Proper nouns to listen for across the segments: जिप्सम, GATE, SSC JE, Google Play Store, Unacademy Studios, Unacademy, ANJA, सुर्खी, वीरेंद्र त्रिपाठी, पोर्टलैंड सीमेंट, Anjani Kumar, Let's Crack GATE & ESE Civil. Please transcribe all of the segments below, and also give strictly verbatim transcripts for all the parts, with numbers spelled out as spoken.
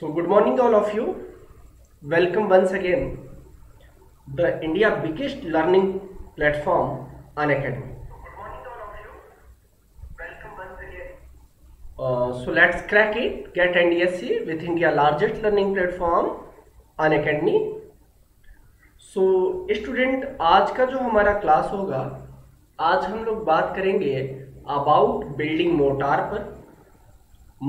So good morning all of you, welcome once again the India biggest learning platform Unacademy. Good morning all of you, welcome once again. Uh, so let's crack it, GATE and E S E with India largest learning platform Unacademy. So student आज का जो हमारा class होगा, आज हम लोग बात करेंगे अबाउट बिल्डिंग मोटार पर,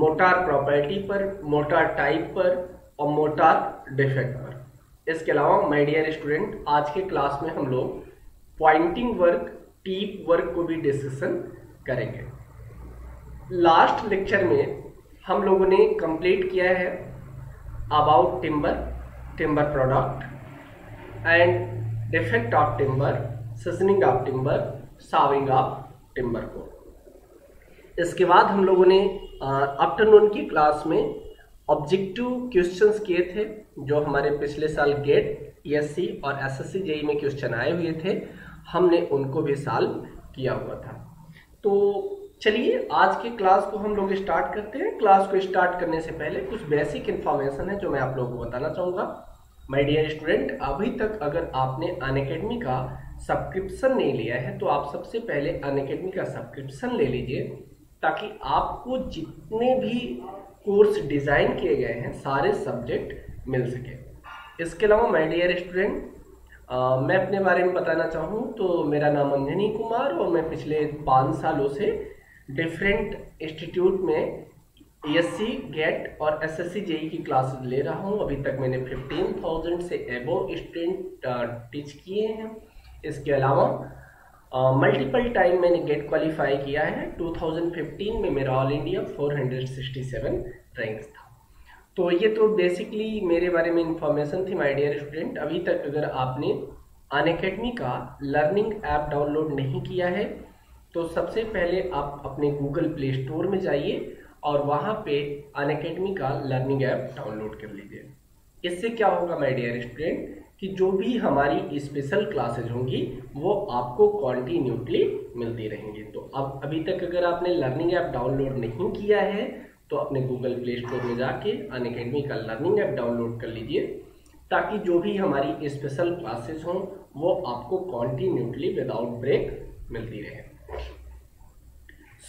मोटार प्रॉपर्टी पर, मोटार टाइप पर और मोटार डिफेक्ट पर। इसके अलावा माय डियर स्टूडेंट आज के क्लास में हम लोग पॉइंटिंग वर्क, टीप वर्क को भी डिस्कशन करेंगे। लास्ट लेक्चर में हम लोगों ने कंप्लीट किया है about timber, timber product and defect of timber, seasoning of timber, sawing of timber को। इसके बाद हम लोगों ने आफ्टरनून की क्लास में ऑब्जेक्टिव क्वेश्चंस किए थे जो हमारे पिछले साल गेट, ईएससी और एसएससी जेई में क्वेश्चन आए हुए थे, हमने उनको भी सॉल्व किया हुआ था। तो चलिए आज के क्लास को हम लोग स्टार्ट करते हैं। क्लास को स्टार्ट करने से पहले कुछ बेसिक इन्फॉर्मेशन है जो मैं आप लोगों को बताना चाहूँगा। माय डियर स्टूडेंट, अभी तक अगर आपने अनअकैडमी का सब्सक्रिप्शन नहीं लिया है तो आप सबसे पहले अनअकैडमी का सब्सक्रिप्शन ले लीजिए, ताकि आपको जितने भी कोर्स डिज़ाइन किए गए हैं सारे सब्जेक्ट मिल सके। इसके अलावा माय डियर स्टूडेंट, मैं अपने बारे में बताना चाहूँ तो मेरा नाम अंजनी कुमार और मैं पिछले पाँच सालों से डिफरेंट इंस्टीट्यूट में ईएससी, गेट और एसएससी जेई की क्लासेस ले रहा हूँ। अभी तक मैंने फिफ्टीन थाउजेंड से एबव स्टूडेंट टीच किए हैं। इसके अलावा मल्टीपल uh, टाइम मैंने गेट क्वालिफाई किया है। टू थाउजेंड फिफ्टीन में मेरा all India four hundred sixty seven ranks था। तो ये तो बेसिकली मेरे बारे में इंफॉर्मेशन थी माय डियर स्टूडेंट। अभी तक अगर आपने अनअकैडमी का लर्निंग ऐप डाउनलोड नहीं किया है तो सबसे पहले आप अपने गूगल प्ले स्टोर में जाइए और वहाँ पे अनअकैडमी का लर्निंग ऐप डाउनलोड कर लीजिए। इससे क्या होगा माय डियर स्टूडेंट कि जो भी हमारी स्पेशल क्लासेज होंगी वो आपको कॉन्टीन्यूटली मिलती रहेंगी। तो अब अभी तक अगर आपने लर्निंग ऐप डाउनलोड नहीं किया है तो अपने गूगल प्ले स्टोर में जाके अनअकैडमी का लर्निंग ऐप डाउनलोड कर लीजिए, ताकि जो भी हमारी स्पेशल क्लासेज हों वो आपको कॉन्टीन्यूटली विदाउट ब्रेक मिलती रहे।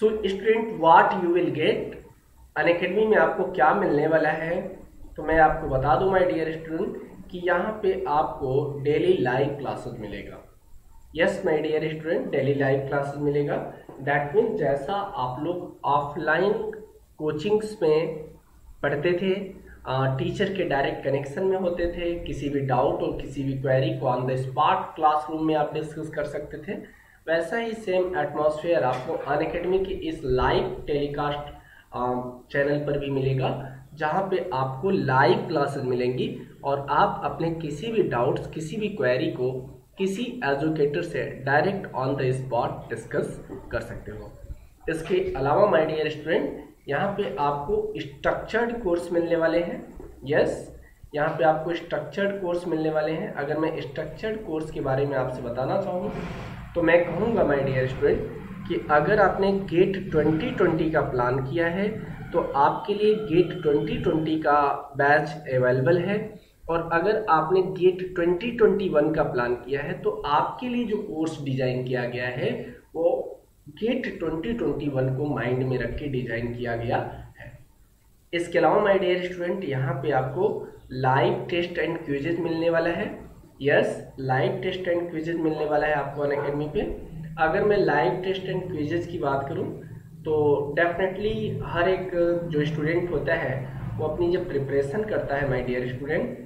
So student, what you will get, Unacademy में आपको क्या मिलने वाला है तो मैं आपको बता दूं माय डियर स्टूडेंट कि यहाँ पे आपको डेली लाइव क्लासेस मिलेगा। Yes my dear student, daily live classes मिलेगा। दैट मीन जैसा आप लोग ऑफलाइन कोचिंग्स में पढ़ते थे, टीचर के डायरेक्ट कनेक्शन में होते थे, किसी भी डाउट और किसी भी क्वेरी को ऑन द स्पॉट क्लासरूम में आप डिस्कस कर सकते थे, वैसा ही सेम एटमॉस्फेयर आपको अनअकैडमी के इस लाइव टेलीकास्ट चैनल पर भी मिलेगा, जहाँ पे आपको लाइव क्लासेस मिलेंगी और आप अपने किसी भी डाउट्स, किसी भी क्वेरी को किसी एजुकेटर से direct on the spot discuss कर सकते हो। इसके अलावा माय डियर स्टूडेंट, यहाँ पे आपको स्ट्रक्चर्ड कोर्स मिलने वाले हैं। यस, यहाँ पे आपको स्ट्रक्चर्ड कोर्स मिलने वाले हैं। अगर मैं स्ट्रक्चर्ड कोर्स के बारे में आपसे बताना चाहूँ तो मैं कहूँगा माय डियर स्टूडेंट कि अगर आपने गेट ट्वेंटी ट्वेंटी का प्लान किया है तो आपके लिए गेट ट्वेंटी ट्वेंटी का बैच अवेलेबल है, और अगर आपने गेट ट्वेंटी ट्वेंटी वन का प्लान किया है तो आपके लिए जो कोर्स डिज़ाइन किया गया है वो गेट ट्वेंटी ट्वेंटी वन को माइंड में रख के डिज़ाइन किया गया है। इसके अलावा माय डियर स्टूडेंट, यहाँ पे आपको लाइव टेस्ट एंड क्विजेज मिलने वाला है। Yes, live test and quizzes मिलने वाला है आपको अनअकैडमी पे। अगर मैं लाइव टेस्ट एंड क्विजेज की बात करूँ तो डेफिनेटली हर एक जो स्टूडेंट होता है वो अपनी जब प्रिपरेशन करता है माय डियर स्टूडेंट,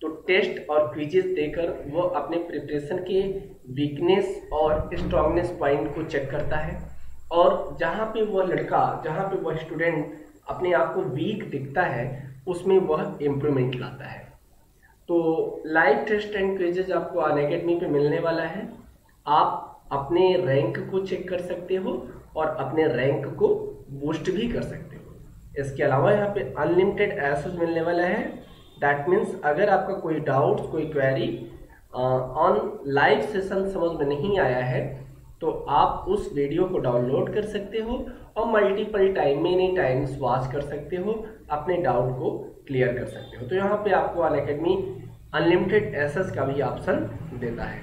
तो टेस्ट और क्विजेस देकर वो अपने प्रिपरेशन के वीकनेस और स्ट्रांगनेस पॉइंट को चेक करता है, और जहाँ पे वह लड़का, जहाँ पे वह स्टूडेंट अपने आप को वीक दिखता है उसमें वह इम्प्रूवमेंट लाता है। तो लाइव टेस्ट एंड क्विजेज आपको अनअकैडमी पे मिलने वाला है। आप अपने रैंक को चेक कर सकते हो और अपने रैंक को बूस्ट भी कर सकते हो। इसके अलावा यहाँ पे अनलिमिटेड एसेस मिलने वाला है। दैट मीन्स अगर आपका कोई डाउट, कोई क्वेरी ऑन लाइव सेशन समझ में नहीं आया है तो आप उस वीडियो को डाउनलोड कर सकते हो और multiple time many times watch कर सकते हो, अपने डाउट को क्लियर कर सकते हो। तो यहाँ पे आपको अनअकैडमी अनलिमिटेड एक्सेस का भी ऑप्शन देता है।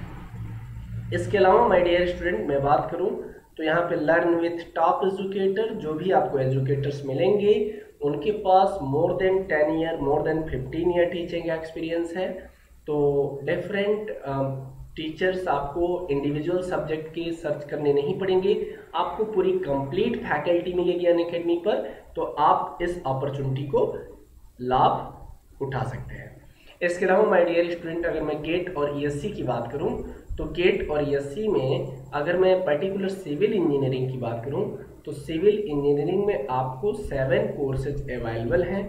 इसके अलावा माय डियर स्टूडेंट मैं बात करूँ तो यहाँ पे लर्न विथ टॉप एजुकेटर, जो भी आपको एजुकेटर्स मिलेंगे उनके पास more than ten year more than fifteen year teaching का एक्सपीरियंस है। तो डिफरेंट टीचर्स आपको इंडिविजुअल सब्जेक्ट के सर्च करने नहीं पड़ेंगे, आपको पूरी कंप्लीट फैकल्टी मिलेगी अनअकैडमी पर। तो आप इस अपॉर्चुनिटी को लाभ उठा सकते हैं। इसके अलावा माय डियर स्टूडेंट अगर मैं गेट और ईएससी की बात करूं तो गेट और ईएससी में अगर मैं पर्टिकुलर सिविल इंजीनियरिंग की बात करूं तो सिविल इंजीनियरिंग में आपको सेवन कोर्सेज अवेलेबल हैं।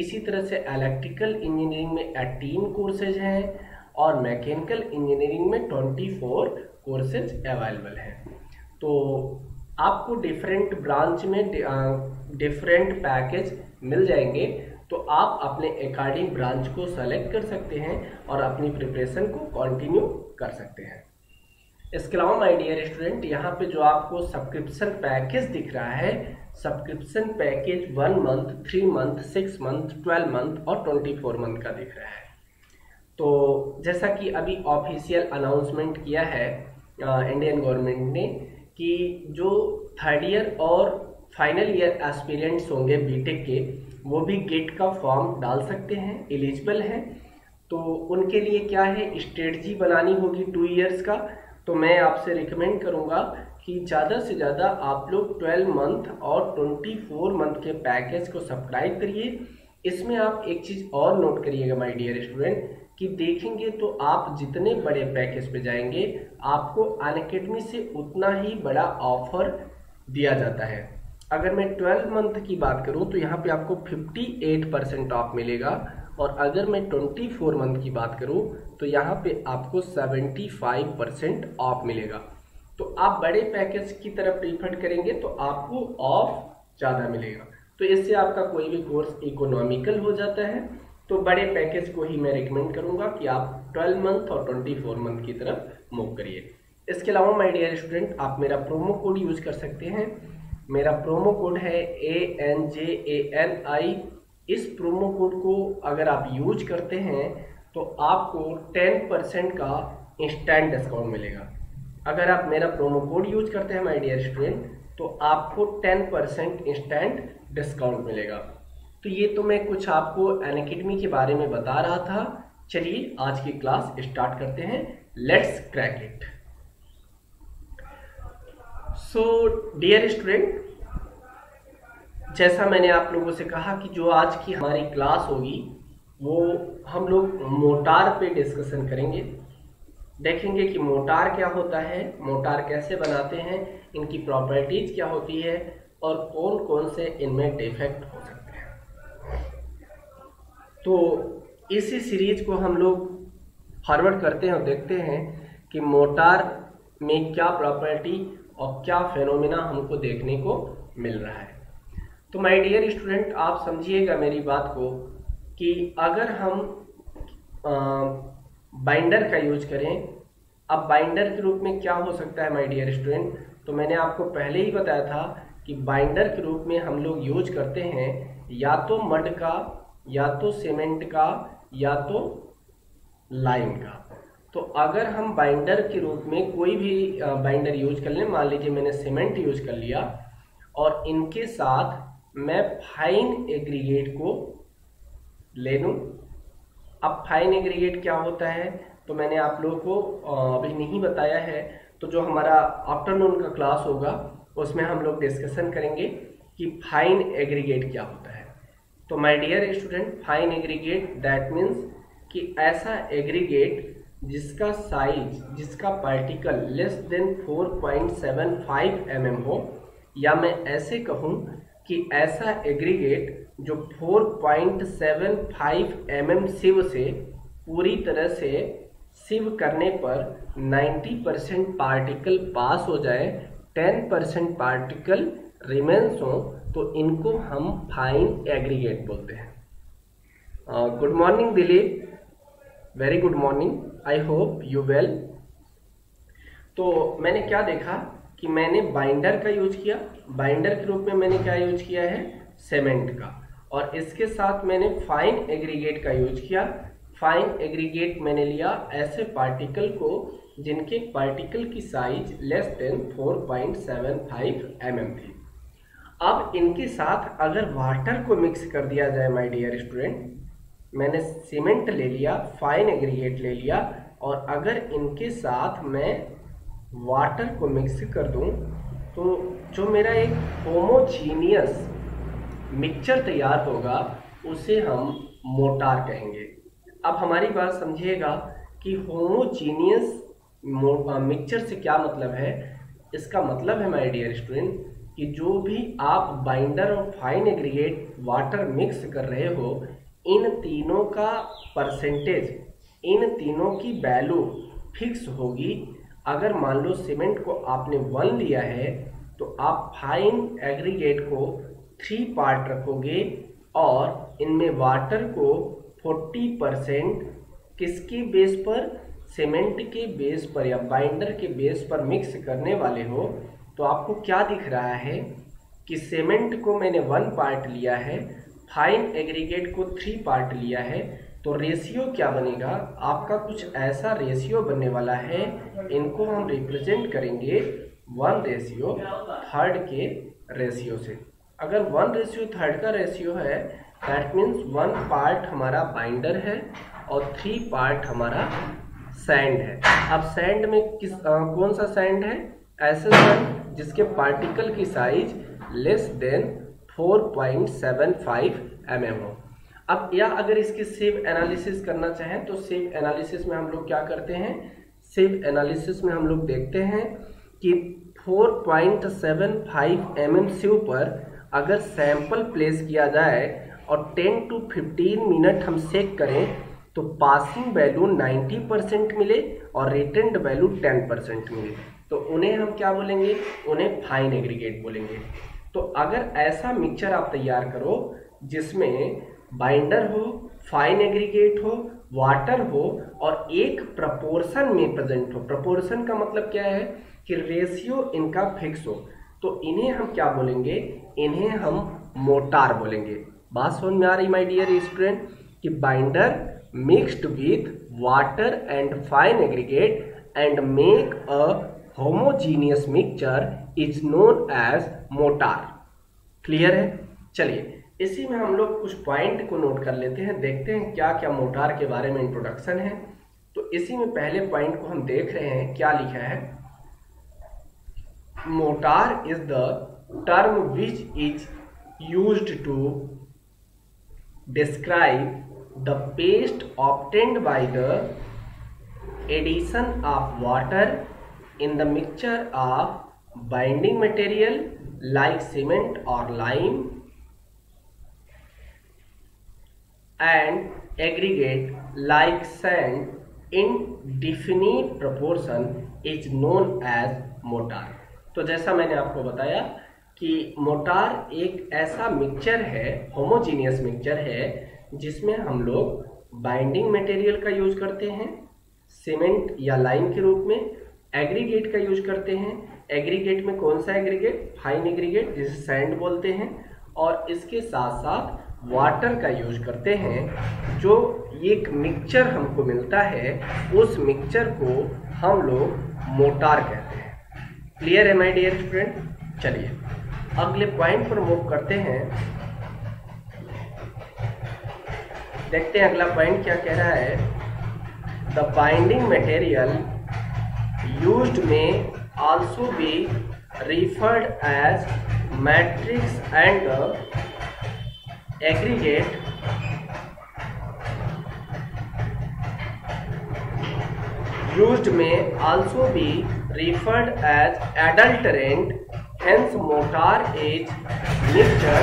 इसी तरह से इलेक्ट्रिकल इंजीनियरिंग में एटीन कोर्सेज हैं और मैकेनिकल इंजीनियरिंग में चौबीस कोर्सेज अवेलेबल हैं। तो आपको डिफरेंट ब्रांच में डिफरेंट पैकेज मिल जाएंगे, तो आप अपने अकॉर्डिंग ब्रांच को सेलेक्ट कर सकते हैं और अपनी प्रिपरेशन को कंटिन्यू कर सकते हैं। इसके अलावा माय डियर स्टूडेंट यहाँ पे जो आपको सब्सक्रिप्शन पैकेज दिख रहा है, subscription package one month, three month, six month, twelve month और ट्वेंटी फोर मंथ का दिख रहा है। तो जैसा कि अभी ऑफिशियल अनाउंसमेंट किया है इंडियन गवर्नमेंट ने कि जो थर्ड ईयर और फाइनल ईयर एस्पिरेंट्स होंगे बीटेक के वो भी गेट का फॉर्म डाल सकते हैं, एलिजिबल हैं। तो उनके लिए क्या है, स्ट्रेटजी बनानी होगी टू इयर्स का। तो मैं आपसे रिकमेंड करूंगा कि ज़्यादा से ज़्यादा आप लोग ट्वेल्व मंथ और ट्वेंटी फोर मंथ के पैकेज को सब्सक्राइब करिए। इसमें आप एक चीज़ और नोट करिएगा माय डियर स्टूडेंट कि देखेंगे तो आप जितने बड़े पैकेज पे जाएंगे आपको अनअकैडमी से उतना ही बड़ा ऑफर दिया जाता है। अगर मैं ट्वेल्व मंथ की बात करूं तो यहाँ पे आपको अट्ठावन परसेंट ऑफ मिलेगा और अगर मैं चौबीस मंथ की बात करूं तो यहाँ पे आपको पचहत्तर परसेंट ऑफ मिलेगा। तो आप बड़े पैकेज की तरफ प्रीफर करेंगे तो आपको ऑफ ज़्यादा मिलेगा। तो इससे आपका कोई भी कोर्स इकोनॉमिकल हो जाता है। तो बड़े पैकेज को ही मैं रिकमेंड करूंगा कि आप ट्वेल्व मंथ और चौबीस मंथ की तरफ मूव करिए। इसके अलावा माय डियर स्टूडेंट आप मेरा प्रोमो कोड यूज़ कर सकते हैं। मेरा प्रोमो कोड है A N J A N आई। इस प्रोमो कोड को अगर आप यूज करते हैं तो आपको दस परसेंट का इंस्टेंट डिस्काउंट मिलेगा। अगर आप मेरा प्रोमो कोड यूज करते हैं माय डियर स्टूडेंट तो आपको दस परसेंट इंस्टेंट डिस्काउंट मिलेगा। तो ये तो मैं कुछ आपको अनअकैडमी के बारे में बता रहा था। चलिए आज की क्लास स्टार्ट करते हैं। Let's crack it. So dear student जैसा मैंने आप लोगों से कहा कि जो आज की हमारी क्लास होगी वो हम लोग मोटार पे डिस्कशन करेंगे। देखेंगे कि मोटार क्या होता है, मोटार कैसे बनाते हैं, इनकी प्रॉपर्टीज क्या होती है और कौन कौन से इनमें डिफेक्ट हो सकते हैं। तो इसी सीरीज को हम लोग फॉरवर्ड करते हैं और देखते हैं कि मोटार में क्या प्रॉपर्टी और क्या फेनोमेना हमको देखने को मिल रहा है। तो माय डियर स्टूडेंट आप समझिएगा मेरी बात को कि अगर हम आ, बाइंडर का यूज करें। अब बाइंडर के रूप में क्या हो सकता है माय डियर स्टूडेंट, तो मैंने आपको पहले ही बताया था कि बाइंडर के रूप में हम लोग यूज करते हैं या तो मड का, या तो सीमेंट का, या तो लाइम का। तो अगर हम बाइंडर के रूप में कोई भी बाइंडर यूज कर लें, मान लीजिए मैंने सीमेंट यूज कर लिया और इनके साथ मैं फाइन एग्रीगेट को ले लूँ। अब फाइन एग्रीगेट क्या होता है तो मैंने आप लोगों को अभी नहीं बताया है। तो जो हमारा आफ्टरनून का क्लास होगा उसमें हम लोग डिस्कशन करेंगे कि फाइन एग्रीगेट क्या होता है। तो my dear student fine aggregate that means कि ऐसा एग्रीगेट जिसका साइज, जिसका पार्टिकल लेस देन चार पॉइंट सात पाँच एम एम हो, या मैं ऐसे कहूँ कि ऐसा एग्रीगेट जो चार पॉइंट सात पाँच एम एम सिव से पूरी तरह से सिव करने पर नब्बे परसेंट पार्टिकल पास हो जाए, दस परसेंट पार्टिकल रिमेंस हो, तो इनको हम फाइन एग्रीगेट बोलते हैं। Good morning Dilip, very good morning, I hope you well. तो मैंने क्या देखा कि मैंने बाइंडर का यूज किया, बाइंडर के रूप में मैंने क्या यूज किया है, सीमेंट का, और इसके साथ मैंने फाइन एग्रीगेट का यूज किया। फाइन एग्रीगेट मैंने लिया ऐसे पार्टिकल को जिनके पार्टिकल की size less than four point seven five M M थी। अब इनके साथ अगर वाटर को मिक्स कर दिया जाए माय डियर स्टूडेंट, मैंने सीमेंट ले लिया, फाइन एग्रीगेट ले लिया, और अगर इनके साथ मैं वाटर को मिक्स कर दूं तो जो मेरा एक होमोजीनियस मिक्सचर तैयार होगा उसे हम मोटार कहेंगे। अब हमारी बात समझिएगा कि होमोजीनियस मिक्सचर से क्या मतलब है। इसका मतलब है माय डियर स्टूडेंट कि जो भी आप बाइंडर और फाइन एग्रीगेट वाटर मिक्स कर रहे हो, इन तीनों का परसेंटेज, इन तीनों की वैल्यू फिक्स होगी। अगर मान लो सीमेंट को आपने वन लिया है तो आप फाइन एग्रीगेट को थ्री पार्ट रखोगे और इनमें वाटर को फोर्टी परसेंट किसके बेस पर, सीमेंट के बेस पर या बाइंडर के बेस पर मिक्स करने वाले हो। तो आपको क्या दिख रहा है कि सीमेंट को मैंने वन पार्ट लिया है, फाइन एग्रीगेट को थ्री पार्ट लिया है, तो रेशियो क्या बनेगा, आपका कुछ ऐसा रेशियो बनने वाला है। इनको हम रिप्रेजेंट करेंगे वन रेशियो थर्ड के रेशियो से। अगर वन रेशियो थर्ड का रेशियो है दैट मीन्स वन पार्ट हमारा बाइंडर है और थ्री पार्ट हमारा सैंड है। अब सैंड में किस आ, कौन सा सैंड है, ऐसा सैंड जिसके पार्टिकल की size less than four point seven five M M हो। अब या अगर इसकी सेव एनालिसिस करना चाहें तो सेव एनालिसिस में हम लोग क्या करते हैं, सेव एनालिसिस में हम लोग देखते हैं कि four point seven five M M से ऊपर अगर सैंपल प्लेस किया जाए और टेन टू फिफ्टीन मिनट हम सेक करें तो पासिंग वैल्यू नाइन्टी परसेंट मिले और रिटर्न वैल्यू टेन परसेंट मिले, तो उन्हें हम क्या बोलेंगे, उन्हें फाइन एग्रीगेट बोलेंगे। तो अगर ऐसा मिक्सचर आप तैयार करो जिसमें बाइंडर हो, फाइन एग्रीगेट हो, वाटर हो और एक प्रपोर्शन में प्रेजेंट हो, प्रपोर्शन का मतलब क्या है कि रेशियो इनका फिक्स हो, तो इन्हें हम क्या बोलेंगे, इन्हें हम मोटार बोलेंगे। बात समझ में आ रही माय डियर स्टूडेंट कि binder mixed with water and fine aggregate and make a homogeneous mixture is known as mortar. Clear है? चलिए इसी में हम लोग कुछ पॉइंट को नोट कर लेते हैं, देखते हैं क्या क्या मोटार के बारे में इंट्रोडक्शन है। तो इसी में पहले पॉइंट को हम देख रहे हैं, क्या लिखा है, mortar is the term which is used to describe the paste obtained by the addition of water in the mixture of binding material like cement or lime and aggregate like sand in definite proportion is known as mortar। तो जैसा मैंने आपको बताया कि motor एक ऐसा mixture है, homogeneous mixture है, जिसमें हम लोग बाइंडिंग मटेरियल का यूज करते हैं सीमेंट या लाइम के रूप में, एग्रीगेट का यूज करते हैं। एग्रीगेट में कौन सा एग्रीगेट, फाइन एग्रीगेट जिसे सैंड बोलते हैं, और इसके साथ साथ वाटर का यूज करते हैं। जो एक मिक्सचर हमको मिलता है उस मिक्सचर को हम लोग मोटार कहते हैं। क्लियर है माय डियर स्टूडेंट? चलिए अगले पॉइंट पर मूव करते हैं, देखते हैं अगला पॉइंट क्या कह रहा है। द बाइंडिंग मटेरियल यूज्ड में also be referred as matrix and aggregate used में also be referred as adulterant. Hence, mortar is mixture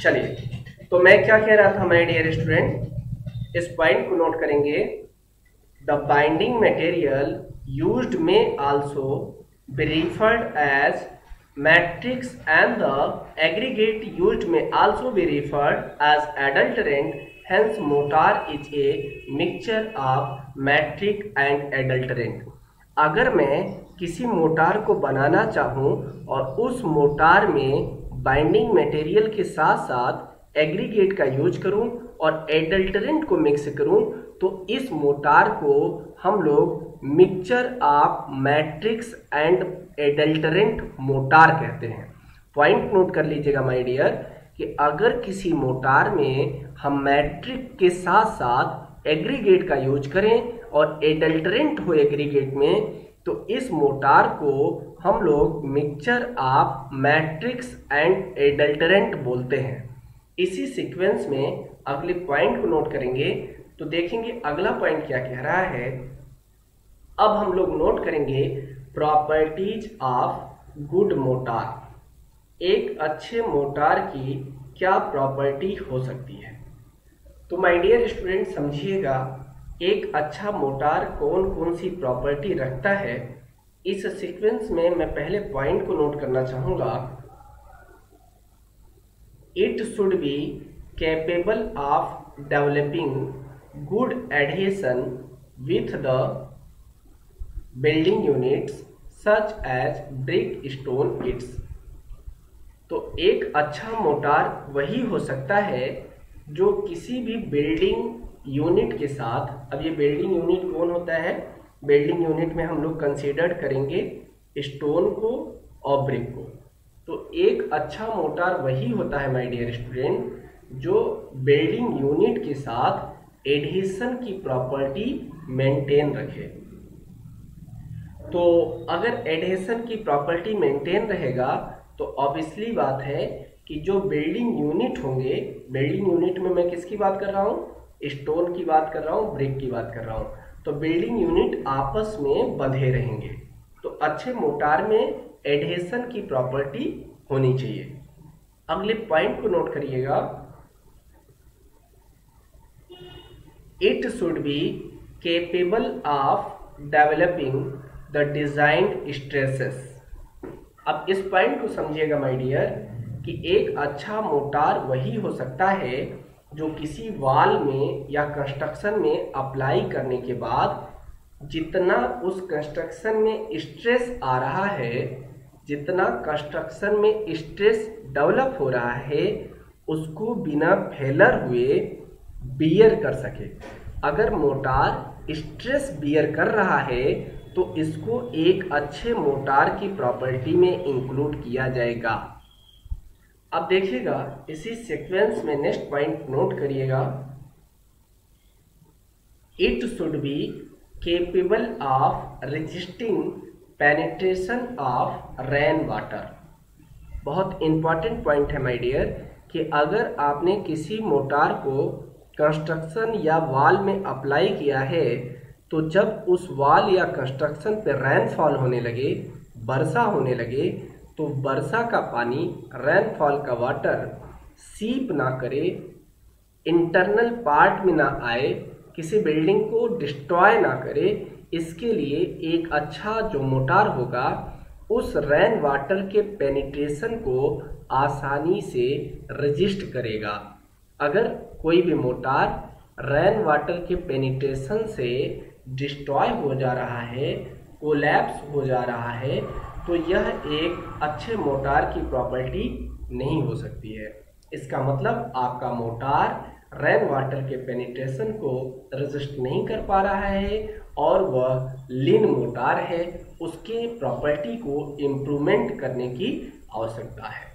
चलिए तो मैं क्या कह रहा था माय डियर स्टूडेंट, इस पॉइंट को नोट करेंगे, द बाइंडिंग मटेरियल यूज्ड में also be referred as matrix and the aggregate used में also be referred as adulterant, hence mortar is a mixture of matrix and adulterant. अगर मैं किसी mortar को बनाना चाहूँ और उस मोर्टार में बाइंडिंग मटेरियल के साथ साथ एग्रीगेट का यूज करूँ और एडल्टरेंट को मिक्स करूँ, तो इस मोर्टार को हम लोग mixture of matrix and adulterant mortar कहते हैं। पॉइंट नोट कर लीजिएगा माय डियर कि अगर किसी मोर्टार में हम मैट्रिक के साथ साथ एग्रीगेट का यूज करें और एडल्टरेंट हो एग्रीगेट में, तो इस मोर्टार को हम लोग mixture of matrix and adulterant बोलते हैं। इसी सीक्वेंस में अगले पॉइंट को नोट करेंगे तो देखेंगे अगला पॉइंट क्या कह रहा है। अब हम लोग नोट करेंगे प्रॉपर्टीज ऑफ गुड मोर्टार। एक अच्छे मोर्टार की क्या प्रॉपर्टी हो सकती है? तो माय डियर स्टूडेंट समझिएगा, एक अच्छा मोर्टार कौन कौन सी प्रॉपर्टी रखता है। इस सीक्वेंस में मैं पहले पॉइंट को नोट करना चाहूँगा, it should be capable of developing good adhesion with the building units such as brick stone its. तो एक अच्छा मोर्टार वही हो सकता है जो किसी भी बिल्डिंग यूनिट के साथ, अब ये बिल्डिंग यूनिट कौन होता है, बिल्डिंग यूनिट में हम लोग कंसीडर करेंगे स्टोन को और ब्रिक को। तो एक अच्छा मोर्टार वही होता है माय डियर स्टूडेंट जो बिल्डिंग यूनिट के साथ एडहेशन की प्रॉपर्टी मेंटेन रखे। तो अगर एडहेशन की प्रॉपर्टी मेंटेन रहेगा तो ऑब्वियसली बात है कि जो बिल्डिंग यूनिट होंगे, बिल्डिंग यूनिट में मैं किसकी बात कर रहा हूँ, स्टोन की बात कर रहा हूँ, ब्रिक की बात कर रहा हूँ, तो बिल्डिंग यूनिट आपस में बंधे रहेंगे। तो अच्छे मोर्टार में एडहेशन की प्रॉपर्टी होनी चाहिए। अगले पॉइंट को नोट करिएगा, it should be capable of developing the designed stresses. अब इस पॉइंट को समझिएगा माय डियर कि एक अच्छा मोर्टार वही हो सकता है जो किसी वाल में या कंस्ट्रक्शन में अप्लाई करने के बाद जितना उस कंस्ट्रक्शन में स्ट्रेस आ रहा है, जितना कंस्ट्रक्शन में स्ट्रेस डेवलप हो रहा है, उसको बिना फेलर हुए बियर कर सके। अगर मोर्टार स्ट्रेस बियर कर रहा है तो इसको एक अच्छे मोर्टार की प्रॉपर्टी में इंक्लूड किया जाएगा। अब देखिएगा इसी सीक्वेंस में नेक्स्ट पॉइंट नोट करिएगा, it should be capable of resisting penetration of rain water. बहुत इंपॉर्टेंट पॉइंट है माय डियर कि अगर आपने किसी मोर्टार को कंस्ट्रक्शन या वॉल में अप्लाई किया है तो जब उस वॉल या कंस्ट्रक्शन पर रेनफॉल होने लगे, वर्षा होने लगे, तो वर्षा का पानी, रेनफॉल का वाटर सीप ना करे, इंटरनल पार्ट में ना आए, किसी बिल्डिंग को डिस्ट्रॉय ना करे। इसके लिए एक अच्छा जो मोर्टार होगा उस रेन वाटर के पेनिट्रेशन को आसानी से रजिस्ट करेगा। अगर कोई भी मोर्टार रेन वाटर के पेनिट्रेशन से डिस्ट्रॉय हो जा रहा है, कोलैप्स हो जा रहा है, तो यह एक अच्छे मोर्टार की प्रॉपर्टी नहीं हो सकती है। इसका मतलब आपका मोर्टार रेन वाटर के पेनिट्रेशन को रेजिस्ट नहीं कर पा रहा है और वह लीन मोर्टार है, उसके प्रॉपर्टी को इम्प्रूवमेंट करने की आवश्यकता है।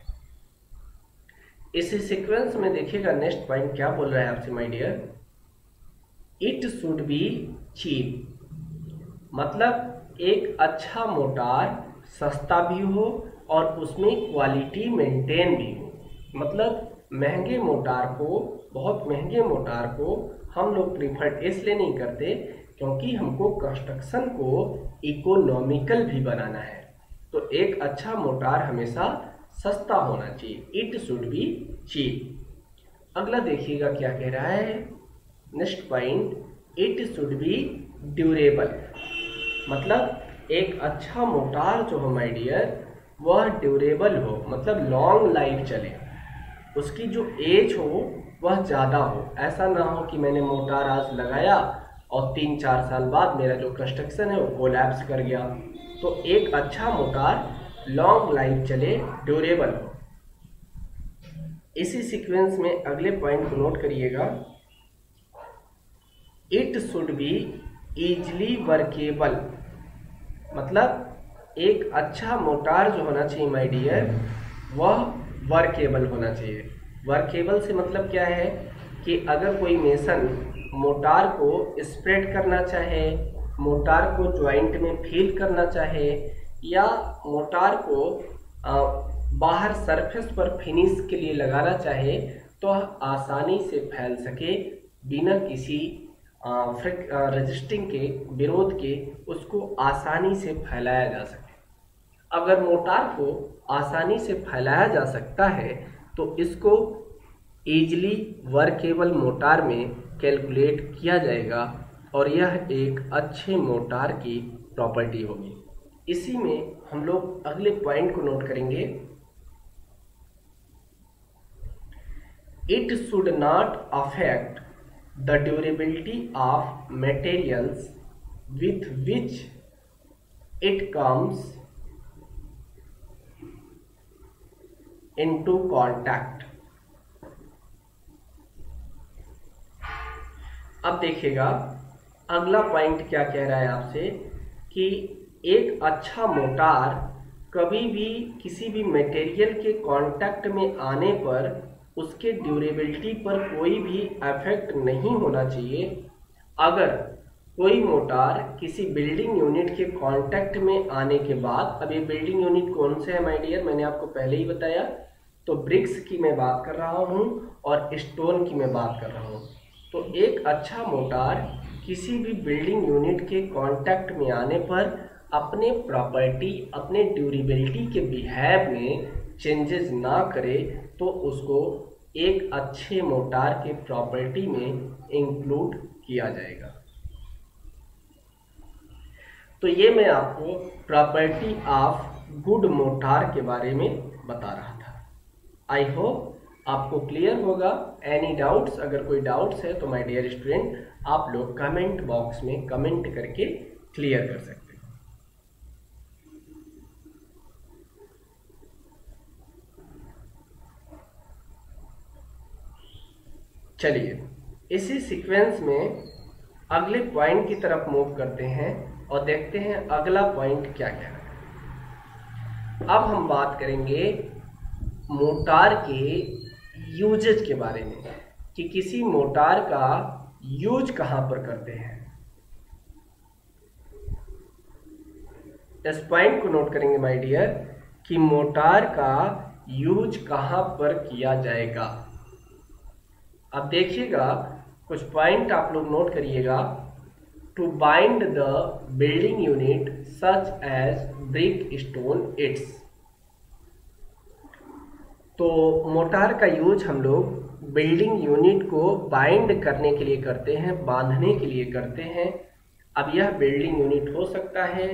इसी सीक्वेंस में देखिएगा नेक्स्ट पॉइंट क्या बोल रहा है आपसे my dear, it should be cheap. मतलब एक अच्छा मोर्टार सस्ता भी हो और उसमें क्वालिटी मेंटेन भी हो। मतलब महंगे मोर्टार को, बहुत महंगे मोर्टार को हम लोग प्रीफर्ड इसलिए नहीं करते क्योंकि हमको कंस्ट्रक्शन को इकोनॉमिकल भी बनाना है। तो एक अच्छा मोर्टार हमेशा सस्ता होना चाहिए, इट शुड बी चीप। अगला देखिएगा क्या कह रहा है, next point, it should be durable, मतलब एक अच्छा मोटार जो हो माय डियर वह ड्यूरेबल हो, मतलब लॉन्ग लाइफ चले, उसकी जो एज हो वह ज़्यादा हो। ऐसा ना हो कि मैंने मोटार आज लगाया और तीन चार साल बाद मेरा जो कंस्ट्रक्शन है वो कोलैप्स कर गया। तो एक अच्छा मोटार लॉन्ग लाइफ चले, ड्यूरेबल हो। इसी सीक्वेंस में अगले पॉइंट को नोट करिएगा, it should be easily workable, मतलब एक अच्छा मोटार जो होना चाहिए माय डियर वह वर्केबल होना चाहिए। वर्केबल से मतलब क्या है कि अगर कोई मेसन मोटार को स्प्रेड करना चाहे, मोटार को जॉइंट में फील करना चाहे, या मोटार को आ, बाहर सरफेस पर फिनिश के लिए लगाना चाहे, तो आसानी से फैल सके बिना किसी रजिस्टिंग के, विरोध के, उसको आसानी से फैलाया जा सके। अगर मोटार को आसानी से फैलाया जा सकता है तो इसको ईजली वर्केबल मोटार में कैलकुलेट किया जाएगा और यह एक अच्छे मोटार की प्रॉपर्टी होगी। इसी में हम लोग अगले पॉइंट को नोट करेंगे, it should not affect the durability of materials with which it comes into contact। अब देखिएगा अगला पॉइंट क्या कह रहा है आपसे, कि एक अच्छा मोटार कभी भी किसी भी मटेरियल के कांटेक्ट में आने पर उसके ड्यूरेबिलिटी पर कोई भी इफेक्ट नहीं होना चाहिए। अगर कोई मोटार किसी बिल्डिंग यूनिट के कांटेक्ट में आने के बाद, अब ये बिल्डिंग यूनिट कौन से है माय डियर, मैंने आपको पहले ही बताया, तो ब्रिक्स की मैं बात कर रहा हूँ और स्टोन की मैं बात कर रहा हूँ। तो एक अच्छा मोटार किसी भी बिल्डिंग यूनिट के कांटेक्ट में आने पर अपने प्रॉपर्टी, अपने ड्यूरेबिलिटी के बिहेव में चेंजेस ना करे, तो उसको एक अच्छे मोटार के प्रॉपर्टी में इंक्लूड किया जाएगा। तो ये मैं आपको प्रॉपर्टी ऑफ गुड मोटार के बारे में बता रहा था। आई होप आपको क्लियर होगा। एनी डाउट्स, अगर कोई डाउट्स है तो माय डियर स्टूडेंट आप लोग कमेंट बॉक्स में कमेंट करके क्लियर कर सकते हैं। चलिए इसी सीक्वेंस में अगले पॉइंट की तरफ मूव करते हैं और देखते हैं अगला पॉइंट क्या क्या है। अब हम बात करेंगे मोटार के यूजेज के बारे में, कि किसी मोटार का यूज कहाँ पर करते हैं। इस पॉइंट को नोट करेंगे माय डियर, कि मोटार का यूज कहाँ पर किया जाएगा। अब देखिएगा कुछ पॉइंट आप लोग नोट करिएगा, to bind the building unit such as brick stone its. तो मोटार का यूज हम लोग बिल्डिंग यूनिट को बाइंड करने के लिए करते हैं, बांधने के लिए करते हैं। अब यह बिल्डिंग यूनिट हो सकता है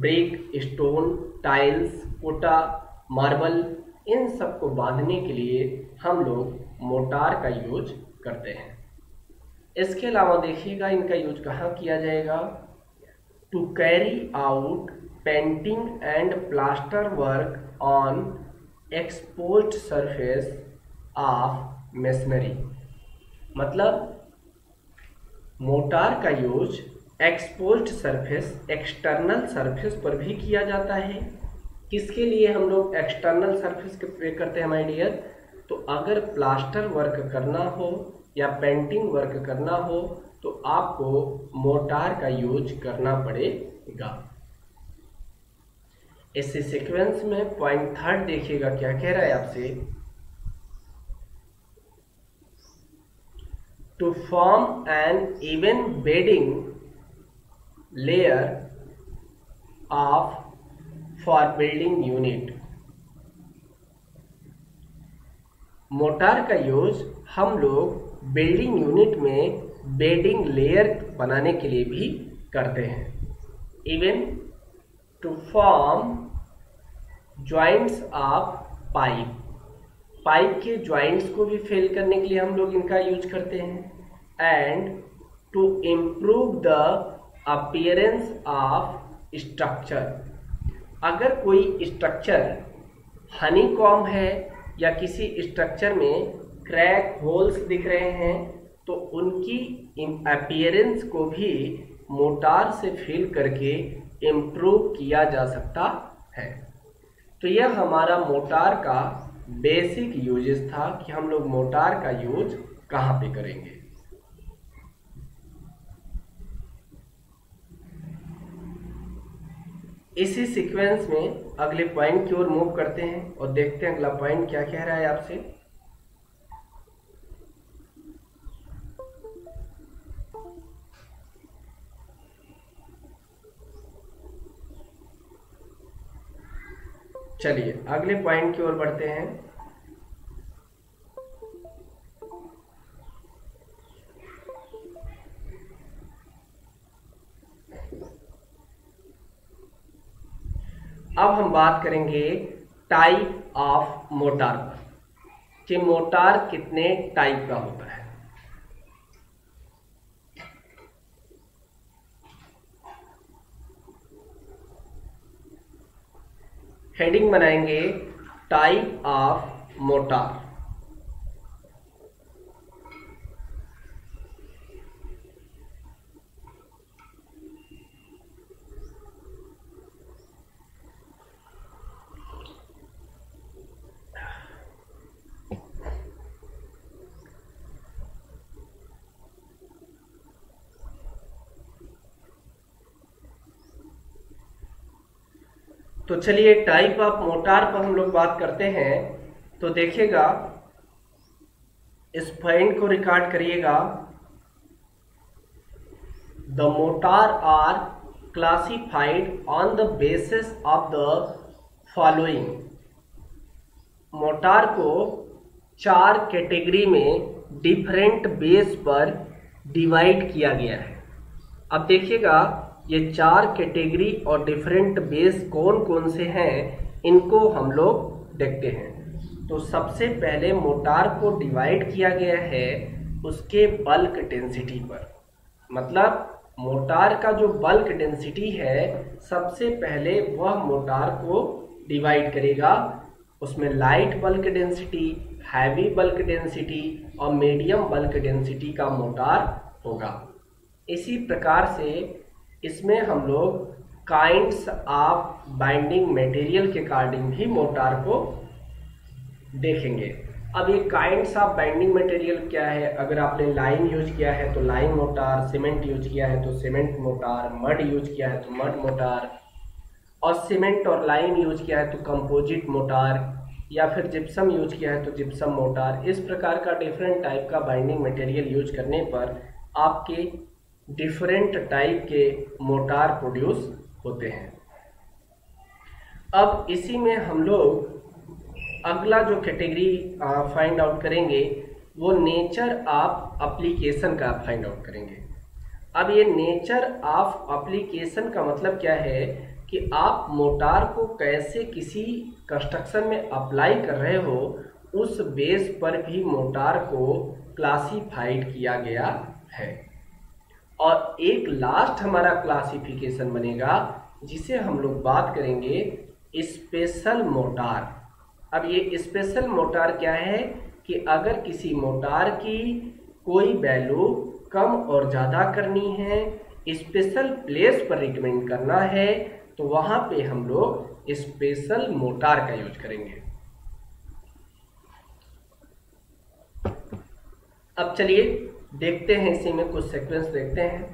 brick, stone, tiles, Kota, marble, इन सब को बांधने के लिए हम लोग मोटार का यूज करते हैं। इसके अलावा देखिएगा इनका यूज कहाँ किया जाएगा, to carry out painting and plaster work on exposed surface of masonry. मतलब मोटार का use exposed surface, external surface पर भी किया जाता है। किसके लिए हम लोग एक्सटर्नल सरफेस के पे करते हैं माय डियर, तो अगर प्लास्टर वर्क करना हो या पेंटिंग वर्क करना हो तो आपको मोटार का यूज करना पड़ेगा। इसी सीक्वेंस में पॉइंट थर्ड देखिएगा क्या कह रहा है आपसे, to form an even bedding layer of for building unit. Mortar का यूज हम लोग बिल्डिंग यूनिट में बेडिंग लेयर बनाने के लिए भी करते हैं। Even to form joints of pipe, pipe के ज्वाइंट्स को भी फेल करने के लिए हम लोग इनका यूज करते हैं। And to improve the appearance of structure, अगर कोई स्ट्रक्चर हनीकॉम्ब है या किसी स्ट्रक्चर में क्रैक होल्स दिख रहे हैं तो उनकी अपीयरेंस को भी मोटार से फिल करके इम्प्रूव किया जा सकता है। तो यह हमारा मोटार का बेसिक यूजेस था कि हम लोग मोटार का यूज कहाँ पे करेंगे। इसी सीक्वेंस में अगले पॉइंट की ओर मूव करते हैं और देखते हैं अगला पॉइंट क्या कह रहा है आपसे। चलिए अगले पॉइंट की ओर बढ़ते हैं। अब हम बात करेंगे टाइप ऑफ मोटार पर कि मोटार कितने टाइप का होता है। हेडिंग बनाएंगे टाइप ऑफ मोटार। तो चलिए टाइप ऑफ मोटार पर हम लोग बात करते हैं। तो देखिएगा इस पॉइंट को रिकॉर्ड करिएगा। The mortar are classified on the basis of the following, mortar को चार कैटेगरी में डिफरेंट बेस पर डिवाइड किया गया है। अब देखिएगा ये चार कैटेगरी और डिफरेंट बेस कौन कौन से हैं इनको हम लोग देखते हैं। तो सबसे पहले मोटार को डिवाइड किया गया है उसके बल्क डेंसिटी पर, मतलब मोटार का जो बल्क डेंसिटी है सबसे पहले वह मोटार को डिवाइड करेगा। उसमें light bulk density, heavy bulk density और मीडियम बल्क डेंसिटी का मोटार होगा। इसी प्रकार से इसमें हम लोग काइंड्स ऑफ बाइंडिंग मटेरियल के अकॉर्डिंग भी मोटार को देखेंगे। अब ये काइंड्स ऑफ बाइंडिंग मटेरियल क्या है, अगर आपने लाइम यूज किया है तो लाइम मोटार, सीमेंट यूज किया है तो सीमेंट मोटार, मड यूज किया है तो मड मोटार, और सीमेंट और लाइम यूज किया है तो कंपोजिट मोटार, या फिर जिप्सम यूज किया है तो जिप्सम मोटार। इस प्रकार का डिफरेंट टाइप का बाइंडिंग मटेरियल यूज करने पर आपके डिफरेंट टाइप के मोटार प्रोड्यूस होते हैं। अब इसी में हम लोग अगला जो कैटेगरी फाइंड आउट करेंगे वो नेचर ऑफ एप्लीकेशन का फाइंड आउट करेंगे। अब ये नेचर ऑफ एप्लीकेशन का मतलब क्या है कि आप मोटार को कैसे किसी कंस्ट्रक्शन में अप्लाई कर रहे हो उस बेस पर भी मोटार को क्लासिफाइड किया गया है। और एक लास्ट हमारा क्लासिफिकेशन बनेगा जिसे हम लोग बात करेंगे स्पेशल मोटार। अब ये स्पेशल मोटार क्या है कि अगर किसी मोटार की कोई वैल्यू कम और ज़्यादा करनी है, स्पेशल प्लेस पर रिकमेंड करना है तो वहाँ पे हम लोग स्पेशल मोटार का यूज करेंगे। अब चलिए देखते हैं इसी में कुछ सीक्वेंस देखते हैं।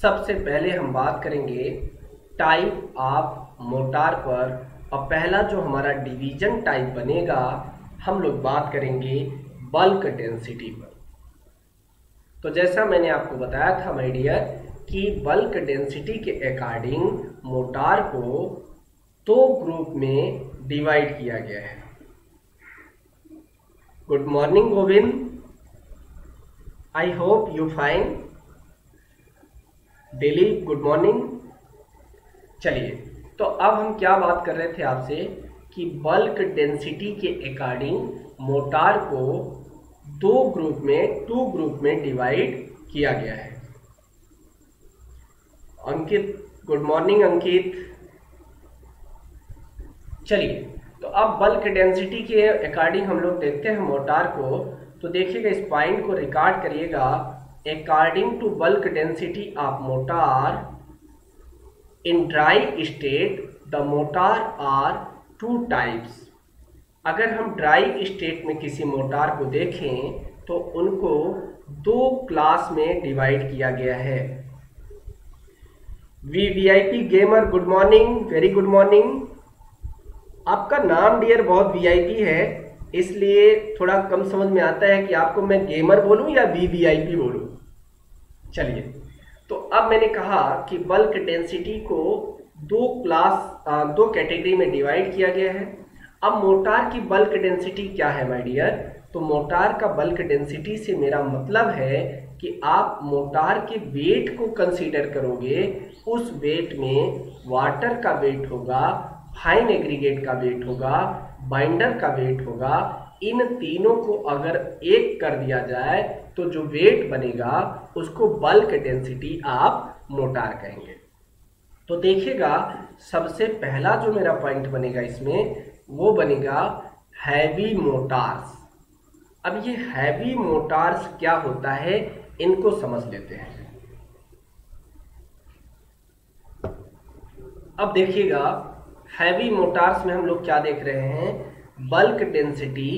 सबसे पहले हम बात करेंगे टाइप ऑफ मोटार पर और पहला जो हमारा डिवीजन टाइप बनेगा हम लोग बात करेंगे बल्क डेंसिटी पर। तो जैसा मैंने आपको बताया था माय डियर कि बल्क डेंसिटी के अकॉर्डिंग मोटार को दो ग्रुप में डिवाइड किया गया है। Good morning Govind. I hope you find daily good morning। चलिए तो अब हम क्या बात कर रहे थे आपसे कि बल्क डेंसिटी के अकॉर्डिंग मोटार को दो ग्रुप में टू ग्रुप में डिवाइड किया गया है। Ankit good morning Ankit. चलिए तो अब बल्क डेंसिटी के अकॉर्डिंग हम लोग देखते हैं मोटार को, तो देखिएगा इस पॉइंट को रिकॉर्ड करिएगा। According to bulk density of mortar in dry state the mortar are two types. अगर हम ड्राई स्टेट में किसी मोटार को देखें तो उनको दो क्लास में डिवाइड किया गया है। V V I P gamer good morning, very good morning. आपका नाम डियर बहुत वी आई पी है इसलिए थोड़ा कम समझ में आता है कि आपको मैं गेमर बोलूं या वी वी आई पी बोलूं। चलिए तो अब मैंने कहा कि बल्क डेंसिटी को दो क्लास दो कैटेगरी में डिवाइड किया गया है। अब मोटार की बल्क डेंसिटी क्या है माय डियर, तो मोटार का बल्क डेंसिटी से मेरा मतलब है कि आप मोटार के वेट को कंसीडर करोगे, उस वेट में वाटर का वेट होगा, फाइन एग्रीगेट का वेट होगा, बाइंडर का वेट होगा। इन तीनों को अगर एक कर दिया जाए तो जो वेट बनेगा उसको बल्क डेंसिटी आप मोटार कहेंगे। तो देखिएगा सबसे पहला जो मेरा पॉइंट बनेगा इसमें वो बनेगा हैवी मोटार्स। अब ये हैवी मोटार्स क्या होता है इनको समझ लेते हैं। अब देखिएगा हैवी मोटार्स में हम लोग क्या देख रहे हैं, bulk density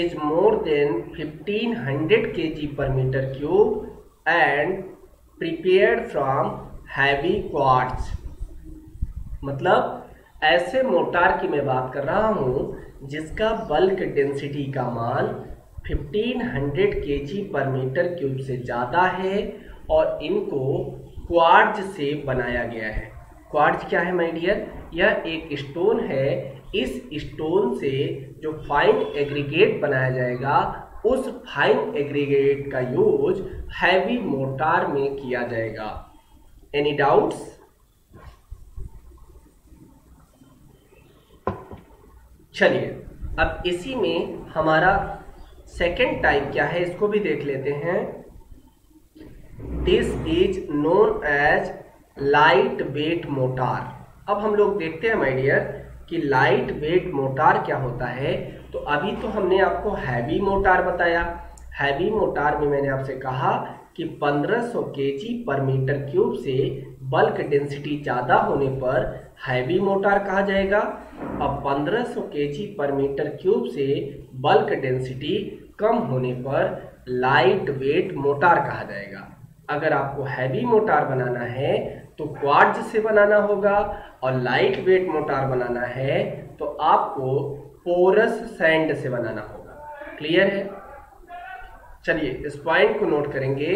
is more than fifteen hundred KG per metre cube and prepared from heavy quartz. मतलब ऐसे मोटार की मैं बात कर रहा हूं जिसका बल्क डेंसिटी का मान fifteen hundred KG per metre cube से ज़्यादा है और इनको क्वार्ट्ज से बनाया गया है। क्वार्ट्ज क्या है माय डियर, यह एक स्टोन है, इस स्टोन से जो फाइन एग्रीगेट बनाया जाएगा उस फाइन एग्रीगेट का यूज हैवी मोटार में किया जाएगा। Any doubts? चलिए अब इसी में हमारा सेकेंड टाइप क्या है इसको भी देख लेते हैं। This is known as light weight mortar. अब हम लोग देखते हैं माय डियर कि लाइट वेट मोटार क्या होता है। तो अभी तो हमने आपको हैवी मोटार बताया। हैवी मोटार में मैंने आपसे कहा कि पंद्रह सौ केजी पर मीटर क्यूब से बल्क डेंसिटी ज़्यादा होने पर हैवी मोटार कहा जाएगा। अब पंद्रह सौ केजी पर मीटर क्यूब से बल्क डेंसिटी कम होने पर लाइट वेट मोटार कहा जाएगा। अगर आपको हैवी मोटार बनाना है तो क्वार्ट्ज से बनाना होगा और लाइट वेट मोटार बनाना है तो आपको पोरस सैंड से बनाना होगा। क्लियर है? चलिए इस पॉइंट को नोट करेंगे।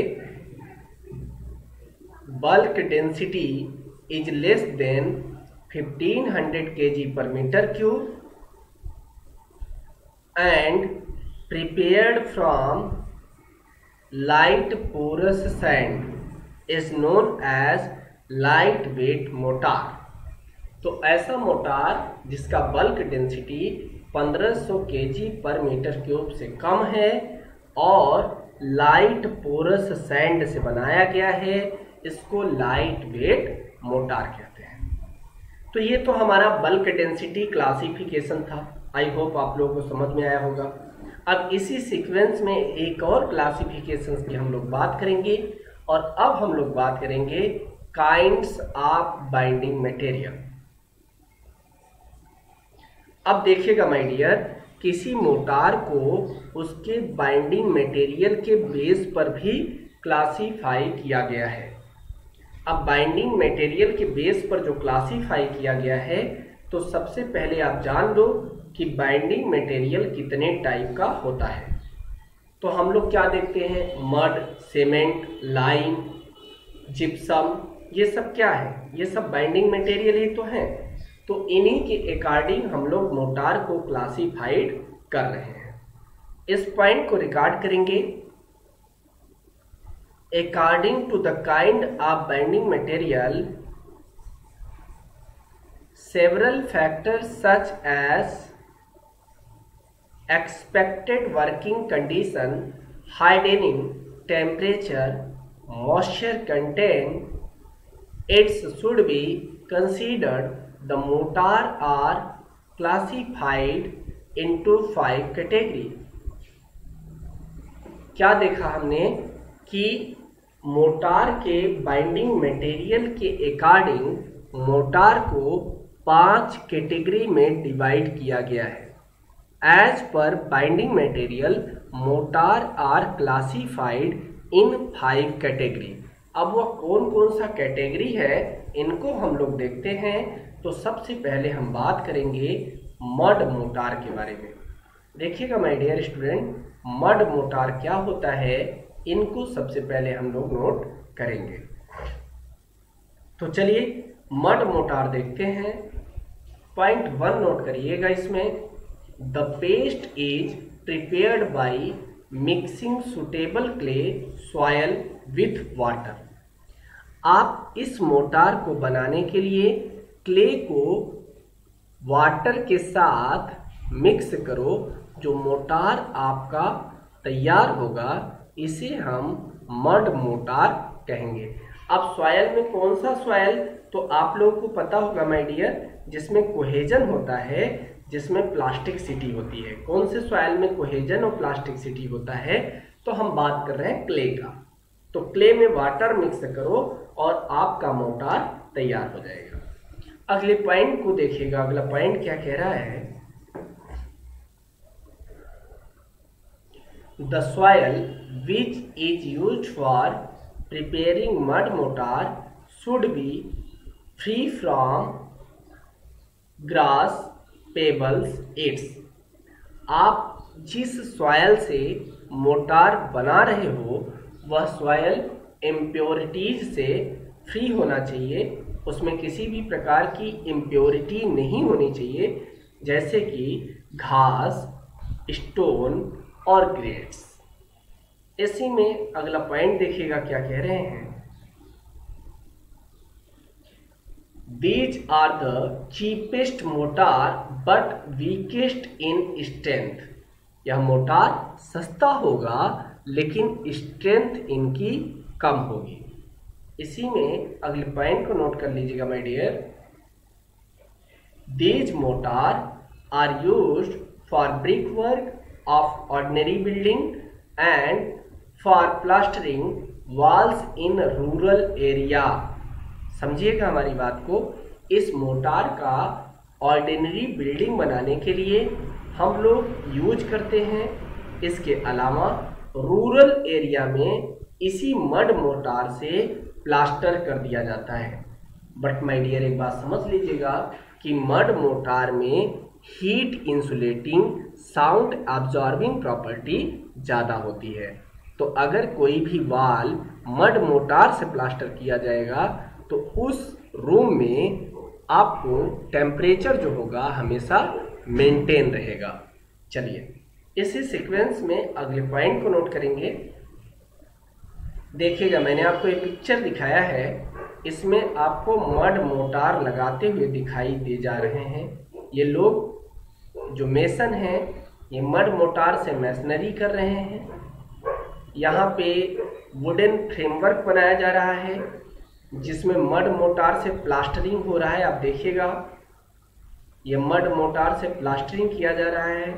Bulk density is less than fifteen hundred KG per metre cube and prepared from light porous sand is known as light weight mortar. तो ऐसा मोटार जिसका बल्क डेंसिटी पंद्रह सौ केजी पर मीटर क्यूब से कम है और light porous sand से बनाया गया है इसको लाइट वेट मोटार कहते हैं। तो ये तो हमारा बल्क डेंसिटी क्लासिफिकेशन था। आई होप आप लोगों को समझ में आया होगा। अब इसी सीक्वेंस में एक और क्लासिफिकेशंस की हम लोग बात करेंगे और अब हम लोग बात करेंगे काइंड्स ऑफ बाइंडिंग मटेरियल। अब देखिएगा माय डियर किसी मोटार को उसके बाइंडिंग मटेरियल के बेस पर भी क्लासिफाई किया गया है। अब बाइंडिंग मटेरियल के बेस पर जो क्लासिफाई किया गया है तो सबसे पहले आप जान लो कि बाइंडिंग मटेरियल कितने टाइप का होता है। तो हम लोग क्या देखते हैं, मड, सीमेंट, लाइम, जिप्सम, ये सब क्या है, ये सब बाइंडिंग मटेरियल ही तो हैं। तो इन्हीं के अकॉर्डिंग हम लोग मोटार को क्लासिफाइड कर रहे हैं। इस पॉइंट को रिकॉर्ड करेंगे। according to the kind of binding material, several factors such as expected working condition, hardening, temperature, moisture content, it should be considered. The mortar are classified into five category. क्या देखा हमने कि mortar के binding material के according mortar को पांच category में divide किया गया है. As per binding material mortar are classified in five category. अब वह कौन कौन सा कैटेगरी है इनको हम लोग देखते हैं. तो सबसे पहले हम बात करेंगे मड मोटार के बारे में. देखिएगा my dear student, mud mortar क्या होता है इनको सबसे पहले हम लोग नोट करेंगे. तो चलिए मड मोटार देखते हैं. पॉइंट वन नोट करिएगा इसमें. The paste is prepared by mixing suitable clay soil with water. आप इस मोटार को बनाने के लिए क्ले को वाटर के साथ मिक्स करो. जो मोटार आपका तैयार होगा इसे हम मड मोटार कहेंगे. अब सॉयल में कौन सा सॉयल, तो आप लोगों को पता होगा माय डियर, जिसमें कोहेजन होता है, जिसमें प्लास्टिसिटी होती है. कौन से सॉयल में कोहेजन और प्लास्टिसिटी होता है, तो हम बात कर रहे हैं क्ले का. तो क्ले में वाटर मिक्स करो और आपका मोटार तैयार हो जाएगा. अगले पॉइंट को देखिएगा. अगला पॉइंट क्या कह रहा है. The soil which is used for preparing mud mortar should be free from grass, pebbles, its. आप जिस सॉयल से मोटार बना रहे हो वह सॉयल इम्प्योरिटीज से फ्री होना चाहिए. उसमें किसी भी प्रकार की इम्प्योरिटी नहीं होनी चाहिए, जैसे कि घास, स्टोन और ग्रेड्स. इसी में अगला पॉइंट देखिएगा क्या कह रहे हैं. These are the cheapest mortar but weakest in strength. यह मोटार सस्ता होगा लेकिन स्ट्रेंथ इनकी कम होगी. इसी में अगले पॉइंट को नोट कर लीजिएगा my dear. These mortar are used for brick work of ordinary building and for plastering walls in rural area. समझिएगा हमारी बात को. इस मोटार का ऑर्डिनरी बिल्डिंग बनाने के लिए हम लोग यूज करते हैं. इसके अलावा रूरल एरिया में इसी मड मोटार से प्लास्टर कर दिया जाता है. बट माय डियर एक बात समझ लीजिएगा कि मड मोटार में heat insulating, sound absorbing property ज़्यादा होती है. तो अगर कोई भी वाल मड मोटार से प्लास्टर किया जाएगा तो उस रूम में आपको टेम्परेचर जो होगा हमेशा मेंटेन रहेगा. चलिए इसी सीक्वेंस में अगले पॉइंट को नोट करेंगे. देखिएगा मैंने आपको एक पिक्चर दिखाया है. इसमें आपको मड मोटार लगाते हुए दिखाई दे जा रहे हैं. ये लोग जो मेसन हैं ये मड मोटार से मेसनरी कर रहे हैं. यहाँ पे वुडन फ्रेमवर्क बनाया जा रहा है जिसमें मड मोटार से प्लास्टरिंग हो रहा है. आप देखिएगा ये मड मोटार से प्लास्टरिंग किया जा रहा है.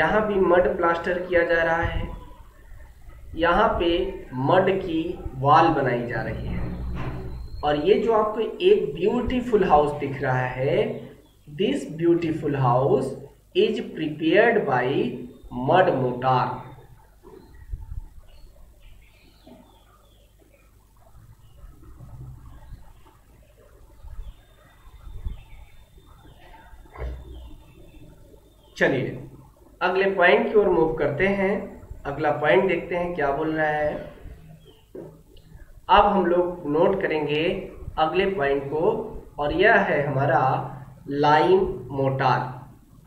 यहाँ भी मड प्लास्टर किया जा रहा है. यहाँ पे मड की वॉल बनाई जा रही है. और ये जो आपको एक ब्यूटीफुल हाउस दिख रहा है, This beautiful house is prepared by mud mortar. चलिए अगले पॉइंट की ओर मूव करते हैं. अगला पॉइंट देखते हैं क्या बोल रहा है. अब हम लोग नोट करेंगे अगले पॉइंट को, और यह है हमारा लाइम मोटार.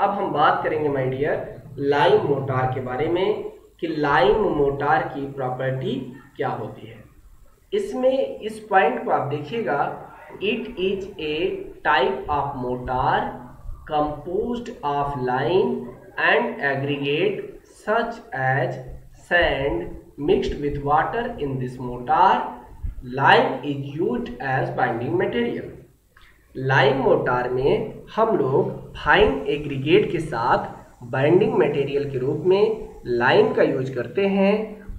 अब हम बात करेंगे माय डियर लाइम मोटार के बारे में, कि लाइम मोटार की प्रॉपर्टी क्या होती है। इसमें इस पॉइंट को आप देखिएगा, it is a type of mortar composed of lime and aggregate such as sand mixed with water. In this mortar lime is used as binding material. Lime mortar में हम लोग फाइन एग्रीगेट के साथ binding material के रूप में lime का use करते हैं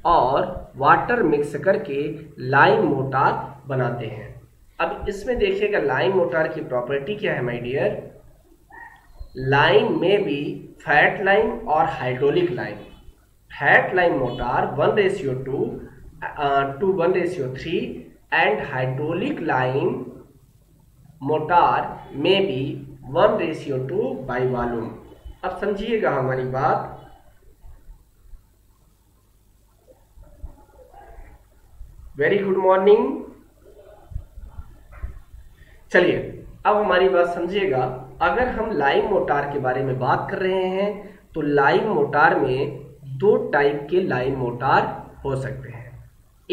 और वाटर मिक्स करके लाइम मोटार बनाते हैं। अब इसमें देखिएगा लाइम मोटार की प्रॉपर्टी क्या है माय डियर। लाइम में भी फैट लाइम और hydraulic lime. Fat lime mortar one ratio two to one ratio three and hydraulic lime mortar में भी one ratio two by volume. अब समझिएगा हमारी बात, वेरी गुड मॉर्निंग। चलिए अब हमारी बात समझिएगा, अगर हम लाइम मोटार के बारे में बात कर रहे हैं तो लाइम मोटार में दो टाइप के लाइम मोटार हो सकते हैं।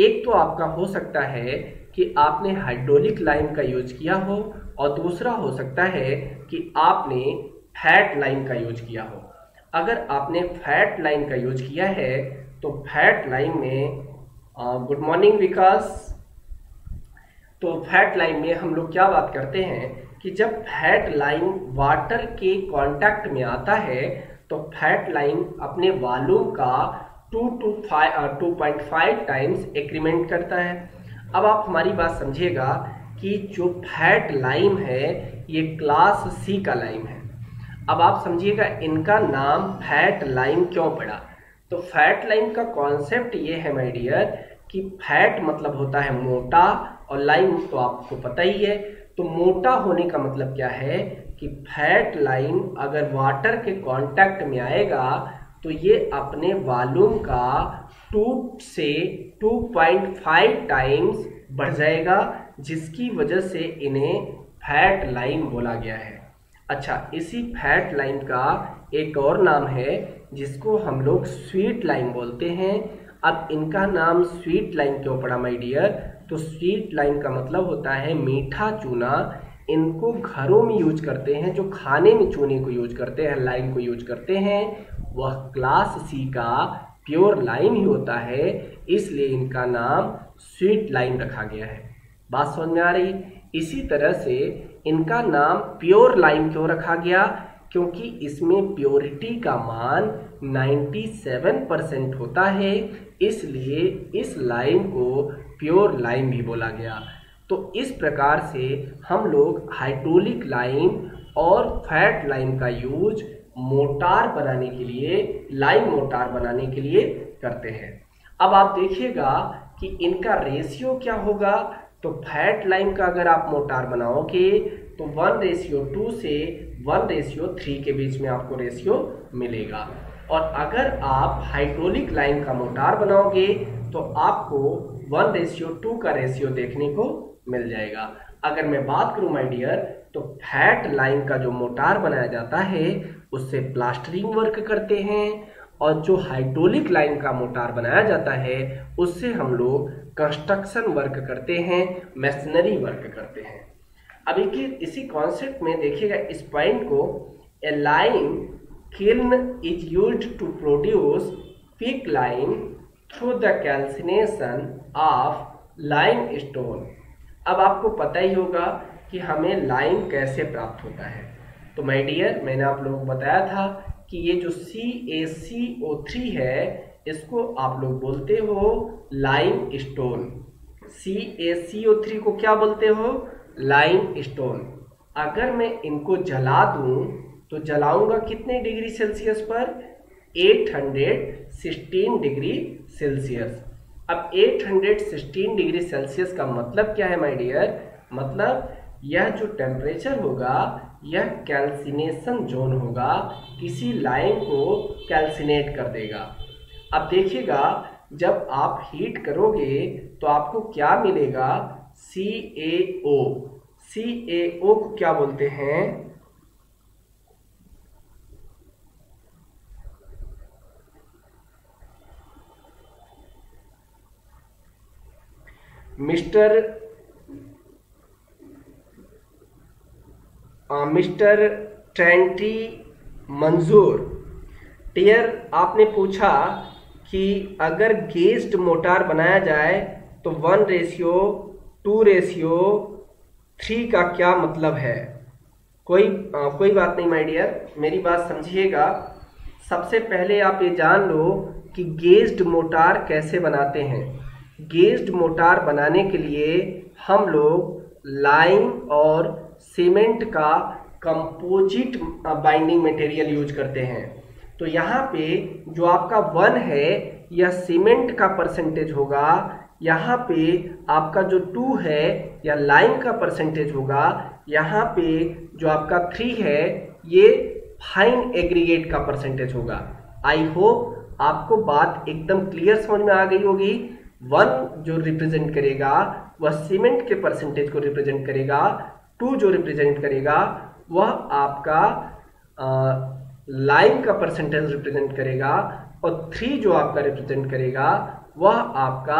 एक तो आपका हो सकता है कि आपने हाइड्रोलिक लाइम का यूज किया हो और दूसरा हो सकता है कि आपने फैट लाइम का यूज किया हो। अगर आपने फैट लाइम का यूज किया है तो फैट लाइम में, गुड मॉर्निंग विकास, तो फैट लाइम में हम लोग क्या बात करते हैं कि जब फैट लाइम वाटर के कांटेक्ट में आता है तो फैट लाइम अपने वॉल्यूम का two two five two point five times increment करता है। अब आप हमारी बात समझिएगा कि जो फैट लाइम है ये क्लास सी का लाइम है। अब आप समझिएगा इनका नाम फैट लाइम क्यों पड़ा। तो फैट लाइम का कॉन्सेप्ट ये है माय डियर कि फैट मतलब होता है मोटा और लाइम तो आपको पता ही है। तो मोटा होने का मतलब क्या है कि फैट लाइम अगर वाटर के कांटेक्ट में आएगा तो ये अपने वॉल्यूम का टू से टू पॉइंट फाइव टाइम्स बढ़ जाएगा, जिसकी वजह से इन्हें फैट लाइम बोला गया है। अच्छा, इसी फैट लाइम का एक और नाम है जिसको हम लोग स्वीट लाइम बोलते हैं। अब इनका नाम स्वीट लाइम क्यों पड़ा माय डियर, तो स्वीट लाइम का मतलब होता है मीठा चूना। इनको घरों में यूज करते हैं, जो खाने में चूने को यूज करते हैं, लाइम को यूज करते हैं, वह क्लास सी का प्योर लाइम ही होता है, इसलिए इनका नाम स्वीट लाइम रखा गया है। बात समझ में आ रही। इसी तरह से इनका नाम प्योर लाइम क्यों रखा गया, क्योंकि इसमें प्योरिटी का मान सत्तानवे परसेंट होता है, इसलिए इस लाइम को प्योर लाइम भी बोला गया। तो इस प्रकार से हम लोग हाइड्रोलिक लाइम और फैट लाइम का यूज मोटार बनाने के लिए, लाइम मोटार बनाने के लिए करते हैं। अब आप देखिएगा कि इनका रेशियो क्या होगा। तो फैट लाइम का अगर आप मोटार बनाओगे तो वन रेशियो टू से वन रेशियो थ्री के बीच में आपको रेशियो मिलेगा, और अगर आप हाइड्रोलिक लाइम का मोटार बनाओगे तो आपको वन रेशियो टू का रेशियो देखने को मिल जाएगा। अगर मैं बात करूं माय डियर, तो फैट लाइम का जो मोटार बनाया जाता है उससे प्लास्टरिंग वर्क करते हैं, और जो हाइड्रोलिक लाइम का मोटार बनाया जाता है उससे हम लोग कंस्ट्रक्शन वर्क करते हैं, मशीनरी वर्क करते हैं। अब इसी कॉन्सेप्ट में देखिएगा इस पॉइंट को, a lime kiln is used to produce pick lime through the calcination of lime stone. अब आपको पता ही होगा कि हमें लाइम कैसे प्राप्त होता है। तो माय डियर, मैंने आप लोगों को बताया था कि ये जो सी ए सी ओ थ्री है इसको आप लोग बोलते हो limestone. C A C O three को क्या बोलते हो, लाइम स्टोन। अगर मैं इनको जला दूं तो जलाऊंगा कितने डिग्री सेल्सियस पर, आठ सौ सोलह डिग्री सेल्सियस। अब आठ सौ सोलह डिग्री सेल्सियस का मतलब क्या है माय डियर, मतलब यह जो टेम्परेचर होगा यह कैल्सिनेशन जोन होगा, किसी लाइम को कैल्सिनेट कर देगा। अब देखिएगा जब आप हीट करोगे तो आपको क्या मिलेगा, सी ए ओ। सी ए ओ को क्या बोलते हैं, मिस्टर मिस्टर ट्रेंटी मंजूर टियर, आपने पूछा कि अगर गेज्ड मोटार बनाया जाए तो one ratio two ratio three का क्या मतलब है। कोई आ, कोई बात नहीं माय डियर, मेरी बात समझिएगा। सबसे पहले आप ये जान लो कि गेज्ड मोटार कैसे बनाते हैं। गेज्ड मोटार बनाने के लिए हम लोग लाइम और सीमेंट का कंपोजिट बाइंडिंग मटेरियल यूज करते हैं। तो यहाँ पे जो आपका वन है यह सीमेंट का परसेंटेज होगा, यहाँ पे आपका जो टू है या लाइम का परसेंटेज होगा, यहाँ पे जो आपका थ्री है ये फाइन एग्रीगेट का परसेंटेज होगा। आई होप आपको बात एकदम क्लियर समझ में आ गई होगी। वन जो रिप्रेजेंट करेगा वह सीमेंट के परसेंटेज को रिप्रेजेंट करेगा, टू जो रिप्रेजेंट करेगा वह आपका लाइम का परसेंटेज रिप्रेजेंट करेगा, और थ्री जो आपका रिप्रेजेंट करेगा वह आपका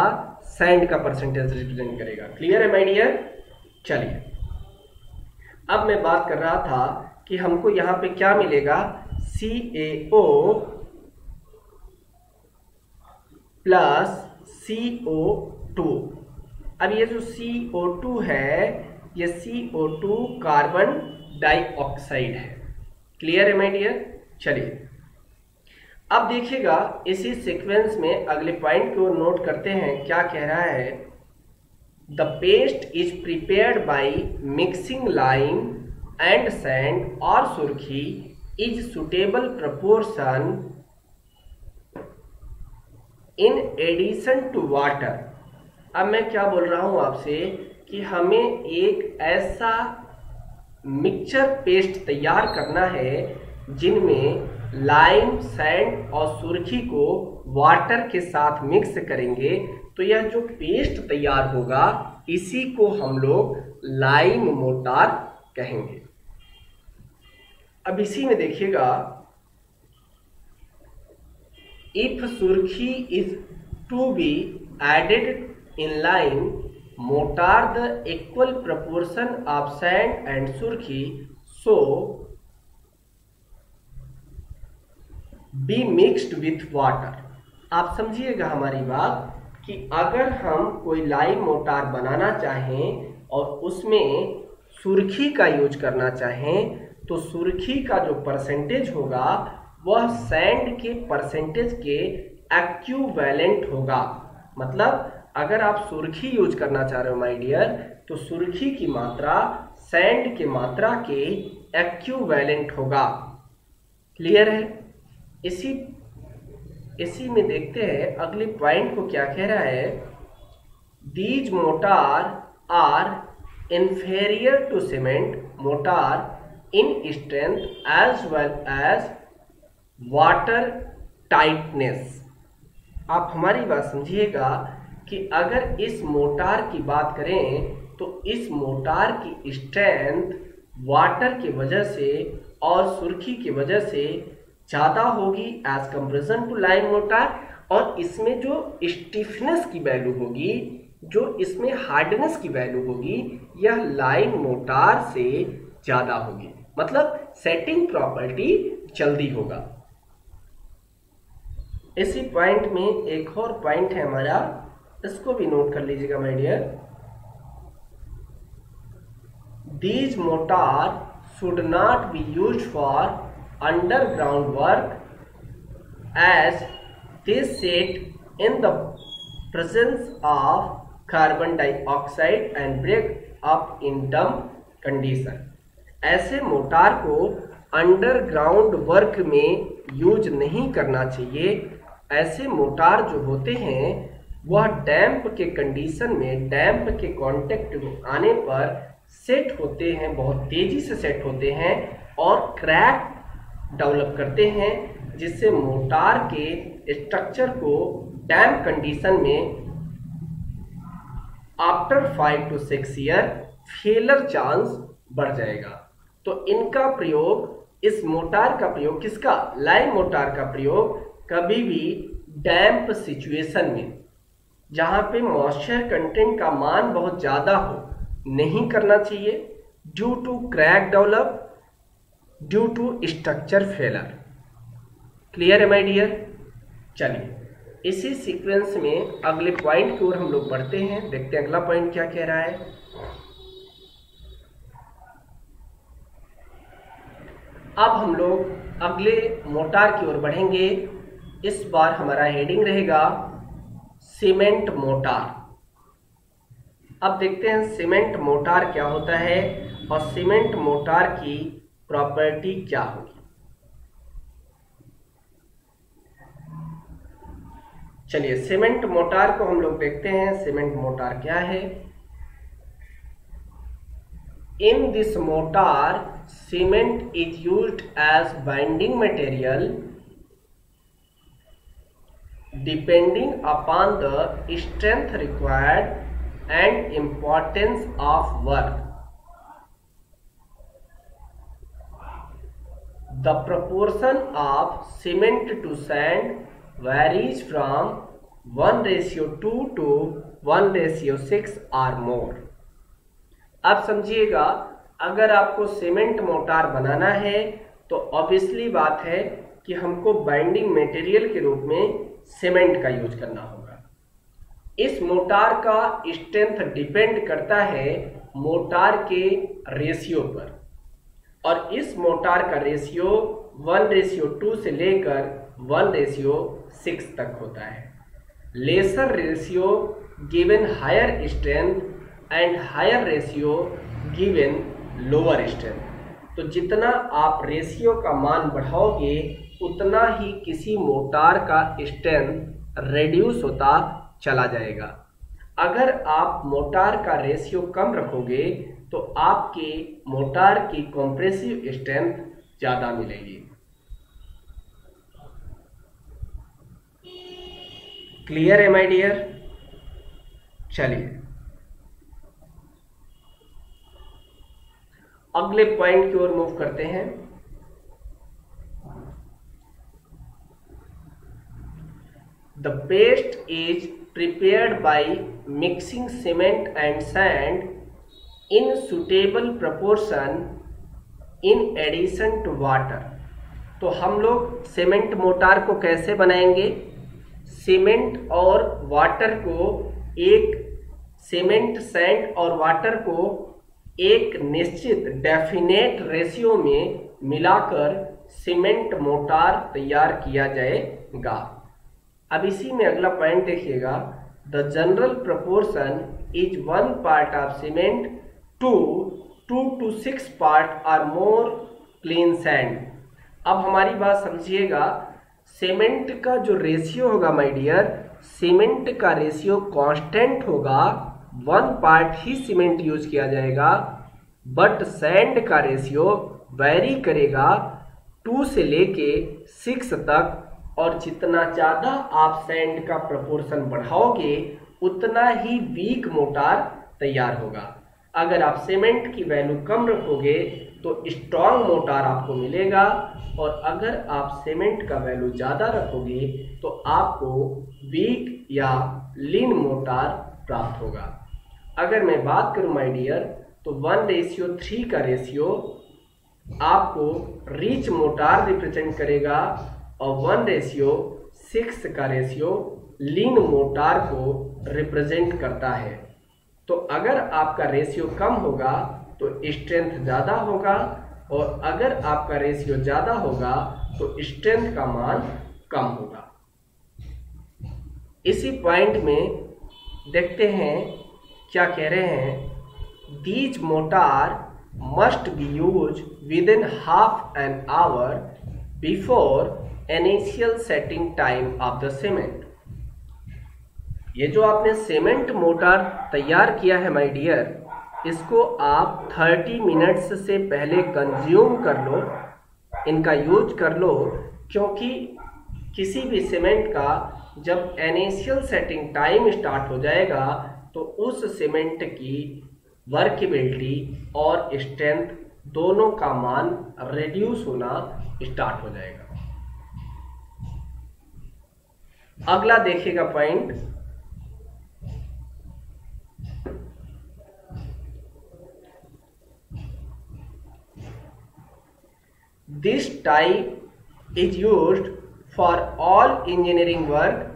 सैंड का परसेंटेज रिप्रेजेंट करेगा। क्लियर है माय डियर। चलिए अब मैं बात कर रहा था कि हमको यहां पे क्या मिलेगा, सी ए O plus C O to. अब ये जो सी ओ टू है ये C O two carbon dioxide है। क्लियर है माय डियर। चलिए अब देखिएगा इसी सीक्वेंस में अगले पॉइंट को नोट करते हैं। क्या कह रहा है, the paste is prepared by mixing lime and sand और सुर्खी is suitable proportion in addition to water. अब मैं क्या बोल रहा हूं आपसे कि हमें एक ऐसा मिक्सचर पेस्ट तैयार करना है जिनमें लाइम, सैंड और सुर्खी को वाटर के साथ मिक्स करेंगे। तो यह जो पेस्ट तैयार होगा इसी को हम लोग लाइम मोटार कहेंगे। अब इसी में देखिएगा, if सुर्खी is to be added in lime mortar the equal proportion of sand and सुर्खी so be mixed with water. आप समझिएगा हमारी बात कि अगर हम कोई लाइम मोटार बनाना चाहें और उसमें सुर्खी का यूज करना चाहें तो सुर्खी का जो परसेंटेज होगा वह सैंड के परसेंटेज के इक्विवेलेंट होगा। मतलब अगर आप सुर्खी यूज करना चाह रहे हो माय डियर तो सुर्खी की मात्रा सैंड की मात्रा के इक्विवेलेंट होगा। क्लियर है। इसी इसी में देखते हैं अगले पॉइंट को क्या कह रहा है, these mortar are inferior to cement mortar in strength as well as water tightness. आप हमारी बात समझिएगा कि अगर इस मोटार की बात करें तो इस मोटार की स्ट्रेंथ वाटर की वजह से और सुर्खी की वजह से ज़्यादा होगी as comparison to lime mortar, और इसमें जो स्टिफनेस की वैल्यू होगी, जो इसमें हार्डनेस की वैल्यू होगी, यह लाइम मोटार से ज़्यादा होगी। मतलब सेटिंग प्रॉपर्टी जल्दी होगा। इसी पॉइंट में एक और पॉइंट है हमारा, इसको भी नोट कर लीजिएगा my dear. These mortar should not be used for underground work as they set in the presence of carbon dioxide and break up in damp condition. ऐसे मोटार को अंडरग्राउंड वर्क में use नहीं करना चाहिए। ऐसे motor जो होते हैं वह डैम्प के कंडीशन में, डैम्प के कांटेक्ट में आने पर सेट होते हैं, बहुत तेज़ी से सेट होते हैं और क्रैक डेवलप करते हैं, जिससे मोटार के स्ट्रक्चर को डैम्प कंडीशन में after five to six year failure chance बढ़ जाएगा। तो इनका प्रयोग, इस मोटार का प्रयोग, किसका, लाइम मोटार का प्रयोग कभी भी डैम्प सिचुएशन में जहाँ पे मॉइस्चर कंटेंट का मान बहुत ज़्यादा हो नहीं करना चाहिए due to crack develop due to structure failure. Clear है माय डियर। चलिए इसी सीक्वेंस में अगले पॉइंट की ओर हम लोग बढ़ते हैं, देखते हैं अगला पॉइंट क्या कह रहा है। अब हम लोग अगले मोटार की ओर बढ़ेंगे। इस बार हमारा हेडिंग रहेगा सीमेंट मोटार। अब देखते हैं सीमेंट मोटार क्या होता है और सीमेंट मोटार की प्रॉपर्टी क्या होगी। चलिए सीमेंट मोटार को हम लोग देखते हैं। सीमेंट मोटार क्या है। In this mortar cement is used as binding material depending upon the strength required and importance of work. The proportion of cement to sand varies from one ratio two to one ratio six or more। आप समझिएगा, अगर आपको cement motor बनाना है तो obviously बात है कि हमको बाइंडिंग मटेरियल के रूप में सीमेंट का यूज करना होगा। इस मोटार का स्ट्रेंथ डिपेंड करता है मोटार के रेशियो पर और इस मोटार का रेशियो one रेशियो टू से लेकर one रेशियो सिक्स तक होता है। Lesser ratio given higher strength and higher ratio given lower strength. तो जितना आप रेशियो का मान बढ़ाओगे उतना ही किसी मोटार का स्ट्रेंथ रिड्यूस होता चला जाएगा। अगर आप मोटार का रेशियो कम रखोगे तो आपके मोटार की कंप्रेसिव स्ट्रेंथ ज़्यादा मिलेगी। क्लियर है माय डियर। चलिए अगले पॉइंट की ओर मूव करते हैं। The paste is prepared by mixing cement and sand in suitable proportion in addition to water। तो हम लोग सीमेंट मोटार को कैसे बनाएंगे? सीमेंट और वाटर को एक सीमेंट सैंड और वाटर को एक निश्चित डेफिनेट रेशियो में मिलाकर सीमेंट मोटार तैयार किया जाएगा। अब इसी में अगला पॉइंट देखिएगा। The general proportion is one part of cement to two to six part और मोर प्लेन सैंड। अब हमारी बात समझिएगा, सीमेंट का जो रेशियो होगा माय डियर, सीमेंट का रेशियो कांस्टेंट होगा, वन पार्ट ही सीमेंट यूज किया जाएगा। बट सैंड का रेशियो वैरी करेगा टू से लेके सिक्स तक और जितना ज़्यादा आप सैंड का प्रपोर्शन बढ़ाओगे उतना ही वीक मोटार तैयार होगा। अगर आप सीमेंट की वैल्यू कम रखोगे तो स्ट्रॉन्ग मोटार आपको मिलेगा और अगर आप सीमेंट का वैल्यू ज़्यादा रखोगे तो आपको वीक या लीन मोटार प्राप्त होगा। अगर मैं बात करूं माय डियर तो वन रेशियो थ्री का रेशियो आपको रिच मोटार रिप्रेजेंट करेगा और वन रेशियो सिक्स का रेशियो लीन मोटार को रिप्रेजेंट करता है। तो अगर आपका रेशियो कम होगा तो स्ट्रेंथ ज़्यादा होगा और अगर आपका रेशियो ज़्यादा होगा तो स्ट्रेंथ का मान कम होगा। इसी पॉइंट में देखते हैं क्या कह रहे हैं। These mortar must be use within half an hour before initial setting time of the cement. ये जो आपने सीमेंट मोटार तैयार किया है माय डियर, इसको आप तीस मिनट्स से पहले कंज्यूम कर लो, इनका यूज कर लो, क्योंकि किसी भी सीमेंट का जब इनिशियल सेटिंग टाइम स्टार्ट हो जाएगा तो उस सीमेंट की वर्केबिलिटी और स्ट्रेंथ दोनों का मान रिड्यूस होना स्टार्ट हो जाएगा। अगला देखिएगा point. This type is used for all engineering work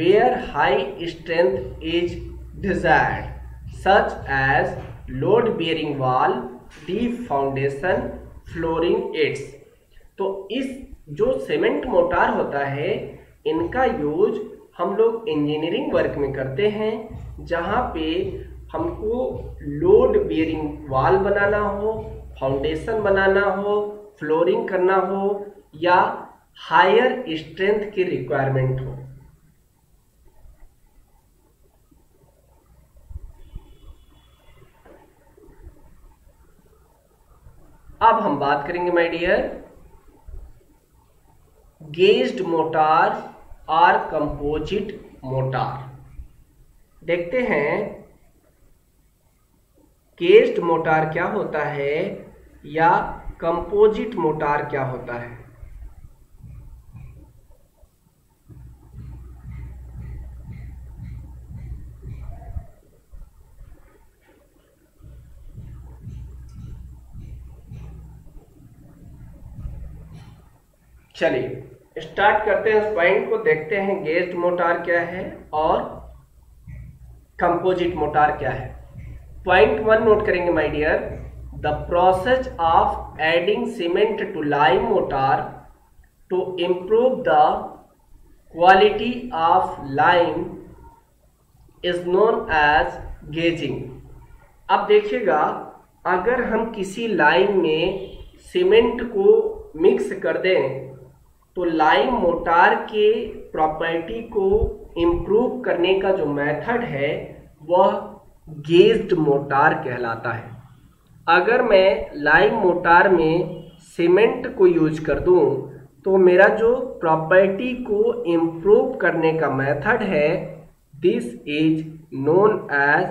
where high strength is desired, such as load bearing wall, deep foundation, flooring Yeats. तो इस जो सीमेंट मोटार होता है इनका यूज हम लोग इंजीनियरिंग वर्क में करते हैं, जहाँ पे हमको लोड बेयरिंग वॉल बनाना हो, फाउंडेशन बनाना हो, फ्लोरिंग करना हो या हायर स्ट्रेंथ की रिक्वायरमेंट हो। अब हम बात करेंगे माय डियर, गेज्ड मोटार और कंपोजिट मोटार। देखते हैं गेज्ड मोटार क्या होता है या कंपोजिट मोटार क्या होता है। चलिए स्टार्ट करते हैं उस पॉइंट को, देखते हैं गेज्ड मोटार क्या है और कंपोजिट मोटार क्या है। पॉइंट वन नोट करेंगे my dear, the process of adding cement to lime mortar to improve the quality of lime is known as gauging. अब देखिएगा, अगर हम किसी लाइम में सीमेंट को मिक्स कर दें तो लाइम मोटार के प्रॉपर्टी को इम्प्रूव करने का जो मेथड है वह गेज्ड मोटार कहलाता है। अगर मैं लाइम मोटार में सीमेंट को यूज कर दूं तो मेरा जो प्रॉपर्टी को इम्प्रूव करने का मेथड है this is known as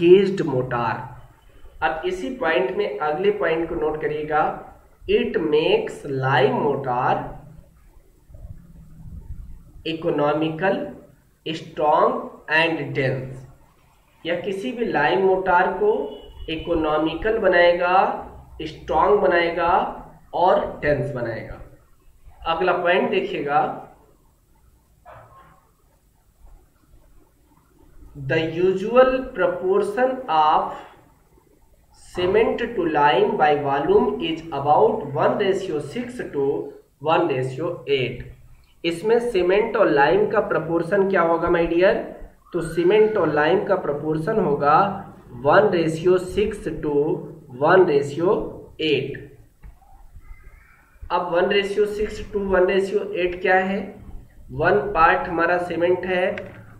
gauged mortar. अब इसी पॉइंट में अगले पॉइंट को नोट करिएगा, it makes lime mortar economical strong and dense, या किसी भी लाइम मोटार को इकोनॉमिकल बनाएगा, स्ट्रॉन्ग बनाएगा और डेंस बनाएगा। अगला पॉइंट देखिएगा, the usual proportion of cement to lime by volume is about one ratio six to one ratio eight. इसमें सीमेंट और लाइम का प्रपोर्शन क्या होगा माय डियर? तो सीमेंट और लाइम का प्रपोर्शन होगा one ratio six to one ratio eight. अब one ratio six to one ratio eight क्या है? वन पार्ट हमारा सीमेंट है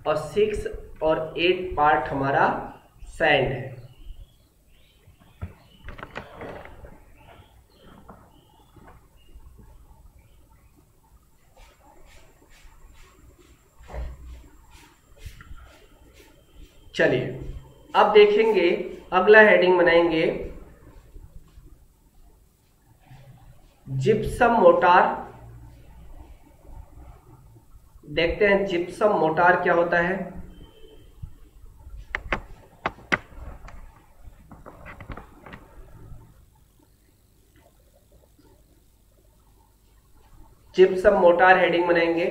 और सिक्स और एट पार्ट हमारा सैंड है। चलिए अब देखेंगे, अगला हेडिंग बनाएंगे जिप्सम मोटार। देखते हैं जिप्सम मोटार क्या होता है। जिप्सम मोटार हेडिंग बनाएंगे।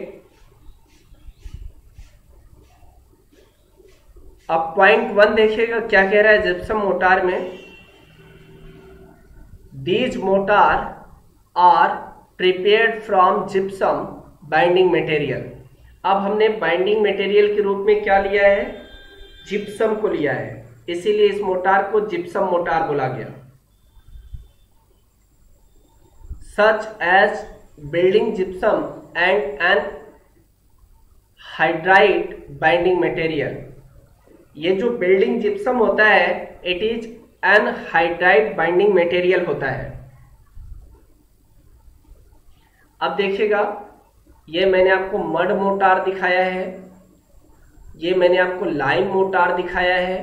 अब पॉइंट वन देखिएगा क्या कह रहा है जिप्सम मोटार में, these mortar are prepared from जिप्सम binding material. अब हमने बाइंडिंग मटेरियल के रूप में क्या लिया है? जिप्सम को लिया है, इसीलिए इस मोटार को जिप्सम मोटार बोला गया। Such as building जिप्सम and anhydride binding material. ये जो बिल्डिंग जिप्सम होता है it is anhydride binding material होता है। अब देखिएगा, ये मैंने आपको मड मोटार दिखाया है, ये मैंने आपको लाइम मोटार दिखाया है,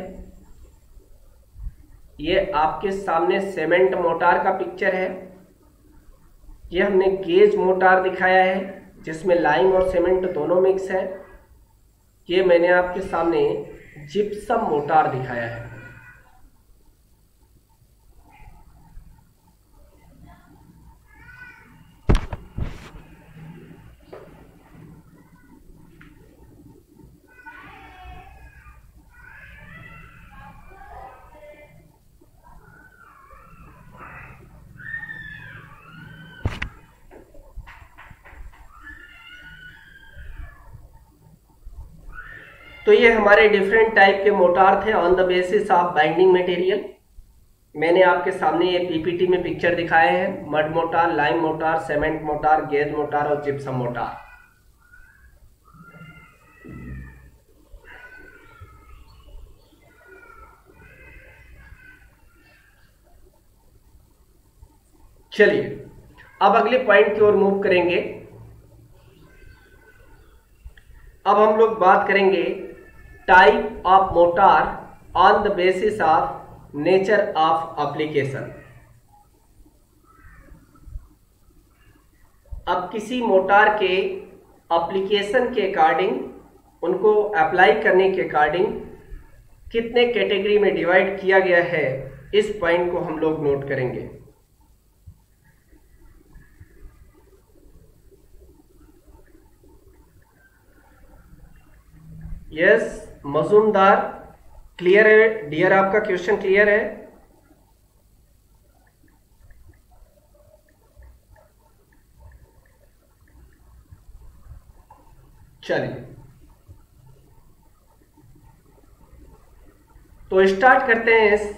ये आपके सामने सीमेंट मोटार का पिक्चर है, ये हमने गेज मोटार दिखाया है जिसमें लाइम और सीमेंट दोनों मिक्स है, ये मैंने आपके सामने जिप्सम मोर्टार दिखाया है। तो ये हमारे डिफरेंट टाइप के मोर्टार थे on the basis of binding material. मैंने आपके सामने ये पीपीटी में पिक्चर दिखाए हैं, mud mortar, lime mortar, cement mortar, gauge mortar और जिप्सम मोर्टार। चलिए अब अगले पॉइंट की ओर मूव करेंगे। अब हम लोग बात करेंगे type of mortar on the basis of nature of application. अब किसी मोर्टार के एप्लीकेशन के अकॉर्डिंग, उनको अप्लाई करने के अकॉर्डिंग कितने कैटेगरी में डिवाइड किया गया है, इस पॉइंट को हम लोग नोट करेंगे। यस yes, मजूमदार क्लियर है डियर, आपका क्वेश्चन क्लियर है। चलिए तो स्टार्ट करते हैं इस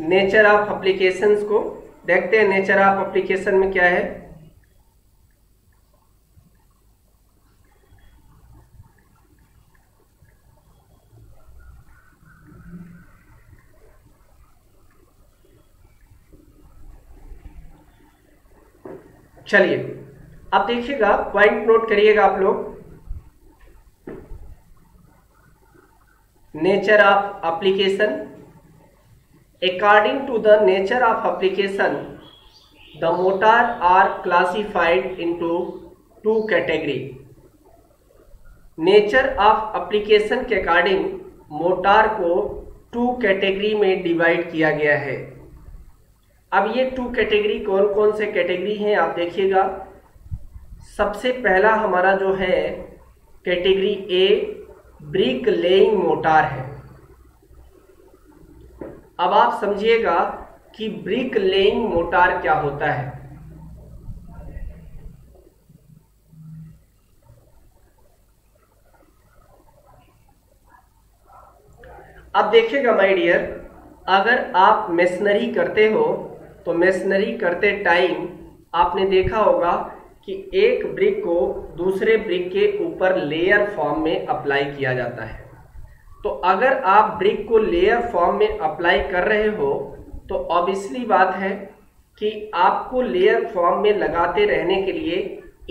नेचर ऑफ एप्लीकेशंस को। देखते हैं नेचर ऑफ एप्लीकेशन में क्या है। चलिए आप देखिएगा, पॉइंट नोट करिएगा आप लोग। Nature of application, according to the nature of application the mortar are classified into two category. Nature of application के अकॉर्डिंग मोर्टार को टू कैटेगरी में डिवाइड किया गया है। अब ये टू कैटेगरी कौन कौन से कैटेगरी हैं आप देखिएगा। सबसे पहला हमारा जो है category A, brick laying mortar है। अब आप समझिएगा कि ब्रिक लेइंग मोर्टार क्या होता है। अब देखिएगा माय डियर, अगर आप मेसनरी करते हो तो मेसनरी करते टाइम आपने देखा होगा कि एक ब्रिक को दूसरे ब्रिक के ऊपर लेयर फॉर्म में अप्लाई किया जाता है। तो अगर आप ब्रिक को लेयर फॉर्म में अप्लाई कर रहे हो तो ऑब्वियसली बात है कि आपको लेयर फॉर्म में लगाते रहने के लिए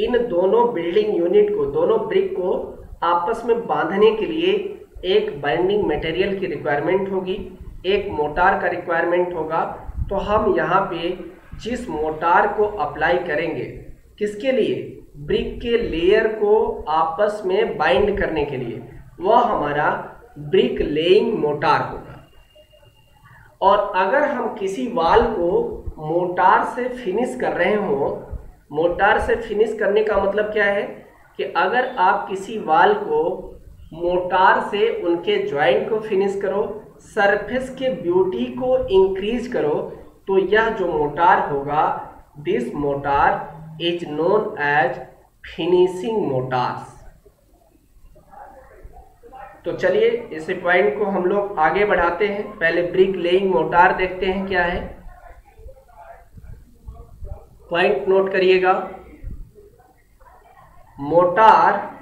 इन दोनों बिल्डिंग यूनिट को, दोनों ब्रिक को आपस में बांधने के लिए एक बाइंडिंग मटेरियल की रिक्वायरमेंट होगी, एक मोर्टार का रिक्वायरमेंट होगा। तो हम यहाँ पे जिस मोर्टार को अप्लाई करेंगे, किसके लिए? ब्रिक के लेयर को आपस में बाइंड करने के लिए, वह हमारा ब्रिक लेइंग मोर्टार होगा। और अगर हम किसी वाल को मोर्टार से फिनिश कर रहे हो, मोर्टार से फिनिश करने का मतलब क्या है कि अगर आप किसी वाल को मोर्टार से उनके ज्वाइंट को फिनिश करो, सरफेस के ब्यूटी को इंक्रीज करो, तो यह जो मोर्टार होगा, this mortar is known as finishing mortars. तो चलिए इस पॉइंट को हम लोग आगे बढ़ाते हैं। पहले ब्रिक लेइंग मोर्टार देखते हैं क्या है। पॉइंट नोट करिएगा, mortar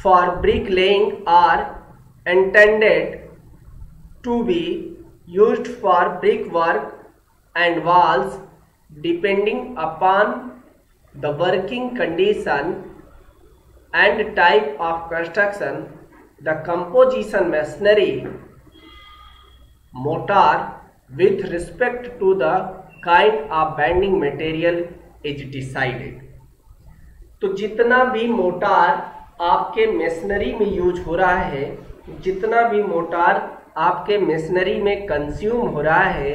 for brick laying are intended to be used for brick work and walls depending upon the working condition and type of construction, the composition masonry mortar with respect to the kind of binding material is decided। तो जितना भी motor आपके masonry में use हो रहा है, जितना भी मोटार आपके मेसनरी में कंज्यूम हो रहा है,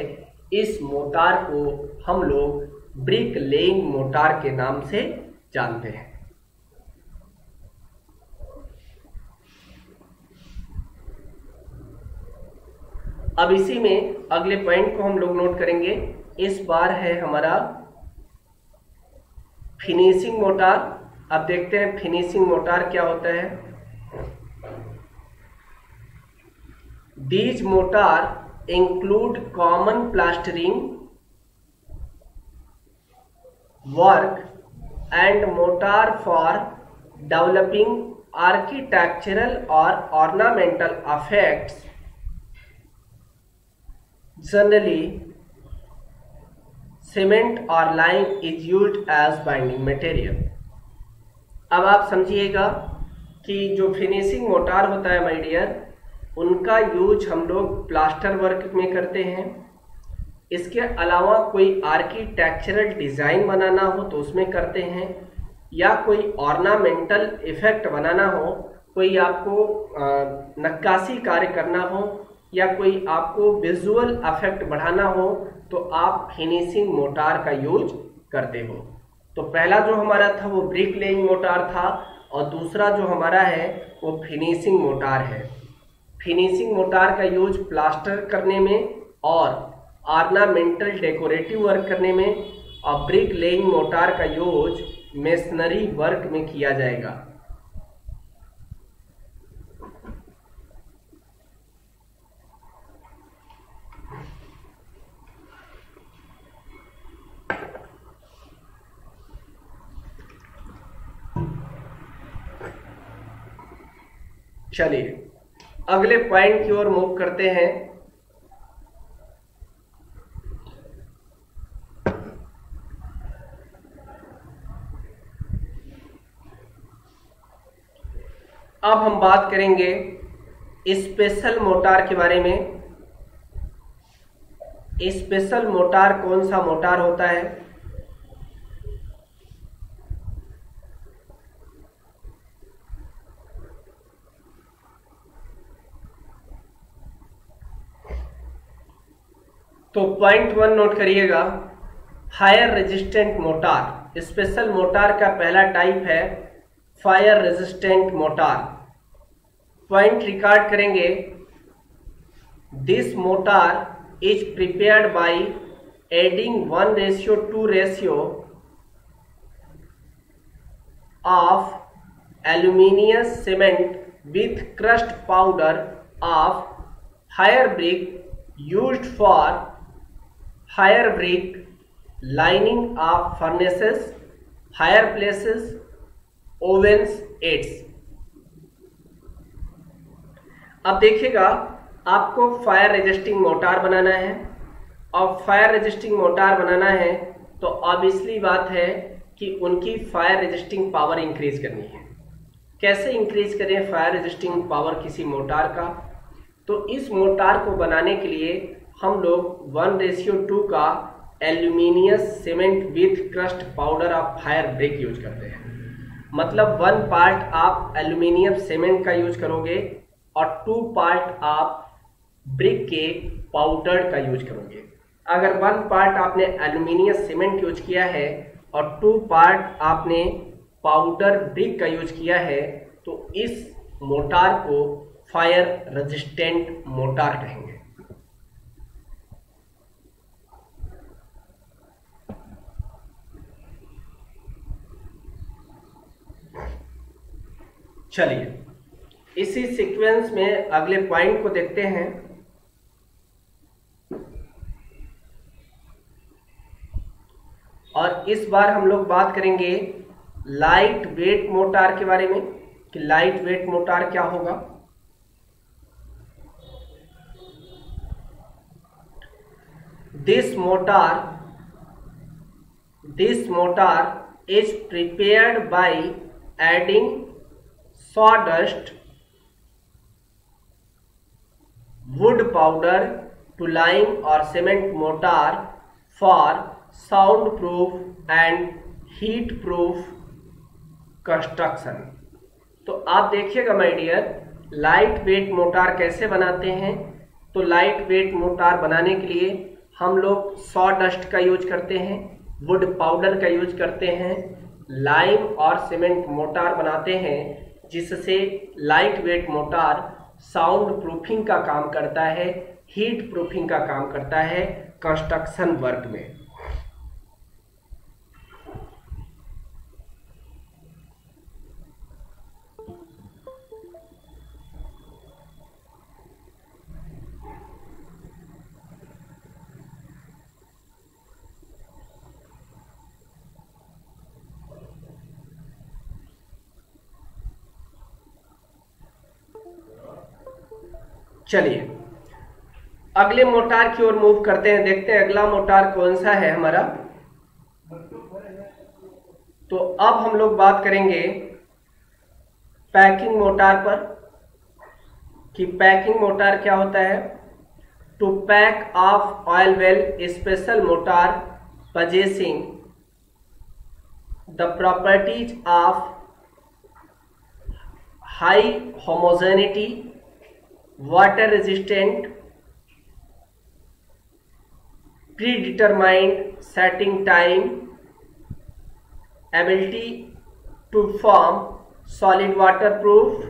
इस मोटार को हम लोग ब्रिक लेइंग मोटार के नाम से जानते हैं। अब इसी में अगले पॉइंट को हम लोग नोट करेंगे। इस बार है हमारा फिनिशिंग मोटार। अब देखते हैं फिनिशिंग मोटार क्या होता है। These mortar include common plastering work and mortar for developing architectural और ऑर्नामेंटल अफेक्ट्स, जनरली सीमेंट और lime is use as binding material. अब आप समझिएगा कि जो फिनिशिंग मोटार होता है माय डियर, उनका यूज हम लोग प्लास्टर वर्क में करते हैं। इसके अलावा कोई आर्किटेक्चरल डिज़ाइन बनाना हो तो उसमें करते हैं, या कोई ऑर्नामेंटल इफेक्ट बनाना हो, कोई आपको नक्काशी कार्य करना हो, या कोई आपको विजुअल अफेक्ट बढ़ाना हो, तो आप फिनिशिंग मोटार का यूज करते हो। तो पहला जो हमारा था वो ब्रिक लेइंग मोटार था, और दूसरा जो हमारा है वो फिनिशिंग मोटार है। फिनिशिंग मोटार का यूज प्लास्टर करने में और ऑर्नामेंटल डेकोरेटिव वर्क करने में, और ब्रिक लेइंग मोटार का यूज मेसनरी वर्क में किया जाएगा। चलिए अगले पॉइंट की ओर मूव करते हैं। अब हम बात करेंगे स्पेशल मोटार के बारे में। स्पेशल मोटार कौन सा मोटार होता है? तो पॉइंट वन नोट करिएगा, fire resistant mortar. Special mortar का पहला टाइप है fire resistant mortar. Point record करेंगे, this mortar is prepared by adding one ratio two ratio of aluminium cement with crushed powder of fire brick used for fire brick lining of furnaces, fireplaces, ovens, etc. अब देखिएगा, आपको fire resisting motor बनाना है, और fire resisting motor बनाना है तो obviously बात है कि उनकी फायर रेजिस्टिंग पावर इंक्रीज करनी है। कैसे इंक्रीज करें फायर रेजिस्टिंग पावर किसी मोटार का? तो इस मोटार को बनाने के लिए हम लोग वन रेशियो टू का aluminium cement with crushed powder of fire brick use करते हैं। मतलब वन पार्ट आप एल्यूमिनियम सीमेंट का यूज करोगे और टू पार्ट आप ब्रिक के पाउडर का यूज करोगे। अगर वन पार्ट आपने एल्यूमिनियम सीमेंट यूज किया है और टू पार्ट आपने पाउडर ब्रिक का यूज किया है, तो इस मोटार को फायर रेजिस्टेंट मोटार कहेंगे। चलिए इसी सीक्वेंस में अगले पॉइंट को देखते हैं। और इस बार हम लोग बात करेंगे लाइट वेट मोटार के बारे में कि लाइट वेट मोटार क्या होगा। This mortar this mortar is prepared by adding sawdust, wood powder to lime or cement mortar for soundproof and heatproof construction. तो आप देखिएगा my dear, light weight mortar कैसे बनाते हैं। तो लाइट वेट मोटार बनाने के लिए हम लोग सॉ डस्ट का यूज करते हैं, वुड पाउडर का यूज करते हैं, लाइम और सीमेंट मोटार बनाते हैं, जिससे light weight mortar sound proofing का काम करता है, हीट प्रूफिंग का काम करता है कंस्ट्रक्शन वर्क में। चलिए अगले मोटार की ओर मूव करते हैं, देखते हैं अगला मोटार कौन सा है हमारा। तो अब हम लोग बात करेंगे पैकिंग मोटार पर कि पैकिंग मोटार क्या होता है। To pack of oil well special mortar possessing the properties of high homogeneity, water resistant, predetermined setting time, ability to form solid waterproof,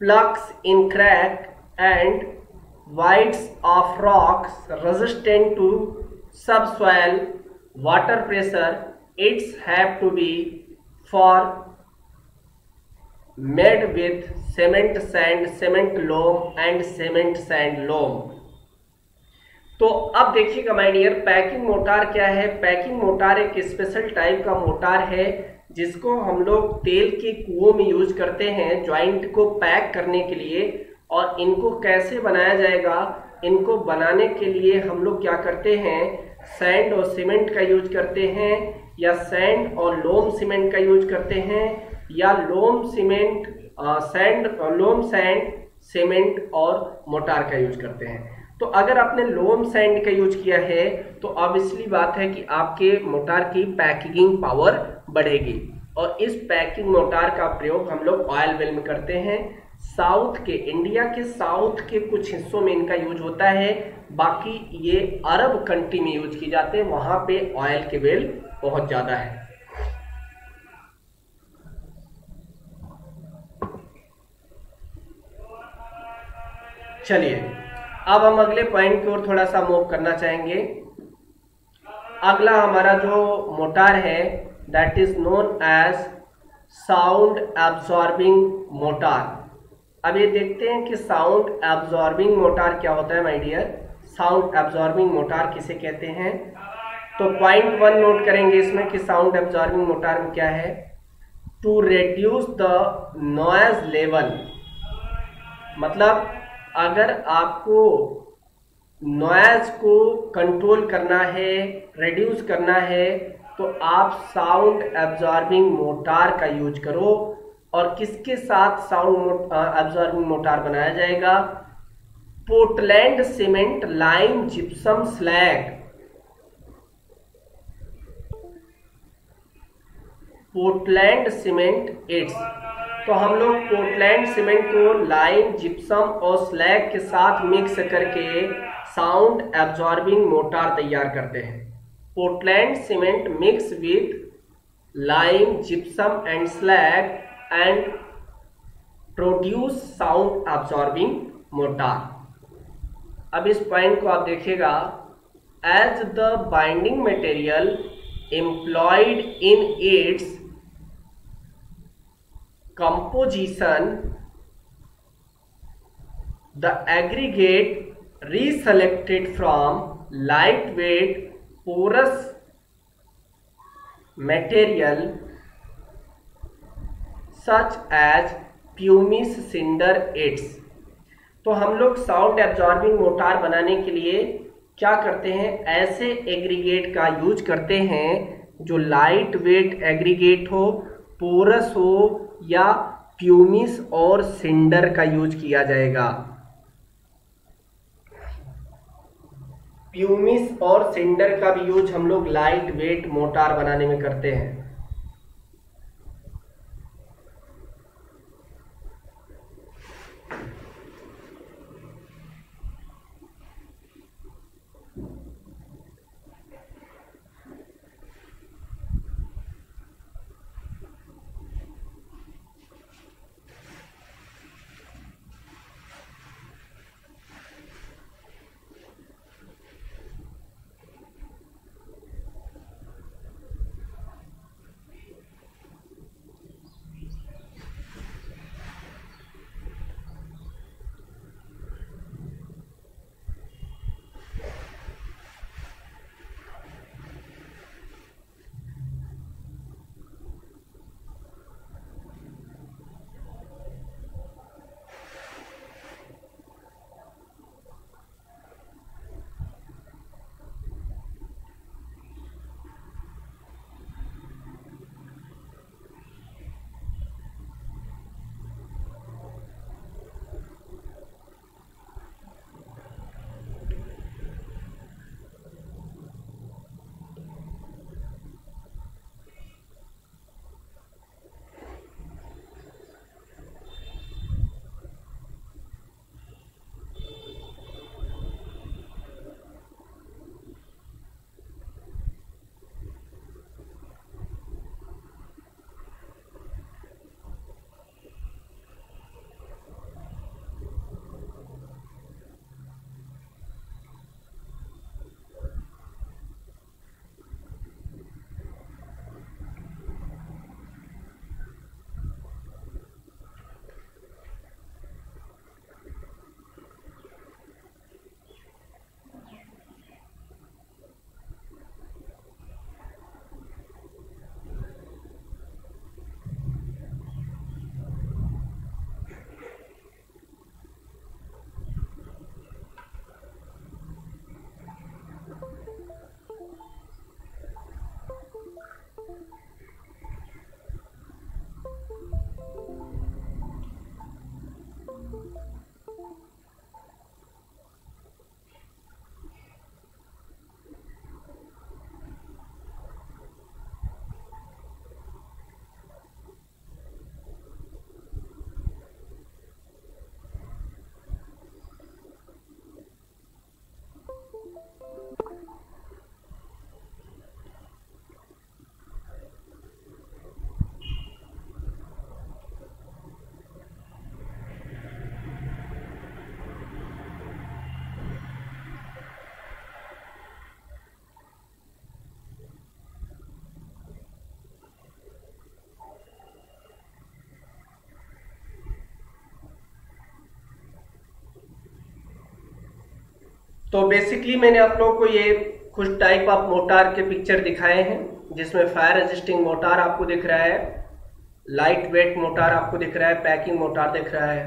plugs in crack and whites of rocks resistant to subsoil water pressure. It's have to be for made with cement sand, cement loam and cement sand loam. तो अब देखिएगा my dear, packing mortar क्या है। Packing mortar एक special type का mortar है जिसको हम लोग तेल के कुओं में यूज करते हैं जॉइंट को पैक करने के लिए। और इनको कैसे बनाया जाएगा, इनको बनाने के लिए हम लोग क्या करते हैं, सैंड और सीमेंट का यूज करते हैं, या सैंड और लोम सीमेंट का यूज करते हैं, या loam cement sand loam sand cement और मोटार का यूज करते हैं। तो अगर आपने लोम सैंड का यूज किया है तो ऑब्वियसली बात है कि आपके मोटार की पैकेजिंग पावर बढ़ेगी। और इस पैकिंग मोटार का प्रयोग हम लोग ऑयल वेल में करते हैं। साउथ के इंडिया के साउथ के कुछ हिस्सों में इनका यूज होता है, बाकी ये अरब कंट्री में यूज किए जाते हैं, वहाँ पे ऑयल के वेल बहुत ज़्यादा है। चलिए अब हम अगले पॉइंट की ओर थोड़ा सा मूव करना चाहेंगे। अगला हमारा जो मोटार है that is known as sound absorbing mortar. अब ये देखते हैं कि साउंड एब्जॉर्बिंग मोटार क्या होता है my dear. Sound absorbing mortar किसे कहते हैं, तो पॉइंट वन नोट करेंगे इसमें कि साउंड एब्जॉर्बिंग मोटार में क्या है। To reduce the noise level, मतलब अगर आपको नॉइज को कंट्रोल करना है, रिड्यूस करना है, तो आप साउंड एब्जॉर्बिंग मोटार का यूज करो। और किसके साथ साउंड एब्जॉर्बिंग मोटार बनाया जाएगा, पोर्टलैंड सीमेंट, lime, जिप्सम slag. पोर्टलैंड सीमेंट it's, तो हम लोग पोर्टलैंड सीमेंट को लाइम, जिप्सम और स्लैग के साथ मिक्स करके साउंड एब्जॉर्बिंग मोटार तैयार करते हैं। पोर्टलैंड सीमेंट mix with lime, जिप्सम and slag and produce sound absorbing mortar. अब इस पॉइंट को आप देखिएगा, as the binding material employed in its composition, the aggregate reselected from lightweight porous material such as pumice cinder its। तो हम लोग sound absorbing motor बनाने के लिए क्या करते हैं, ऐसे एग्रीगेट का यूज करते हैं जो लाइट वेट एग्रीगेट हो, पोरस हो, या प्यूमिस और सिंडर का यूज किया जाएगा। प्यूमिस और सिंडर का भी यूज हम लोग लाइट वेट मोटार बनाने में करते हैं। तो बेसिकली मैंने आप लोगों को ये कुछ टाइप ऑफ मोटार के पिक्चर दिखाए हैं, जिसमें फायर रेजिस्टिंग मोटार आपको दिख रहा है, लाइट वेट मोटार आपको दिख रहा है, पैकिंग मोटार दिख रहा है,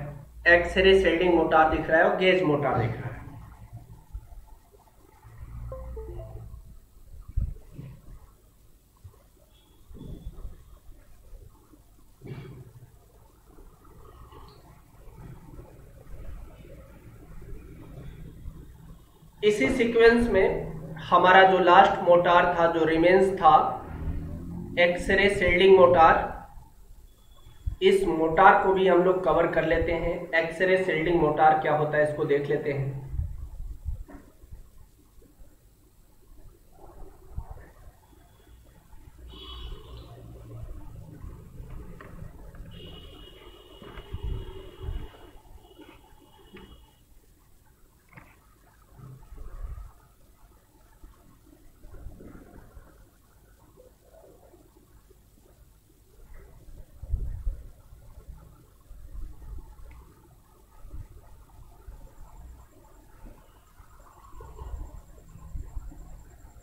एक्सरे सेल्डिंग मोटार दिख रहा है और गेज मोटार दिख रहा है। इसी सीक्वेंस में हमारा जो लास्ट मोटार था, जो रिमेंस था, एक्सरे सेल्डिंग मोटार, इस मोटार को भी हम लोग कवर कर लेते हैं। एक्सरे सेल्डिंग मोटार क्या होता है इसको देख लेते हैं।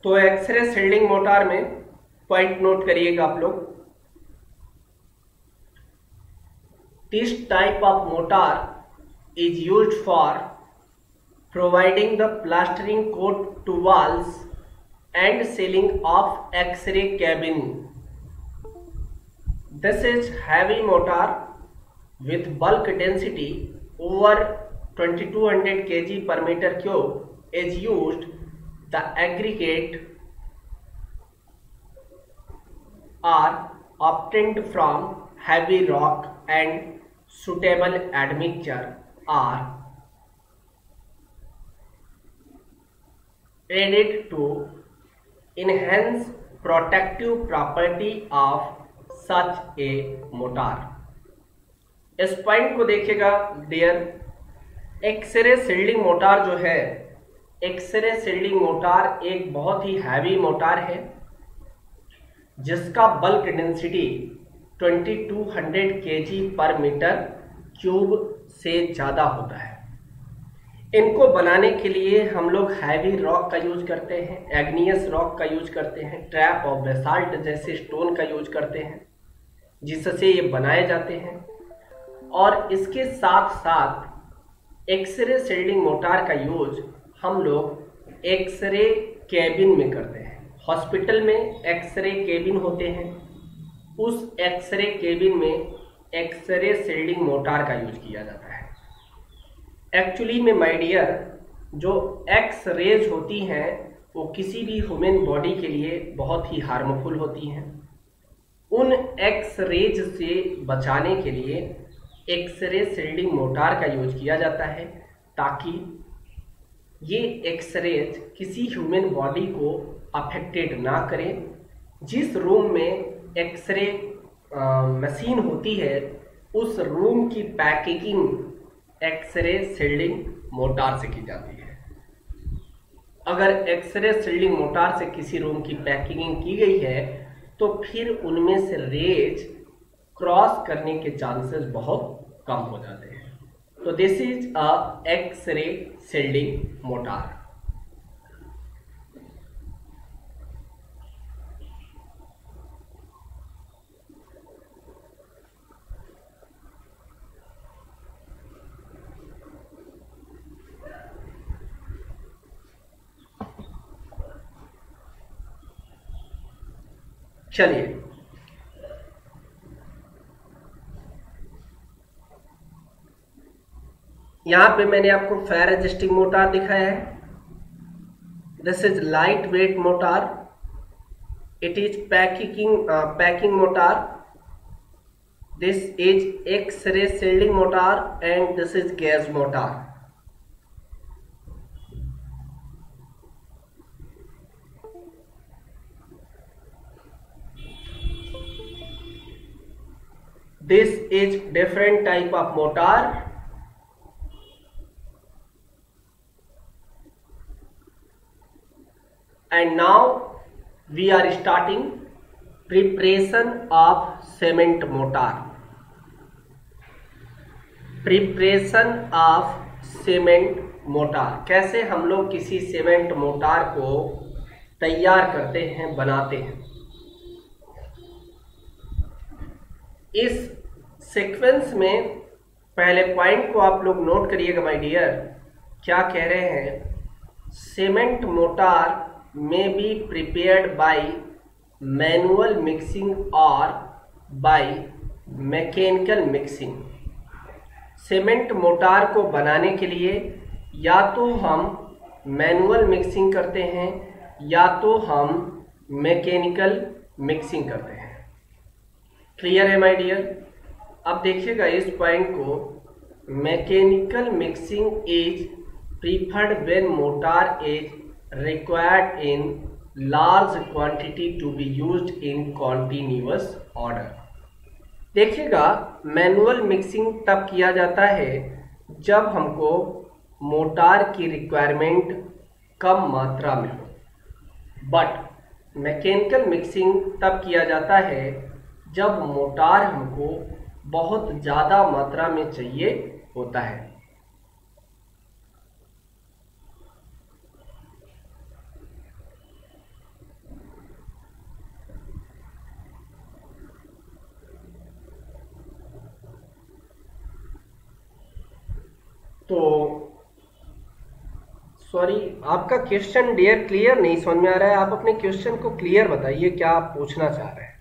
तो एक्सरे सेल्डिंग मोटार में पॉइंट नोट करिएगा आप लोग, this type of mortar is used for providing the plastering coat to walls and ceiling of X-ray cabin. This is heavy mortar with bulk density over twenty two hundred KG per metre cube is used the aggregate are obtained from heavy rock and suitable admixture are added to enhance protective property of such a mortar. इस point को देखिएगा dear, x ray shielding motor जो है, x ray shielding motor एक बहुत ही heavy mortar है जिसका bulk density twenty two hundred KG per metre cube से ज़्यादा होता है। इनको बनाने के लिए हम लोग हैवी रॉक का यूज करते हैं, एग्नियस रॉक का यूज करते हैं, ट्रैप और बेसाल्ट जैसे स्टोन का यूज करते हैं जिससे ये बनाए जाते हैं। और इसके साथ साथ एक्सरे सील्डिंग मोटार का यूज हम लोग एक्सरे कैबिन में करते हैं। हॉस्पिटल में एक्सरे कैबिन होते हैं, उस एक्सरे कैबिन में एक्सरे सील्डिंग मोटार का यूज किया जाता है। एक्चुअली में माय डियर, जो एक्स रेज होती हैं वो किसी भी ह्यूमन बॉडी के लिए बहुत ही हार्मफुल होती हैं। उन एक्स रेज से बचाने के लिए एक्सरे सील्डिंग मोटार का यूज किया जाता है, ताकि ये एक्सरेज किसी ह्यूमन बॉडी को अफेक्टेड ना करें। जिस रूम में एक्सरे मशीन होती है उस रूम की पैकेजिंग एक्सरे सील्डिंग मोटार से की जाती है। अगर एक्सरे सील्डिंग मोटार से किसी रूम की पैकेजिंग की गई है तो फिर उनमें से रेज क्रॉस करने के चांसेस बहुत कम हो जाते हैं। तो this is a X-ray shielding mortar. चलिए, यहाँ पे मैंने आपको फायर रेजिस्टिंग मोटार दिखाया है। This is light weight mortar, it is packing packing mortar, this is X-ray shielding mortar and this is gas mortar. This is different type of mortar. And now we are starting preparation of cement mortar. Preparation of cement mortar, कैसे हम लोग किसी cement mortar को तैयार करते हैं, बनाते हैं। इस सीक्वेंस में पहले पॉइंट को आप लोग नोट करिएगा माय डियर, क्या कह रहे हैं, सीमेंट मोटार में be prepared by manual mixing और by mechanical mixing. Cement mortar को बनाने के लिए या तो हम मैनुअल मिक्सिंग करते हैं या तो हम मैकेनिकल मिक्सिंग करते हैं। क्लियर है माय डियर। अब देखिएगा इस पॉइंट को, mechanical mixing is preferred when mortar is required in large quantity to be used in continuous order. देखिएगा मैनुअल मिक्सिंग तब किया जाता है जब हमको मोटार की रिक्वायरमेंट कम मात्रा में हो, बट मैकेनिकल मिक्सिंग तब किया जाता है जब मोटार हमको बहुत ज़्यादा मात्रा में चाहिए होता है। तो सॉरी, आपका क्वेश्चन डियर क्लियर नहीं समझ में आ रहा है, आप अपने क्वेश्चन को क्लियर बताइए क्या आप पूछना चाह रहे हैं।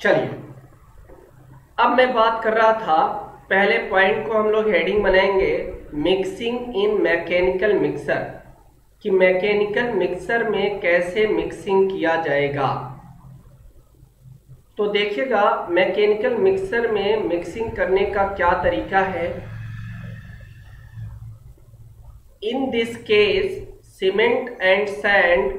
चलिए, अब मैं बात कर रहा था, पहले पॉइंट को हम लोग हेडिंग बनाएंगे मिक्सिंग इन मैकेनिकल मिक्सर, कि मैकेनिकल मिक्सर में कैसे मिक्सिंग किया जाएगा। तो देखिएगा मैकेनिकल मिक्सर में मिक्सिंग करने का क्या तरीका है। In this case cement and sand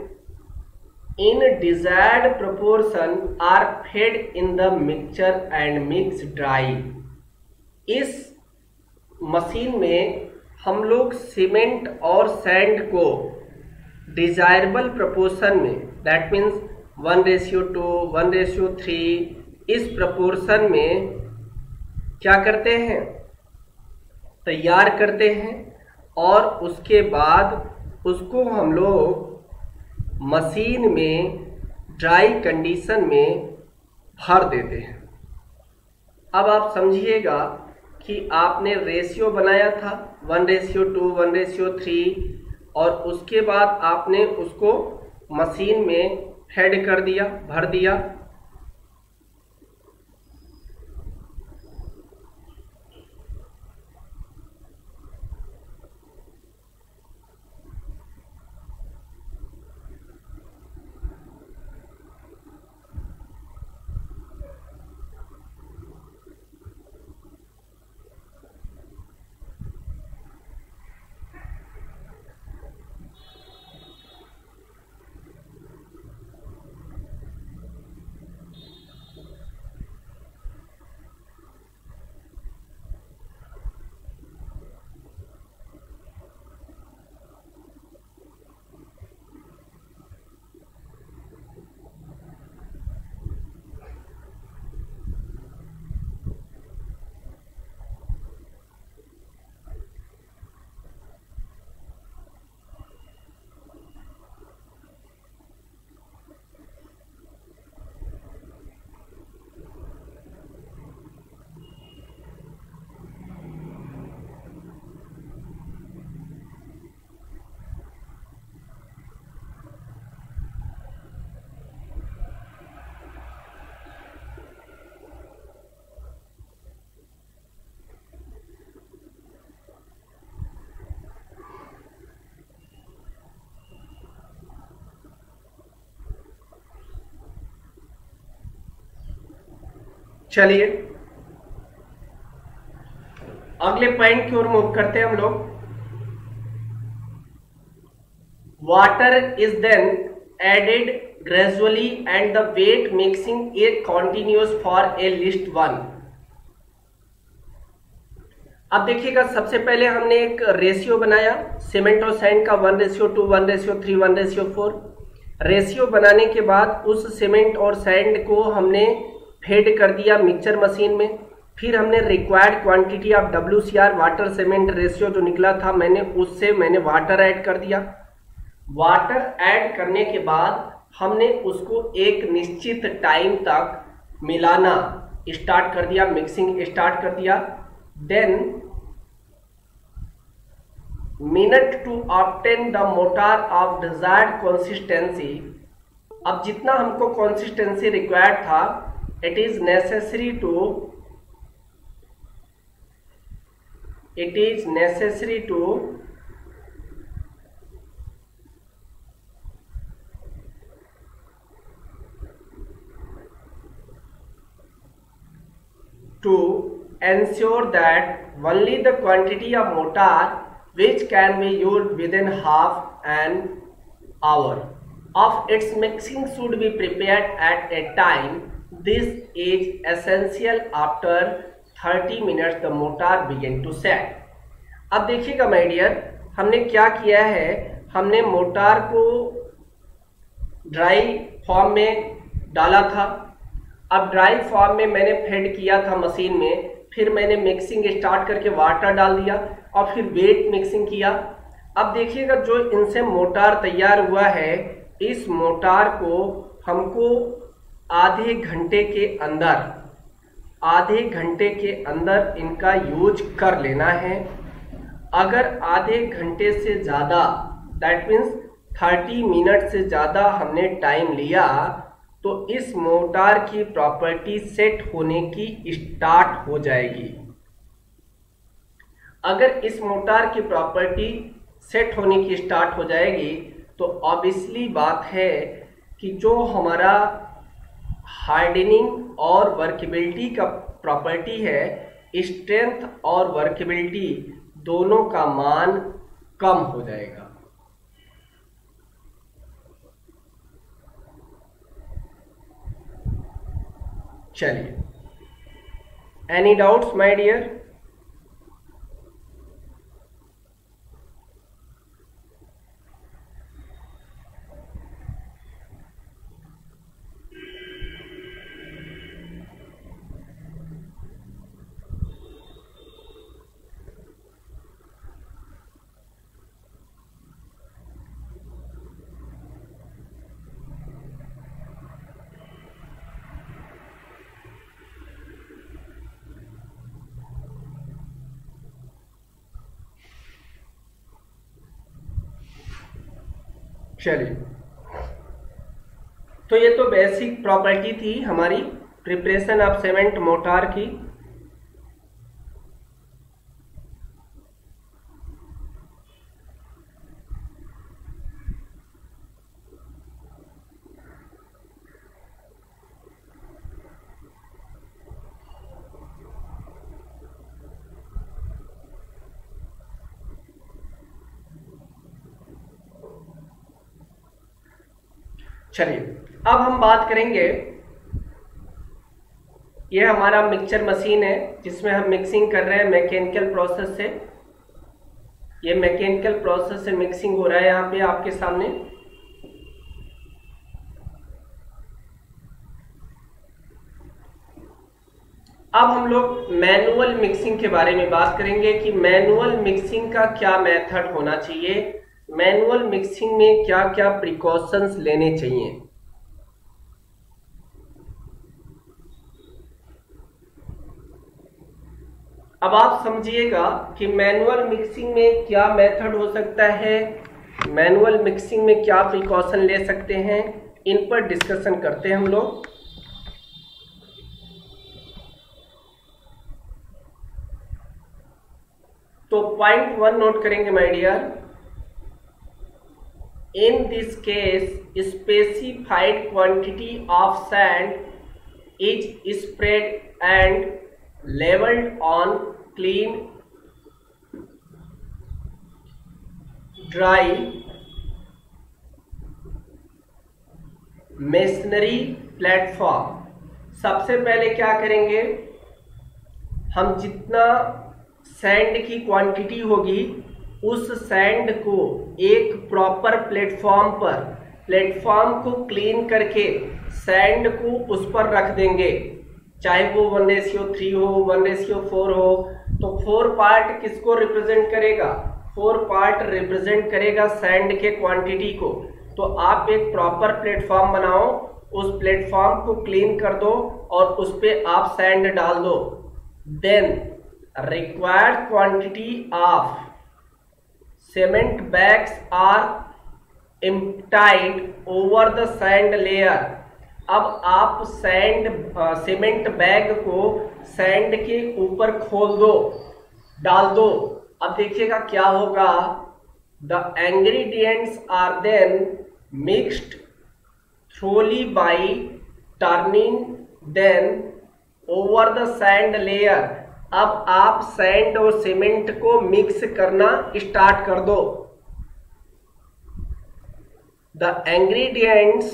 in desired proportion are fed in the mixture and mix dry. इस मशीन में हम लोग सीमेंट और सैंड को डिजायरेबल प्रपोर्शन में, that means one ratio two one ratio three इस प्रपोर्शन में क्या करते हैं, तैयार करते हैं और उसके बाद उसको हम लोग मशीन में ड्राई कंडीशन में भर देते हैं। अब आप समझिएगा कि आपने रेशियो बनाया था one ratio two one ratio three और उसके बाद आपने उसको मशीन में फेड कर दिया, भर दिया। चलिए अगले पॉइंट की ओर मूव करते हैं हम लोग। Water is then added gradually and the wet mixing is continuous for a least one. अब देखिएगा, सबसे पहले हमने एक रेशियो बनाया सीमेंट और सैंड का, one ratio two, one ratio three, one ratio four. Ratio बनाने के बाद उस सीमेंट और सैंड को हमने फेड कर दिया मिक्सचर मशीन में। फिर हमने required quantity of W C R water cement ratio जो निकला था, मैंने उससे मैंने वाटर ऐड कर दिया। वाटर ऐड करने के बाद हमने उसको एक निश्चित टाइम तक मिलाना स्टार्ट कर दिया, मिक्सिंग स्टार्ट कर दिया। Then minute to obtain the mortar of desired consistency. अब जितना हमको कंसिस्टेंसी रिक्वायर्ड था, it is necessary to it is necessary to to ensure that only the quantity of mortar which can be used within half an hour of its mixing should be prepared at a time. This is essential after thirty minutes the mortar begin to set. अब देखिएगा my dear, हमने क्या किया है, हमने motor को dry form में डाला था। अब ड्राई फॉर्म में मैंने फेड किया था मशीन में, फिर मैंने मिक्सिंग स्टार्ट करके वाटर डाल दिया और फिर वेट मिक्सिंग किया। अब देखिएगा, जो इनसे मोटार तैयार हुआ है, इस मोटार को हमको आधे घंटे के अंदर आधे घंटे के अंदर इनका यूज कर लेना है। अगर आधे घंटे से ज़्यादा, दैट मीन्स तीस मिनट से ज़्यादा हमने टाइम लिया, तो इस मोटार की प्रॉपर्टी सेट होने की स्टार्ट हो जाएगी। अगर इस मोटार की प्रॉपर्टी सेट होने की स्टार्ट हो जाएगी तो ऑब्वियसली बात है कि जो हमारा हार्डनिंग और वर्केबिलिटी का प्रॉपर्टी है, स्ट्रेंथ और वर्केबिलिटी दोनों का मान कम हो जाएगा। चलिए, एनी डाउट्स माय डियर? चलिए, तो ये तो बेसिक प्रॉपर्टी थी हमारी प्रिपरेशन ऑफ सीमेंट मोटार की। चलिए, अब हम बात करेंगे, यह हमारा मिक्सचर मशीन है जिसमें हम मिक्सिंग कर रहे हैं मैकेनिकल प्रोसेस से। यह मैकेनिकल प्रोसेस से मिक्सिंग हो रहा है यहाँ पे आपके सामने। अब हम लोग मैनुअल मिक्सिंग के बारे में बात करेंगे कि मैनुअल मिक्सिंग का क्या मेथड होना चाहिए, मैनुअल मिक्सिंग में क्या क्या प्रिकॉशंस लेने चाहिए। अब आप समझिएगा कि मैनुअल मिक्सिंग में क्या मेथड हो सकता है, मैनुअल मिक्सिंग में क्या प्रिकॉशन ले सकते हैं, इन पर डिस्कशन करते हैं हम लोग। तो पॉइंट वन नोट करेंगे my dear. In this case, specified quantity of sand is spread and leveled on clean, dry masonry platform। सबसे पहले क्या करेंगे, हम जितना सैंड की क्वांटिटी होगी उस सैंड को एक प्रॉपर प्लेटफॉर्म पर प्लेटफॉर्म को क्लीन करके सैंड को उस पर रख देंगे, चाहे वो वन रेशियो थ्री हो, वन रेशियो फोर हो। तो फोर पार्ट किसको रिप्रेजेंट करेगा? फोर पार्ट रिप्रेजेंट करेगा सैंड के क्वांटिटी को। तो आप एक प्रॉपर प्लेटफॉर्म बनाओ, उस प्लेटफॉर्म को क्लीन कर दो और उस पर आप सैंड डाल दो। Then required quantity of cement bags are emptied over the sand layer. अब आप सैंड सीमेंट बैग को सैंड के ऊपर खोल दो, डाल दो। अब देखिएगा क्या होगा। The ingredients are then mixed thoroughly by turning then over the sand layer. अब आप सैंड और सीमेंट को मिक्स करना स्टार्ट कर दो। The ingredients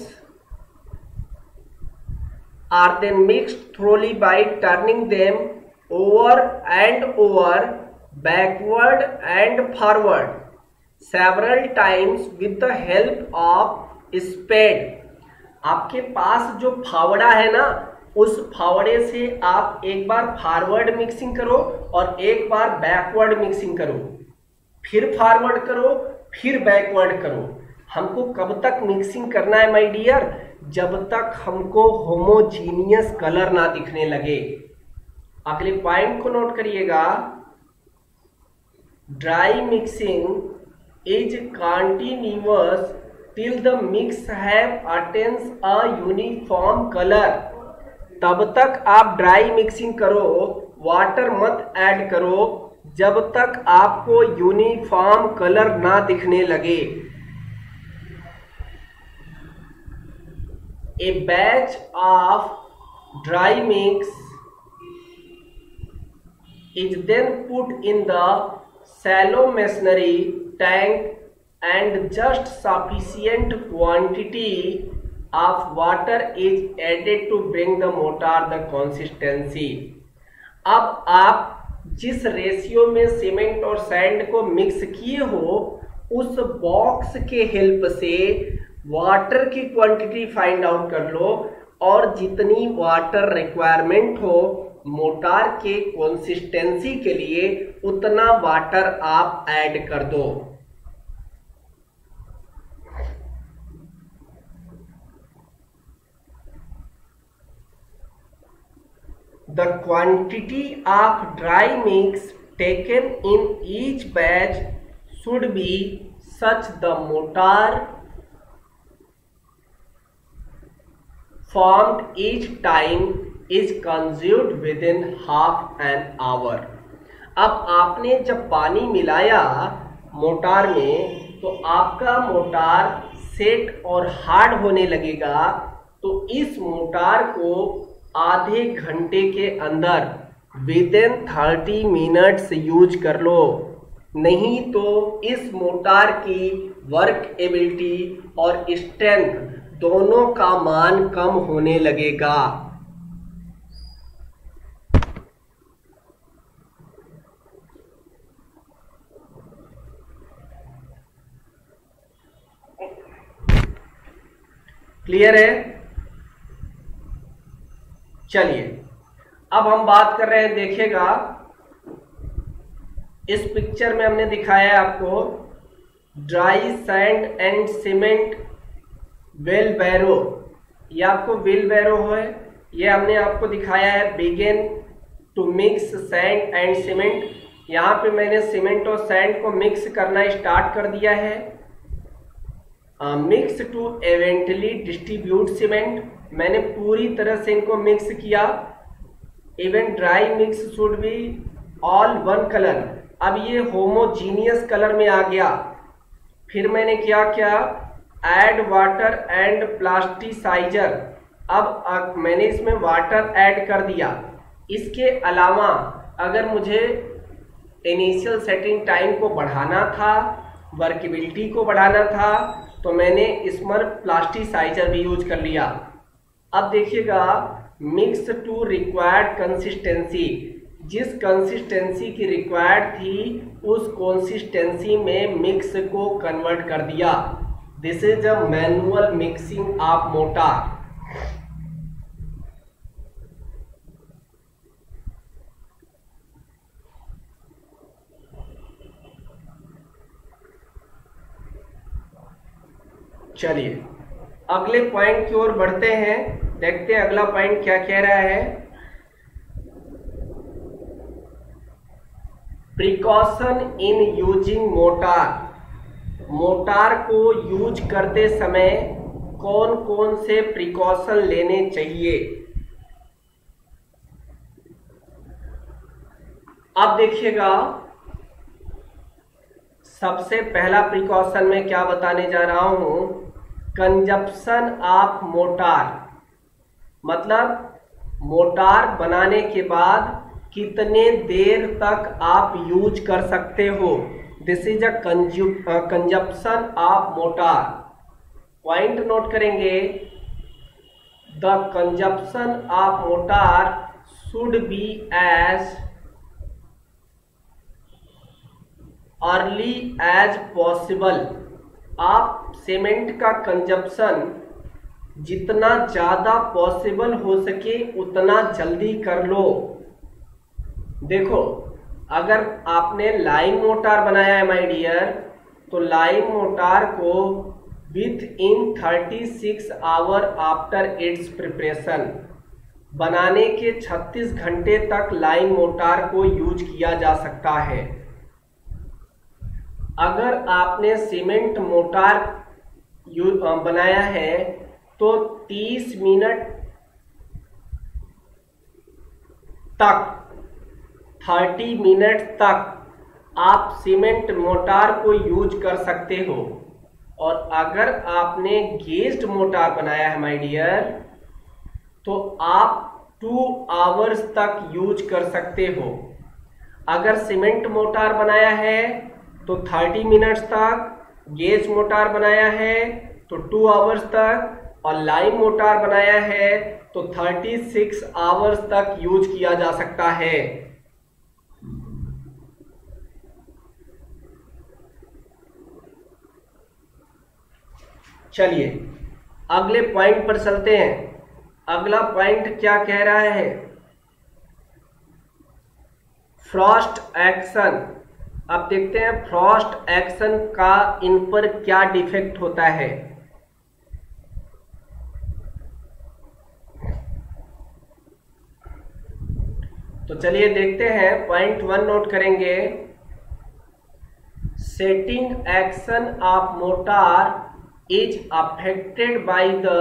are then mixed thoroughly by turning them over and over, backward and forward several times with the help of spade. आपके पास जो फावड़ा है ना, उस फावड़े से आप एक बार फॉरवर्ड मिक्सिंग करो और एक बार बैकवर्ड मिक्सिंग करो, फिर फॉरवर्ड करो, फिर बैकवर्ड करो। हमको कब तक मिक्सिंग करना है माय डियर? जब तक हमको होमोजीनियस कलर ना दिखने लगे। अगले पॉइंट को नोट करिएगा। Dry mixing is continuous till the mix have attains a uniform colour. तब तक आप ड्राई मिक्सिंग करो, वाटर मत ऐड करो, जब तक आपको यूनिफॉर्म कलर ना दिखने लगे। A batch of dry mix is then put in the shallow masonry tank and just sufficient quantity of water is added to bring the mortar the consistency। अब आप जिस रेशियो में सीमेंट और sand को mix किए हो, उस box के हेल्प से वाटर की क्वांटिटी फाइंड आउट कर लो और जितनी वाटर रिक्वायरमेंट हो मोटार के कंसिस्टेंसी के लिए उतना वाटर आप ऐड कर दो। The quantity of dry mix taken in each batch should be such the mortar formed each time is consumed within half an hour। अब आपने जब पानी मिलाया मोटार में, तो आपका मोटार सेट और हार्ड होने लगेगा। तो इस मोटार को आधे घंटे के अंदर within thirty minutes use कर लो, नहीं तो इस मोटार की वर्क एबिलिटी और स्ट्रेंथ दोनों का मान कम होने लगेगा। क्लियर है? चलिए अब हम बात कर रहे हैं, देखिएगा इस पिक्चर में हमने दिखाया है आपको dry sand and cement wheelbarrow. ये आपको व्हील बैरो है, ये हमने आपको दिखाया है। Begin to mix sand and cement. यहाँ पे मैंने सीमेंट और सैंड को मिक्स करना स्टार्ट कर दिया है। Mix to evenly distribute cement, मैंने पूरी तरह से इनको मिक्स किया। Even dry mix should be all one colour. अब ये होमोजीनियस कलर में आ गया। फिर मैंने क्या क्या? Add water and plasticiser. अब, अब मैंने इसमें वाटर ऐड कर दिया। इसके अलावा अगर मुझे इनिशियल सेटिंग टाइम को बढ़ाना था, वर्केबिलिटी को बढ़ाना था, तो मैंने इसमें प्लास्टिसाइजर भी यूज कर लिया। अब देखिएगा मिक्स टू रिक्वायर्ड कंसिस्टेंसी। जिस कंसिस्टेंसी की रिक्वायर्ड थी उस कंसिस्टेंसी में मिक्स को कन्वर्ट कर दिया। This is a manual mixing of mortar. चलिए अगले पॉइंट की ओर बढ़ते हैं, देखते हैं अगला पॉइंट क्या कह रहा है। Precaution in using mortar. Mortar को यूज करते समय कौन कौन से प्रिकॉशन लेने चाहिए। अब देखिएगा सबसे पहला प्रिकॉशन में क्या बताने जा रहा हूं, कंजप्शन ऑफ मोटार, मतलब मोटार बनाने के बाद कितने देर तक आप यूज कर सकते हो। This is a consumption of mortar. Point note करेंगे, the consumption of mortar should be as early as possible. आप सीमेंट का कंजप्शन जितना ज़्यादा पॉसिबल हो सके उतना जल्दी कर लो। देखो अगर आपने लाइम मोटार बनाया है माय डियर, तो लाइम मोटार को within thirty six hour after its preparation, बनाने के छत्तीस घंटे तक लाइम मोटार को यूज किया जा सकता है। अगर आपने सीमेंट मोटार बनाया है तो तीस मिनट तक, तीस मिनट तक आप सीमेंट मोटार को यूज कर सकते हो। और अगर आपने गेज्ड मोटार बनाया है माय डियर, तो आप टू आवर्स तक यूज कर सकते हो। अगर सीमेंट मोटार बनाया है तो तीस मिनट्स तक, गेज मोटार बनाया है तो टू आवर्स तक, और लाइम मोटार बनाया है तो थर्टी सिक्स आवर्स तक यूज किया जा सकता है। चलिए अगले पॉइंट पर चलते हैं। अगला पॉइंट क्या कह रहा है, फ्रॉस्ट एक्शन। अब देखते हैं फ्रॉस्ट एक्शन का इन पर क्या डिफेक्ट होता है। तो चलिए देखते हैं, पॉइंट वन नोट करेंगे, setting action of mortar is affected by the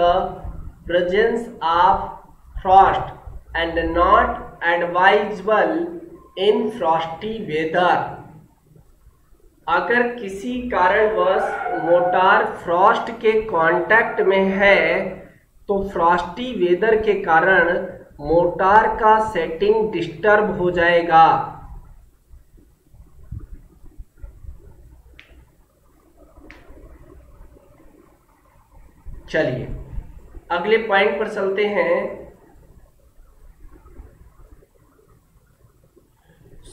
presence of frost and not advisable in frosty weather. अगर किसी कारणवश मोटार फ्रॉस्ट के कांटेक्ट में है तो फ्रॉस्टी वेदर के कारण मोटार का सेटिंग डिस्टर्ब हो जाएगा। चलिए अगले पॉइंट पर चलते हैं,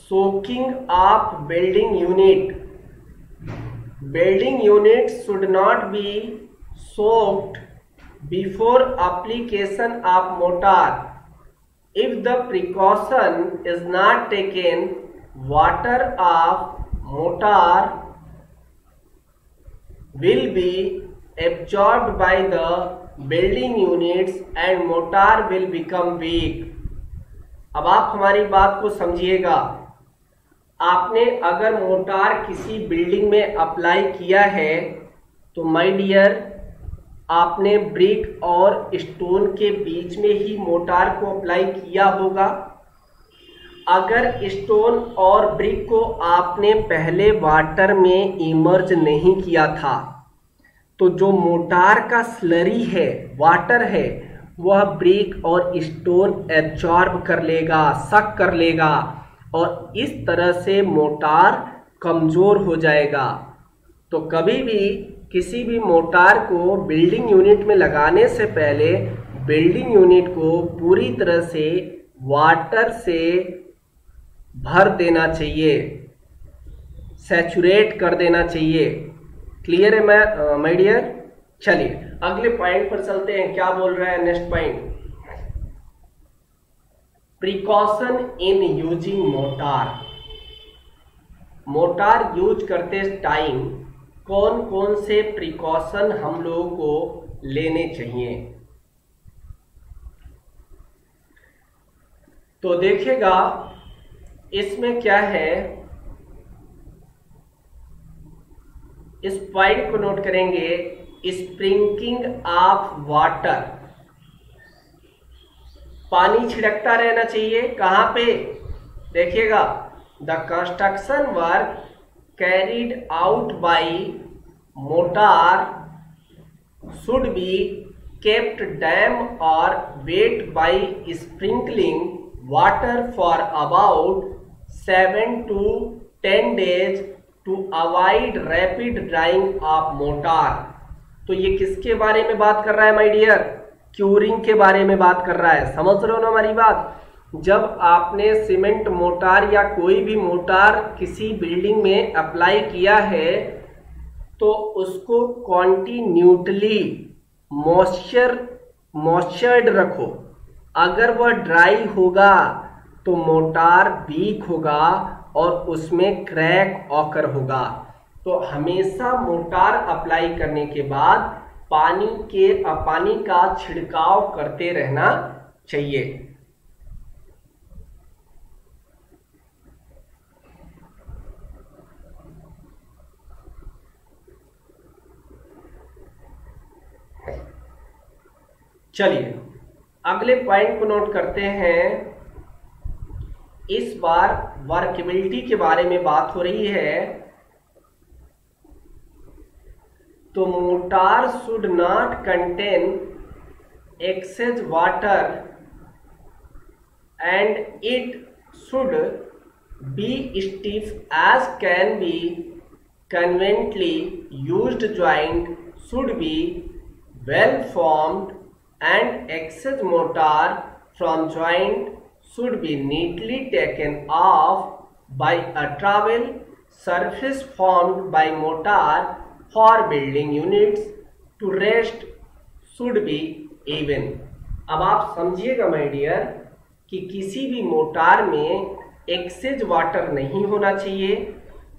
soaking of building unit. Building units should not be soaked before application of mortar. If the precaution is not taken, water of mortar will be absorbed by the building units and mortar will become weak. अब आप हमारी बात को समझिएगा। आपने अगर motor किसी building में अप्लाई किया है तो माय डियर आपने ब्रिक और स्टोन के बीच में ही मोटार को अप्लाई किया होगा। अगर स्टोन और ब्रिक को आपने पहले वाटर में इमर्ज नहीं किया था तो जो मोटार का स्लरी है, वाटर है, वह ब्रिक और स्टोन एब्जॉर्ब कर लेगा, सक कर लेगा और इस तरह से मोटार कमज़ोर हो जाएगा। तो कभी भी किसी भी मोटार को बिल्डिंग यूनिट में लगाने से पहले बिल्डिंग यूनिट को पूरी तरह से वाटर से भर देना चाहिए, सैचुरेट कर देना चाहिए। क्लियर है मैं माय डियर? चलिए अगले पॉइंट पर चलते हैं। क्या बोल रहा है next point? Precaution in using mortar. Mortar use करते टाइम कौन कौन से प्रिकॉशन हम लोगों को लेने चाहिए? तो देखिएगा इसमें क्या है, इस पॉइंट को नोट करेंगे। स्प्रिंकलिंग ऑफ वाटर, पानी छिड़कता रहना चाहिए। कहां पे? देखिएगा the construction work carried out by mortar should be kept damp और wet by sprinkling water for about seven to ten days to avoid rapid drying of mortar. तो ये किसके बारे में बात कर रहा है माय डियर? क्यूरिंग के बारे में बात कर रहा है। समझ रहे हो ना हमारी बात? जब आपने सीमेंट मोटार या कोई भी मोटार किसी बिल्डिंग में अप्लाई किया है तो उसको कॉन्टिन्यूटली मॉइस्चर मॉइस्चर्ड रखो। अगर वह ड्राई होगा तो मोटार वीक होगा और उसमें क्रैक ऑकर होगा। तो हमेशा मोटार अप्लाई करने के बाद पानी के पानी का छिड़काव करते रहना चाहिए। चलिए अगले पॉइंट को नोट करते हैं। इस बार वर्केबिलिटी के बारे में बात हो रही है, तो mortar should not contain excess water and it should be stiff as can be conveniently used. Joint should be well formed and excess mortar from joint should be neatly taken off by a trowel. Surface formed by mortar for building units to rest should be even. अब आप समझिएगा my dear कि किसी भी motor में excess water नहीं होना चाहिए,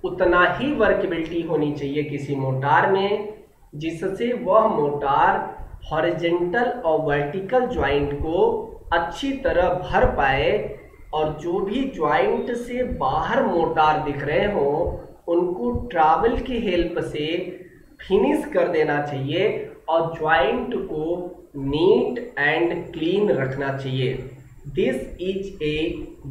उतना ही वर्केबिलिटी होनी चाहिए किसी मोटार में, जिससे वह मोटार हॉरिजेंटल और वर्टिकल ज्वाइंट को अच्छी तरह भर पाए और जो भी ज्वाइंट से बाहर मोटार दिख रहे हों उनको ट्रॉवल की हेल्प से फिनिश कर देना चाहिए और ज्वाइंट को नीट एंड क्लीन रखना चाहिए। This is a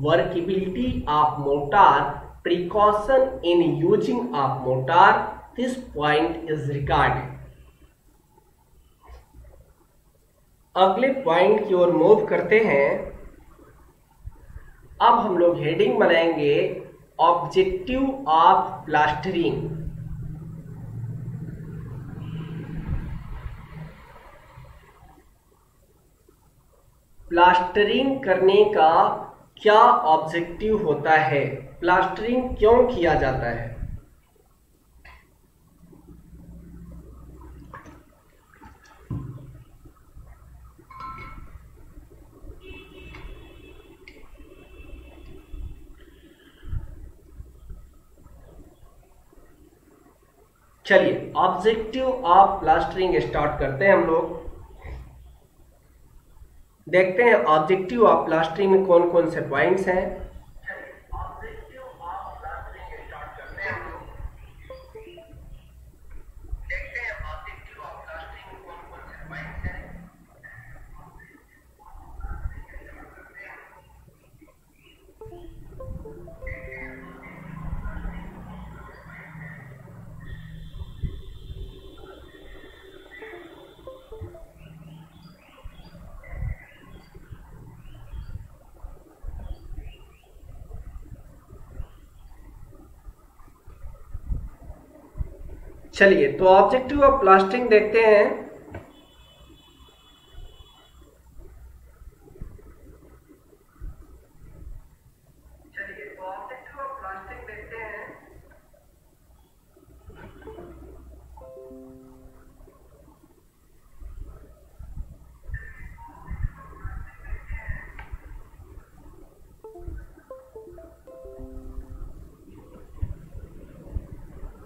workability of mortar, precaution in using of mortar. This point is regarded. अगले पॉइंट की ओर मूव करते हैं। अब हम लोग हेडिंग बनाएंगे ऑब्जेक्टिव ऑफ प्लास्टरिंग। प्लास्टरिंग करने का क्या ऑब्जेक्टिव होता है? प्लास्टरिंग क्यों किया जाता है? चलिए ऑब्जेक्टिव ऑफ प्लास्टरिंग स्टार्ट करते हैं हम लोग। देखते हैं ऑब्जेक्टिव ऑफ प्लास्टरिंग में कौन कौन से पॉइंट्स हैं। चलिए तो ऑब्जेक्टिव ऑफ प्लास्टरिंग देखते हैं। चलिए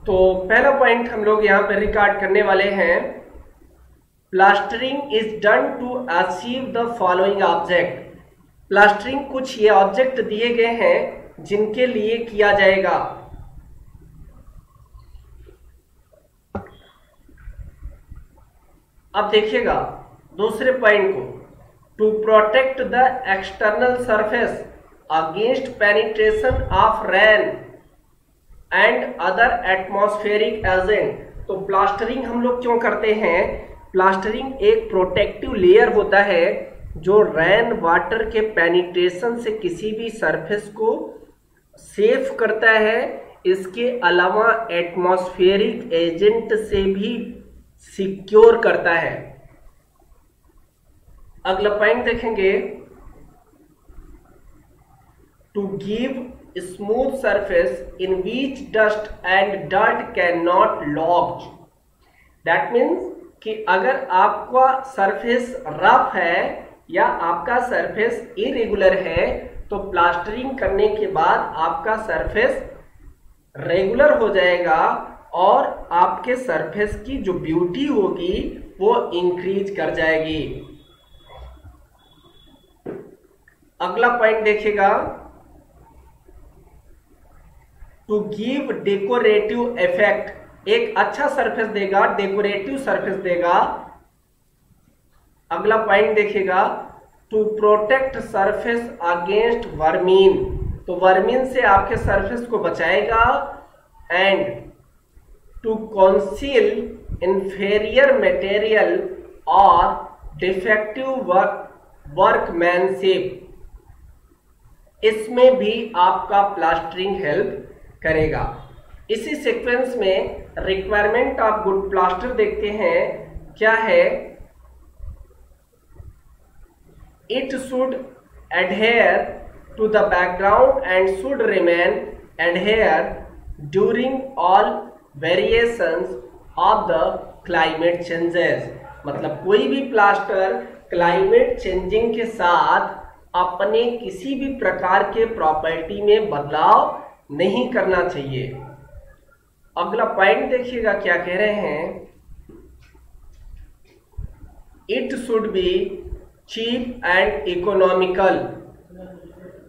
तो पहला पॉइंट हम लोग यहाँ पर रिकॉर्ड करने वाले हैं, plastering is done to achieve the following object. Plastering कुछ ये ऑब्जेक्ट दिए गए हैं जिनके लिए किया जाएगा। अब देखिएगा दूसरे पॉइंट को, to protect the external surface against penetration of rain and other atmospheric agent. तो प्लास्टरिंग हम लोग क्यों करते हैं? प्लास्टरिंग एक प्रोटेक्टिव लेयर होता है जो रेन वाटर के पेनिट्रेशन से किसी भी सरफेस को सेफ करता है। इसके अलावा एटमॉस्फेरिक एजेंट से भी सिक्योर करता है। अगला पॉइंट देखेंगे, to give smooth surface in which dust and dirt can not lodge. That means कि अगर आपका सरफेस रफ है या आपका सरफेस इरेगुलर है तो प्लास्टरिंग करने के बाद आपका सरफेस रेगुलर हो जाएगा और आपके सरफेस की जो ब्यूटी होगी वो इंक्रीज कर जाएगी। अगला पॉइंट देखिएगा, टू गिव डेकोरेटिव इफेक्ट। एक अच्छा सरफेस देगा, डेकोरेटिव सरफेस देगा। अगला पॉइंट देखिएगा, to protect surface against vermin. तो वर्मीन से आपके सरफेस को बचाएगा। And to conceal inferior material और डिफेक्टिव वर्क वर्कमैनशिप, इसमें भी आपका प्लास्टरिंग हेल्प करेगा। इसी सीक्वेंस में रिक्वायरमेंट ऑफ गुड प्लास्टर देखते हैं क्या है। It should adhere to the background and should remain adhere during all variations of the climate changes. मतलब कोई भी प्लास्टर क्लाइमेट चेंजिंग के साथ अपने किसी भी प्रकार के प्रॉपर्टी में बदलाव नहीं करना चाहिए। अगला पॉइंट देखिएगा क्या कह रहे हैं, it should be cheap and economical.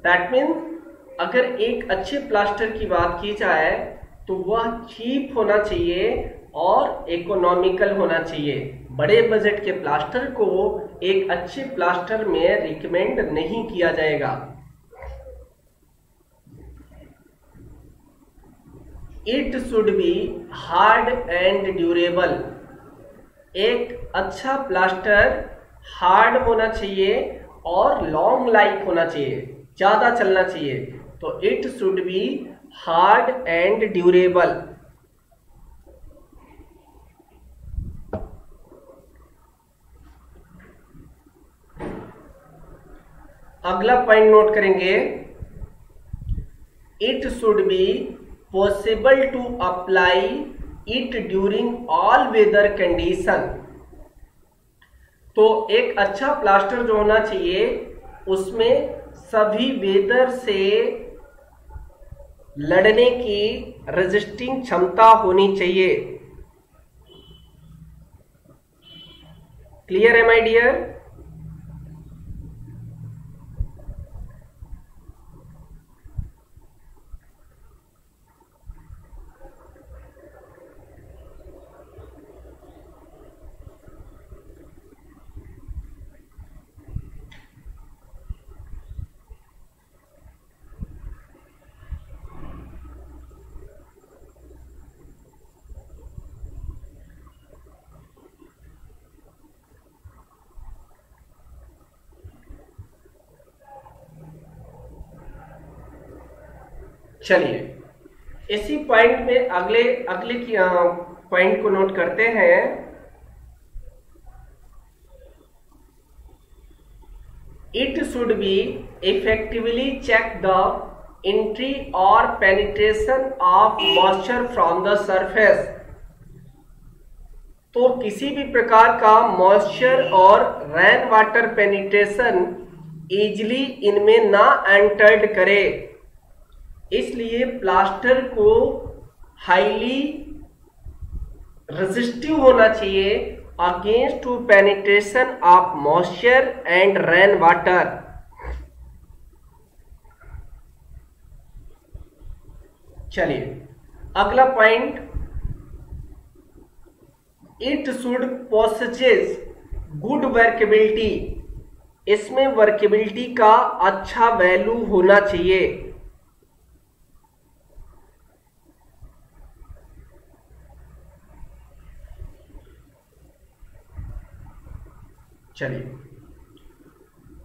That means अगर एक अच्छे प्लास्टर की बात की जाए तो वह चीप होना चाहिए और इकोनॉमिकल होना चाहिए। बड़े बजट के प्लास्टर को एक अच्छे प्लास्टर में रिकमेंड नहीं किया जाएगा। It should be hard and durable. एक अच्छा प्लास्टर हार्ड होना चाहिए और लॉन्ग लाइफ होना चाहिए, ज़्यादा चलना चाहिए। तो it should be hard and durable. अगला पॉइंट नोट करेंगे, it should be possible to apply it during all weather condition. तो एक अच्छा प्लास्टर जो होना चाहिए उसमें सभी वेदर से लड़ने की रेजिस्टिंग क्षमता होनी चाहिए। क्लियर है माय डियर? चलिए इसी पॉइंट में अगले अगले की पॉइंट को नोट करते हैं। It should be effectively check the entry और penetration of moisture from the surface. तो किसी भी प्रकार का मॉइस्चर और रेन वाटर पेनिट्रेशन इजिली इनमें ना एंटर्ड करे, इसलिए प्लास्टर को हाईली रेजिस्टिव होना चाहिए against to penetration of moisture and rain water. चलिए अगला point, it should possess good workability, इसमें वर्केबिलिटी का अच्छा वैल्यू होना चाहिए। चलिए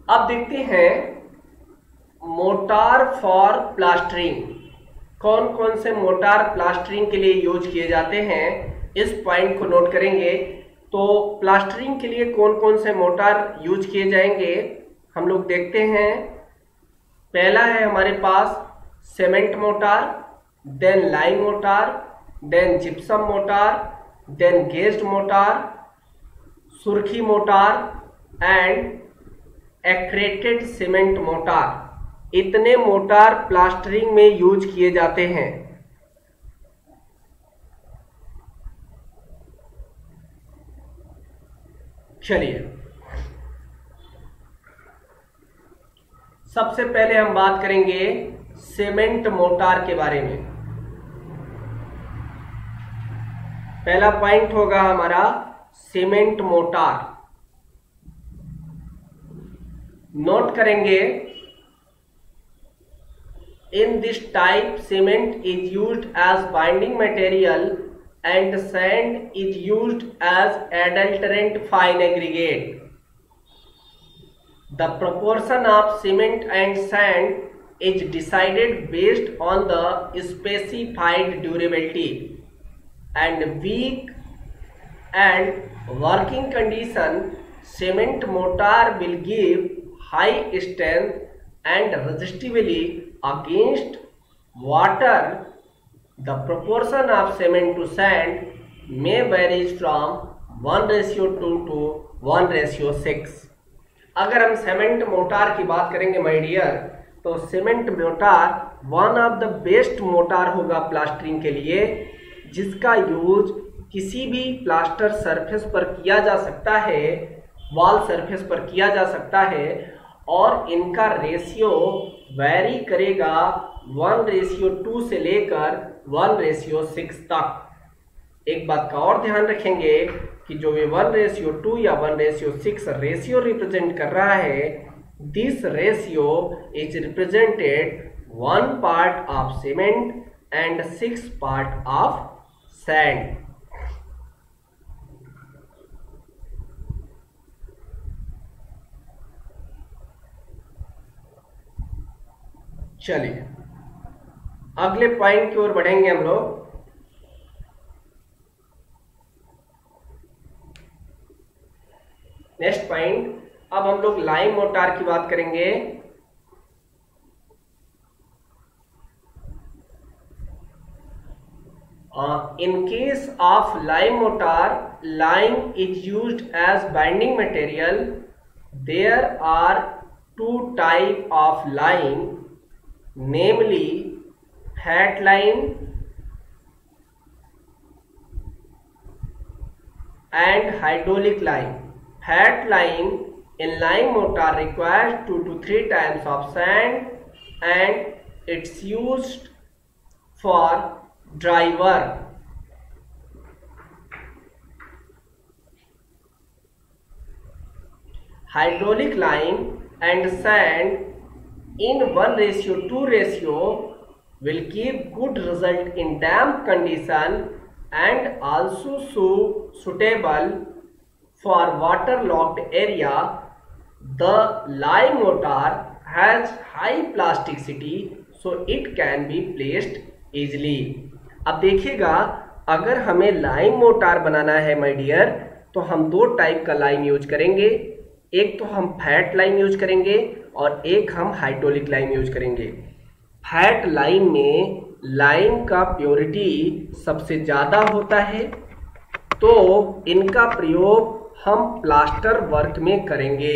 अब देखते हैं मोटार फॉर प्लास्टरिंग, कौन कौन से मोटार प्लास्टरिंग के लिए यूज किए जाते हैं, इस पॉइंट को नोट करेंगे। तो प्लास्टरिंग के लिए कौन कौन से मोटार यूज किए जाएंगे हम लोग देखते हैं। पहला है हमारे पास cement mortar, then lime mortar, then जिप्सम mortar, then gauge mortar, सुर्खी mortar and aerated cement mortar. इतने मोटार प्लास्टरिंग में यूज किए जाते हैं। चलिए सबसे पहले हम बात करेंगे सीमेंट मोटार के बारे में। पहला पॉइंट होगा हमारा सीमेंट मोटार। नोट करेंगे, in this type cement is used as binding material and sand is used as adulterant fine aggregate. The proportion of cement and sand is decided based on the specified durability and weak and working condition. Cement mortar will give high strength and resistivity against water. The proportion of cement to sand may varies from one ratio two to one ratio six. अगर हम cement mortar की बात करेंगे my dear, तो cement mortar one of the best mortar होगा plastering के लिए, जिसका यूज किसी भी प्लास्टर सरफेस पर किया जा सकता है, वॉल सरफेस पर किया जा सकता है, और इनका रेशियो वैरी करेगा वन रेशियो टू से लेकर वन रेशियो सिक्स तक। एक बात का और ध्यान रखेंगे कि जो ये वन रेशियो टू या one ratio six ratio represent कर रहा है, this ratio is represented one part of cement and six part of sand. चलिए अगले पॉइंट की ओर बढ़ेंगे हम लोग। नेक्स्ट पॉइंट, अब हम लोग लाइम मोटार की बात करेंगे। In case of lime mortar, lime is used as binding material. There are two type of lime, namely fat lime and hydraulic lime. Fat lime in lime mortar requires two to three times of sand and it's used for dry work. Hydraulic lime and sand in one ratio two ratio will give good result in damp condition and also so suitable for waterlogged area. The lime mortar has high plasticity, so it can be placed easily. अब देखिएगा, अगर हमें lime motor बनाना है my dear, तो हम दो type का lime use करेंगे। एक तो हम फैट लाइम यूज करेंगे और एक हम हाइड्रोलिक लाइम यूज करेंगे। फैट लाइम में लाइम का प्योरिटी सबसे ज़्यादा होता है, तो इनका प्रयोग हम प्लास्टर वर्क में करेंगे।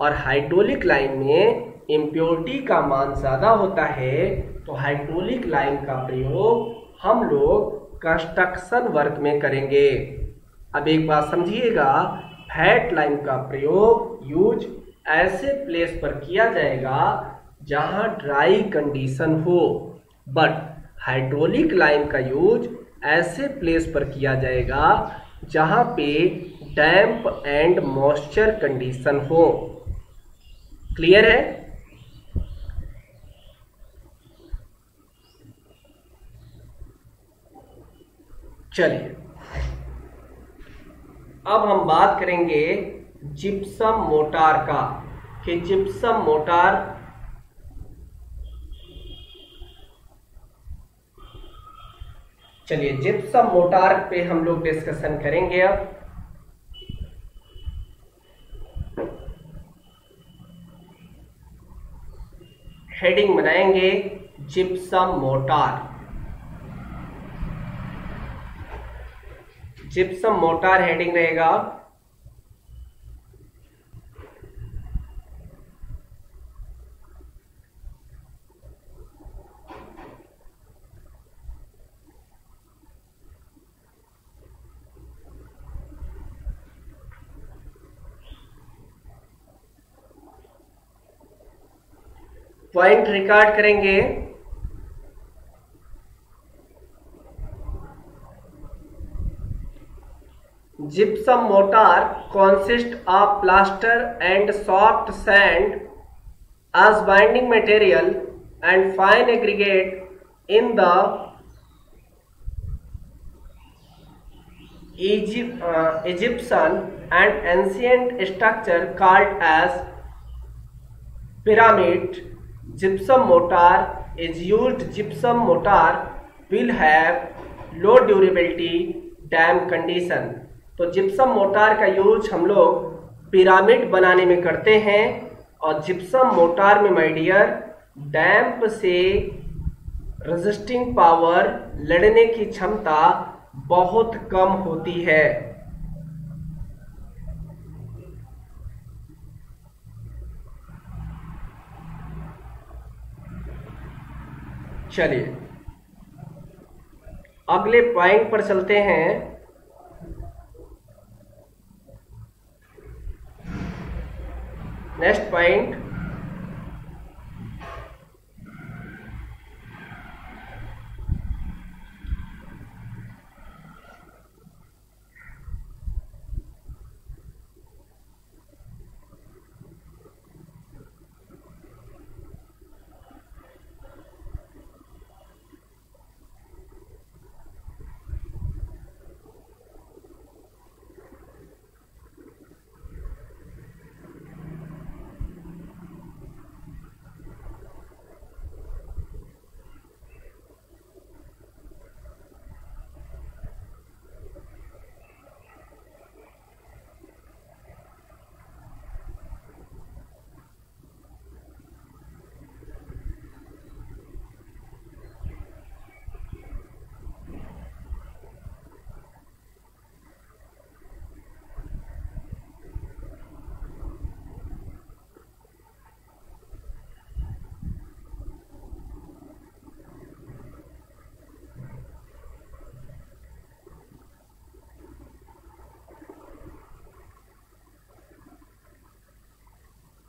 और हाइड्रोलिक लाइम में इम्प्योरिटी का मान ज़्यादा होता है, तो हाइड्रोलिक लाइम का प्रयोग हम लोग कंस्ट्रक्शन वर्क में करेंगे। अब एक बात समझिएगा, फैट लाइन का प्रयोग यूज ऐसे प्लेस पर किया जाएगा जहां ड्राई कंडीशन हो, बट हाइड्रोलिक लाइन का यूज ऐसे प्लेस पर किया जाएगा जहां पे डैम्प एंड मॉइस्चर कंडीशन हो। क्लियर है? चलिए अब हम बात करेंगे जिप्सम मोटार का, कि जिप्सम मोटार चलिए जिप्सम मोटार पे हम लोग डिस्कशन करेंगे। अब हेडिंग बनाएंगे जिप्सम mortar, जिप्सम mortar heading रहेगा। पॉइंट रिकॉर्ड करेंगे Gypsum mortar consists of plaster and soft sand as binding material and fine aggregate in the Egyptian and ancient structure called as pyramid. Gypsum mortar is used. Gypsum mortar will have low durability. damp condition। तो gypsum mortar का use हम लोग pyramid बनाने में करते हैं, और gypsum mortar में my dear damp से resisting power लड़ने की क्षमता बहुत कम होती है। चलिए अगले पॉइंट पर चलते हैं। नेक्स्ट पॉइंट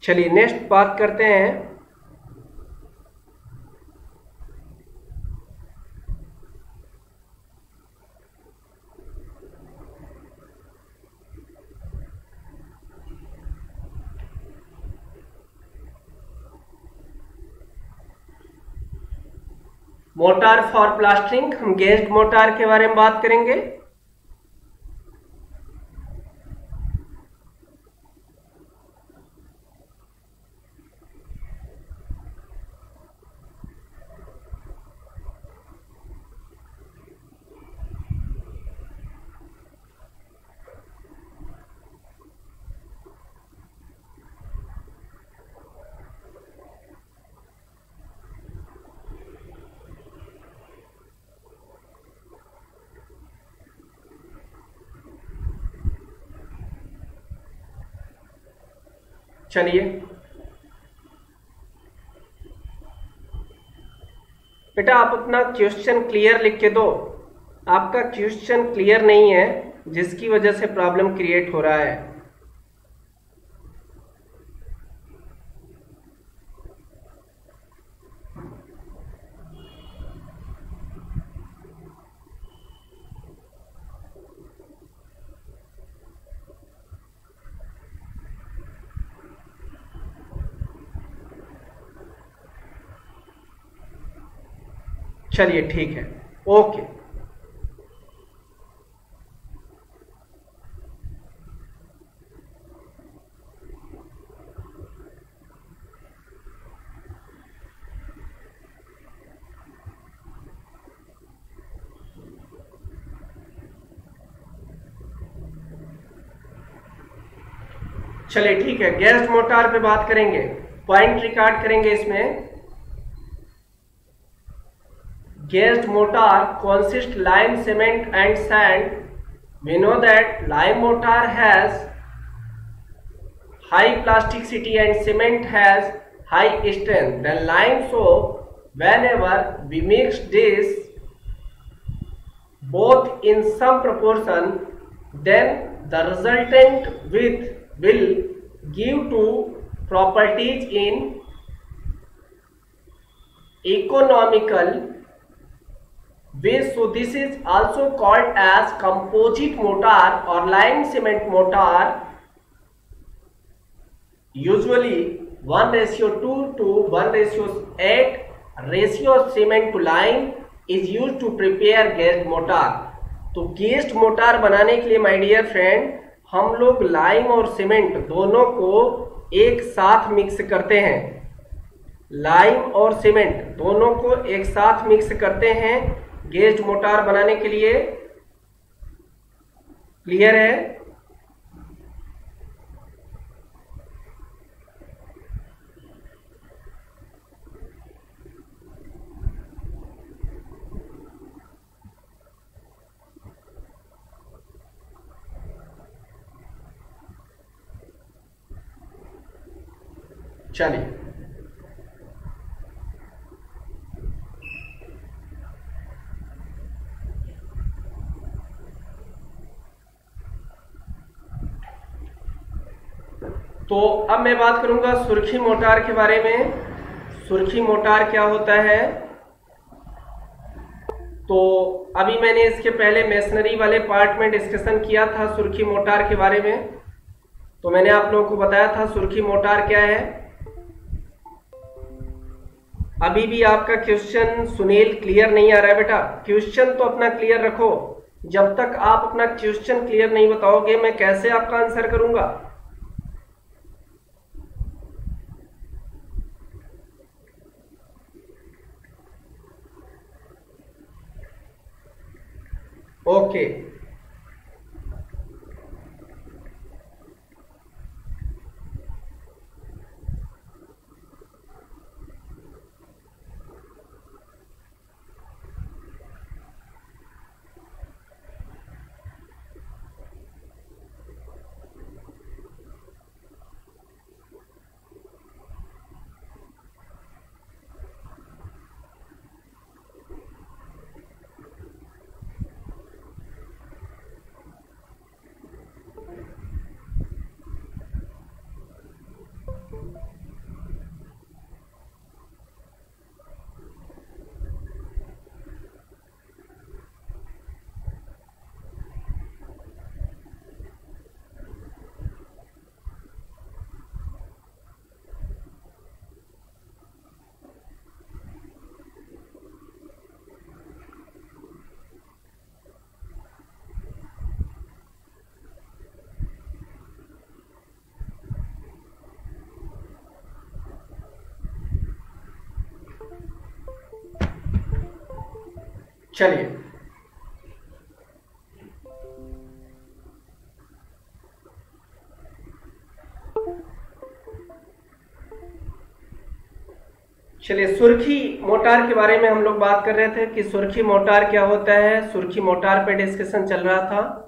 चलिए नेक्स्ट बात करते हैं मोटार फॉर प्लास्टरिंग। हम गेज्ड मोटार के बारे में बात करेंगे। चलिए बेटा आप अपना क्वेश्चन क्लियर लिख के दो। आपका क्वेश्चन क्लियर नहीं है जिसकी वजह से प्रॉब्लम क्रिएट हो रहा है। चलिए ठीक है, ओके। चलिए ठीक है, गैस मोटार पे बात करेंगे, पॉइंट रिकॉर्ड करेंगे। इसमें gas mortar consists lime cement and sand. We know that lime mortar has high plasticity and cement has high strength. The lime, so whenever we mix this both in some proportion, then the resultant with will give two properties in economical base. So this is also called as composite mortar or lime cement mortar. Usually one ratio two to one ratio eight ratio of cement to lime is used to prepare guest mortar. तो guest mortar बनाने के लिए my dear friend हम लोग lime और cement दोनों को एक साथ मिक्स करते हैं। lime और cement दोनों को एक साथ मिक्स करते हैं गेज मोटार बनाने के लिए। क्लियर है? चलिए तो अब मैं बात करूंगा सुर्खी मोटार के बारे में। सुर्खी मोटार क्या होता है? तो अभी मैंने इसके पहले मेसनरी वाले पार्ट में डिस्कशन किया था सुर्खी मोटार के बारे में। तो मैंने आप लोगों को बताया था सुर्खी मोटार क्या है। अभी भी आपका क्वेश्चन सुनील क्लियर नहीं आ रहा है बेटा। क्वेश्चन तो अपना क्लियर रखो। जब तक आप अपना क्वेश्चन क्लियर नहीं बताओगे मैं कैसे आपका आंसर करूंगा? Okay okay. चलिए चलिए सुर्खी मोटार के बारे में हम लोग बात कर रहे थे कि सुर्खी मोटार क्या होता है। सुर्खी मोटार पे डिस्कशन चल रहा था।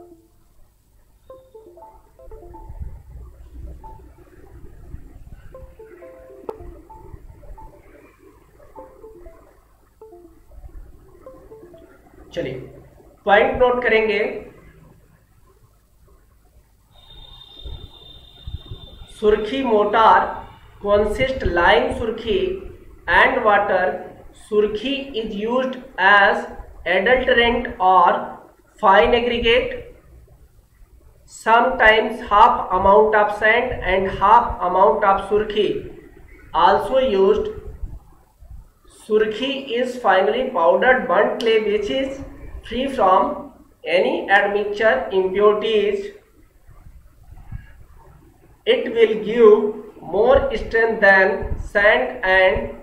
पॉइंट नोट करेंगे, सुर्खी mortar consist lime सुर्खी and water. सुर्खी is used as adulterant और fine aggregate. Sometimes half amount of sand and half amount of surkhi also used. Surkhi is finely powdered burnt clay which is free from any admixture impurities. It will give more strength than sand and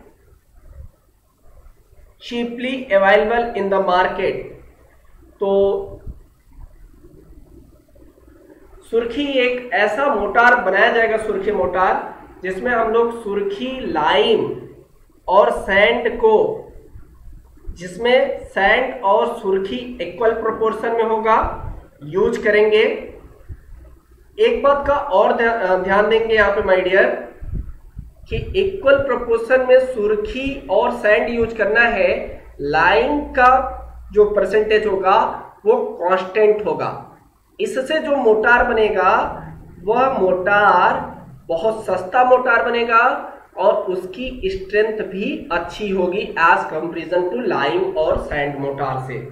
cheaply available in the market. तो सुर्खी एक ऐसा motor बनाया जाएगा, सुर्खी motor, जिसमें हम लोग सुर्खी लाइम और सैंड को, जिसमें सैंड और सुर्खी इक्वल प्रोपोर्शन में होगा, यूज करेंगे। एक बात का और ध्यान देंगे यहाँ पे माय डियर कि इक्वल प्रोपोर्शन में सुर्खी और सैंड यूज करना है। लाइम का जो परसेंटेज होगा वो कांस्टेंट होगा। इससे जो मोटार बनेगा वह मोटार बहुत सस्ता मोटार बनेगा और उसकी स्ट्रेंथ भी अच्छी होगी एज कंपेरिजन टू लाइम और सैंड मोटार से।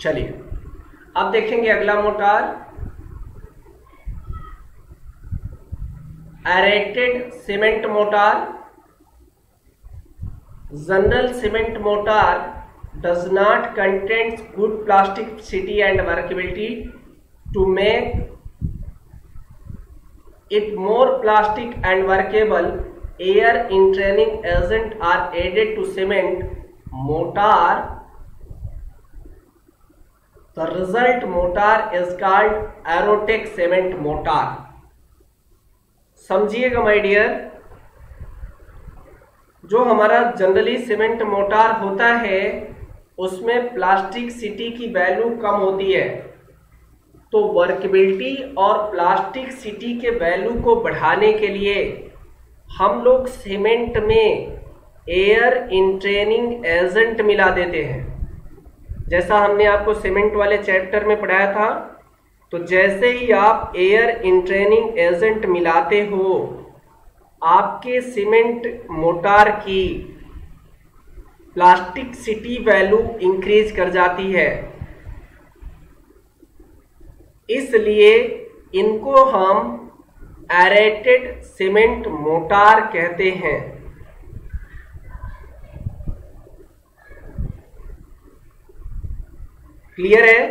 चलिए अब देखेंगे अगला mortar, aerated cement mortar. General cement mortar does not contains good plasticity and workability. To make it more plastic and workable, air entrained agents are added to cement mortar. The result mortar is called aerotech cement mortar. समझिएगा my dear, जो हमारा generally cement motor होता है उसमें plasticity की value कम होती है, तो वर्केबिलिटी और प्लास्टिसिटी के वैल्यू को बढ़ाने के लिए हम लोग सीमेंट में एयर इंट्रेनिंग एजेंट मिला देते हैं। जैसा हमने आपको सीमेंट वाले चैप्टर में पढ़ाया था, तो जैसे ही आप एयर इंट्रेनिंग एजेंट मिलाते हो आपके सीमेंट मोटार की प्लास्टिसिटी वैल्यू इंक्रीज कर जाती है। इसलिए इनको हम एरेटेड सीमेंट मोटार कहते हैं। क्लियर है?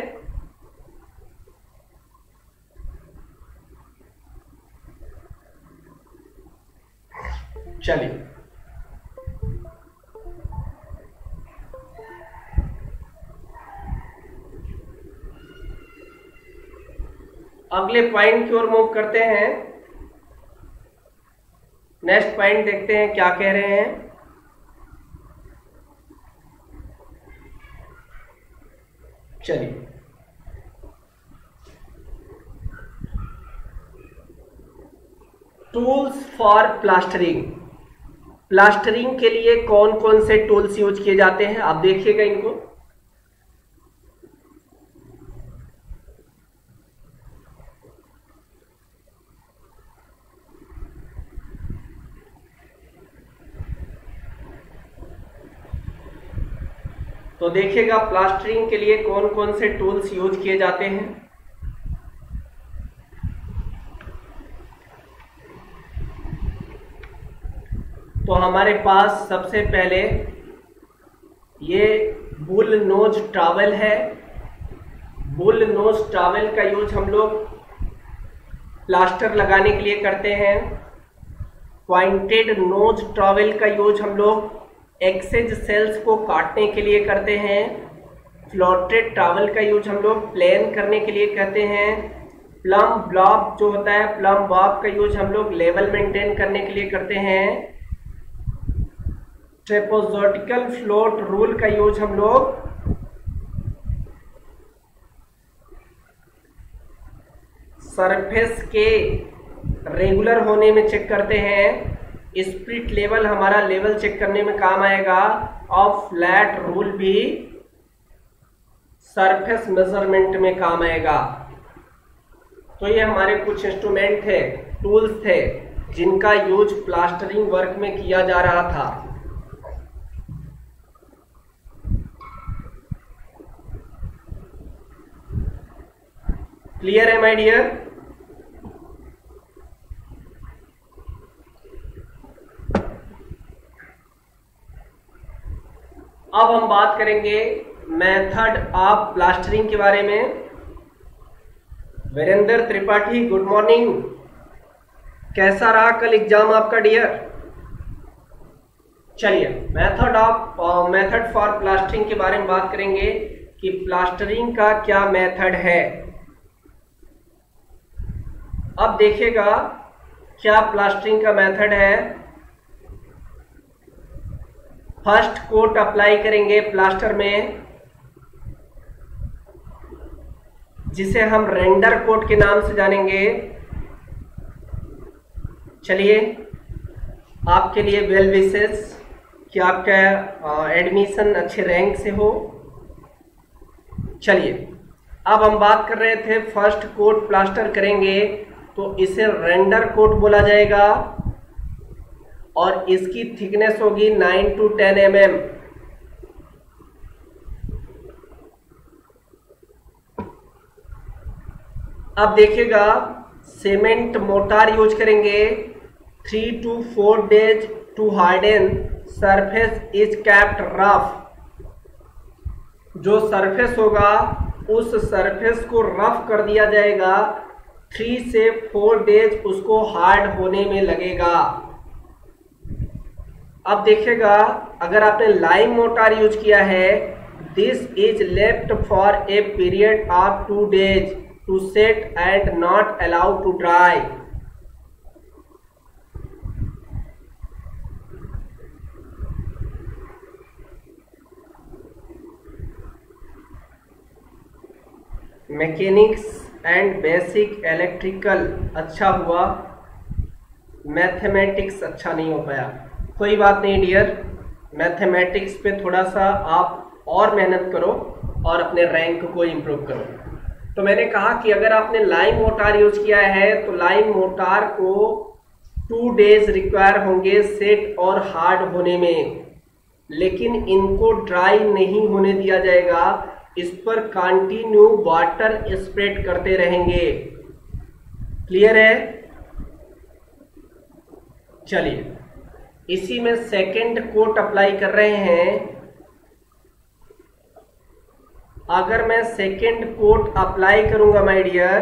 चलिए अगले पॉइंट की ओर मूव करते हैं। नेक्स्ट पॉइंट देखते हैं क्या कह रहे हैं। चलिए टूल्स फॉर प्लास्टरिंग। प्लास्टरिंग के लिए कौन कौन से टूल्स यूज किए जाते हैं आप देखिएगा इनको। तो देखिएगा प्लास्टरिंग के लिए कौन कौन से टूल्स यूज किए जाते हैं। तो हमारे पास सबसे पहले ये बुल नोज ट्रॉवल है। बुल नोज ट्रॉवल का यूज हम लोग प्लास्टर लगाने के लिए करते हैं। पॉइंटेड नोज ट्रॉवल का यूज हम लोग एक्सेज सेल्स को काटने के लिए करते हैं। फ्लोटेड ट्रॉवल का यूज हम लोग प्लेन करने के लिए करते हैं। प्लम ब्लॉक जो होता है, प्लम बॉब का यूज हम लोग लेवल मेंटेन करने के लिए करते हैं। ट्रेपोजोटिकल फ्लोट रूल का यूज हम लोग सरफेस के रेगुलर होने में चेक करते हैं, स्प्लिट लेवल हमारा लेवल चेक करने में काम आएगा, और फ्लैट रूल भी सरफेस मेजरमेंट में काम आएगा। तो ये हमारे कुछ इंस्ट्रूमेंट थे, टूल्स थे, जिनका यूज प्लास्टरिंग वर्क में किया जा रहा था। क्लियर है माय डियर? अब हम बात करेंगे मेथड ऑफ प्लास्टरिंग के बारे में। वीरेंद्र त्रिपाठी, good morning. कैसा रहा कल एग्जाम आपका डियर? चलिए method of method for plastering के बारे में बात करेंगे कि प्लास्टरिंग का क्या मेथड है। अब देखिएगा क्या प्लास्टरिंग का मेथड है। फर्स्ट कोट अप्लाई करेंगे प्लास्टर में, जिसे हम रेंडर कोट के नाम से जानेंगे। चलिए आपके लिए वेल विशेस कि आपका एडमिशन अच्छे रैंक से हो। चलिए अब हम बात कर रहे थे फर्स्ट कोट प्लास्टर करेंगे तो इसे रेंडर कोट बोला जाएगा, और इसकी थिकनेस होगी nine to ten M M. अब देखिएगा सीमेंट मोटार यूज करेंगे three to four days to harden surface is kept rough. जो सरफेस होगा उस सरफेस को रफ कर दिया जाएगा, थ्री से फोर डेज उसको हार्ड होने में लगेगा। अब देखिएगा अगर आपने लाइम मोटार यूज किया है, this is left for a period of two days to set and not allowed to dry. Mechanics and basic electrical अच्छा हुआ, मैथमेटिक्स अच्छा नहीं हो पाया। कोई बात नहीं डियर, मैथमेटिक्स पे थोड़ा सा आप और मेहनत करो और अपने रैंक को इम्प्रूव करो। तो मैंने कहा कि अगर आपने लाइम मोटार यूज किया है तो लाइम मोटार को टू डेज रिक्वायर होंगे सेट और हार्ड होने में, लेकिन इनको ड्राई नहीं होने दिया जाएगा। इस पर कंटिन्यू वाटर स्प्रेड करते रहेंगे। क्लियर है? चलिए इसी में सेकेंड कोट अप्लाई कर रहे हैं। अगर मैं सेकेंड कोट अप्लाई करूंगा माय डियर,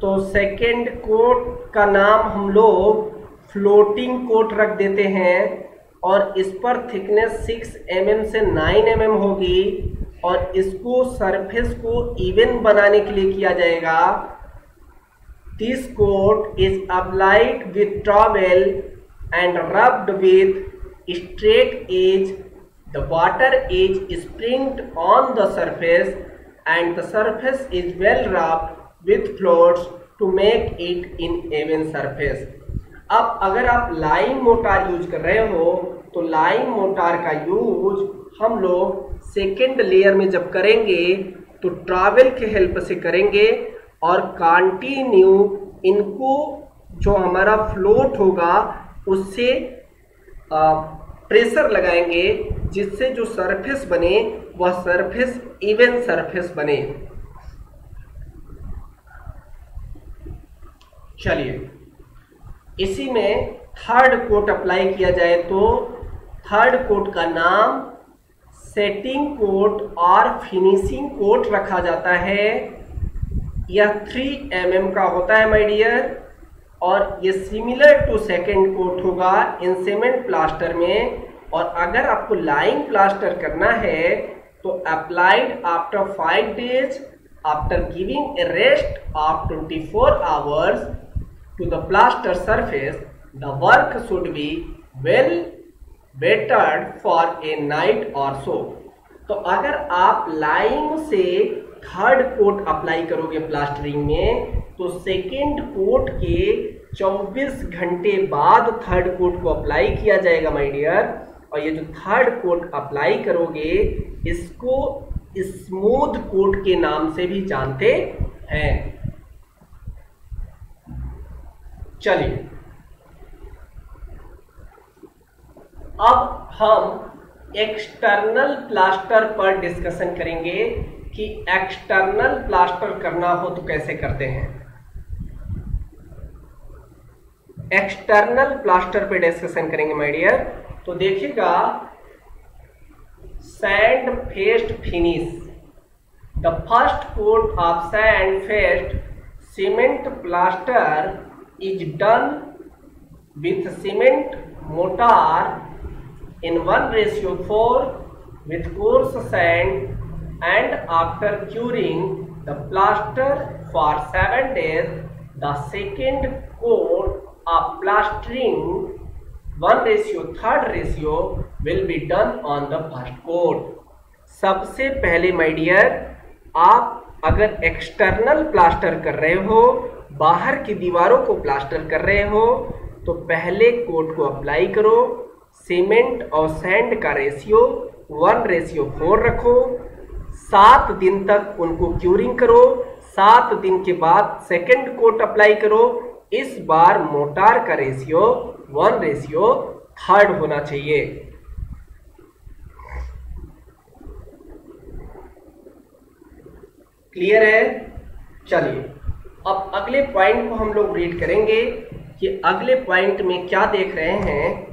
तो सेकेंड कोट का नाम हम लोग फ्लोटिंग कोट रख देते हैं, और इस पर थिकनेस सिक्स एम एम से नाइन एम एम होगी, और इसको सरफेस को इवन बनाने के लिए किया जाएगा। This coat is applied with trowel and rubbed with straight edge. The water is sprinkled on the surface and the surface is well rubbed with floats to make it an even surface. अब अगर आप lime motor use कर रहे हो तो lime motor का use हम लोग सेकेंड लेयर में जब करेंगे तो ट्रैवल के हेल्प से करेंगे, और कंटिन्यू इनको जो हमारा फ्लोट होगा उससे प्रेशर लगाएंगे, जिससे जो सरफेस बने वह सरफेस इवन सरफेस बने। चलिए इसी में थर्ड कोट अप्लाई किया जाए तो थर्ड कोट का नाम सेटिंग कोट और फिनिशिंग कोट रखा जाता है। यह थ्री एम एम का होता है माय डियर, और ये सिमिलर टू सेकेंड कोट होगा इन सीमेंट प्लास्टर में। और अगर आपको लाइम प्लास्टर करना है तो applied after five days after giving a rest of twenty four hours to the plaster surface the work should be well watered for a night और so. तो अगर आप लाइम से थर्ड कोट अप्लाई करोगे plastering में तो second coat के चौबीस घंटे बाद थर्ड कोट को अप्लाई किया जाएगा माय डियर। और ये जो थर्ड कोट अप्लाई करोगे इसको स्मूथ कोट के नाम से भी जानते हैं। चलिए अब हम एक्सटर्नल प्लास्टर पर डिस्कशन करेंगे कि एक्सटर्नल प्लास्टर करना हो तो कैसे करते हैं। एक्सटर्नल प्लास्टर पे डिस्कशन करेंगे माय डियर। तो देखिएगा sand faced finish, the first coat of sand faced cement plaster is done with cement mortar in one ratio four with coarse sand and after curing the plaster for seven days, the second coat of plastering one ratio third ratio will be done on the first coat। सबसे पहले my dear आप अगर external plaster कर रहे हो, बाहर की दीवारों को प्लास्टर कर रहे हो, तो पहले कोट को अप्लाई करो। सीमेंट और सैंड का रेशियो वन रेशियो फोर रखो। सात दिन तक उनको क्यूरिंग करो। सात दिन के बाद सेकंड कोट अप्लाई करो। इस बार मोटार का रेशियो वन रेशियो थर्ड होना चाहिए। क्लियर है? चलिए अब अगले पॉइंट को हम लोग रीड करेंगे कि अगले पॉइंट में क्या देख रहे हैं।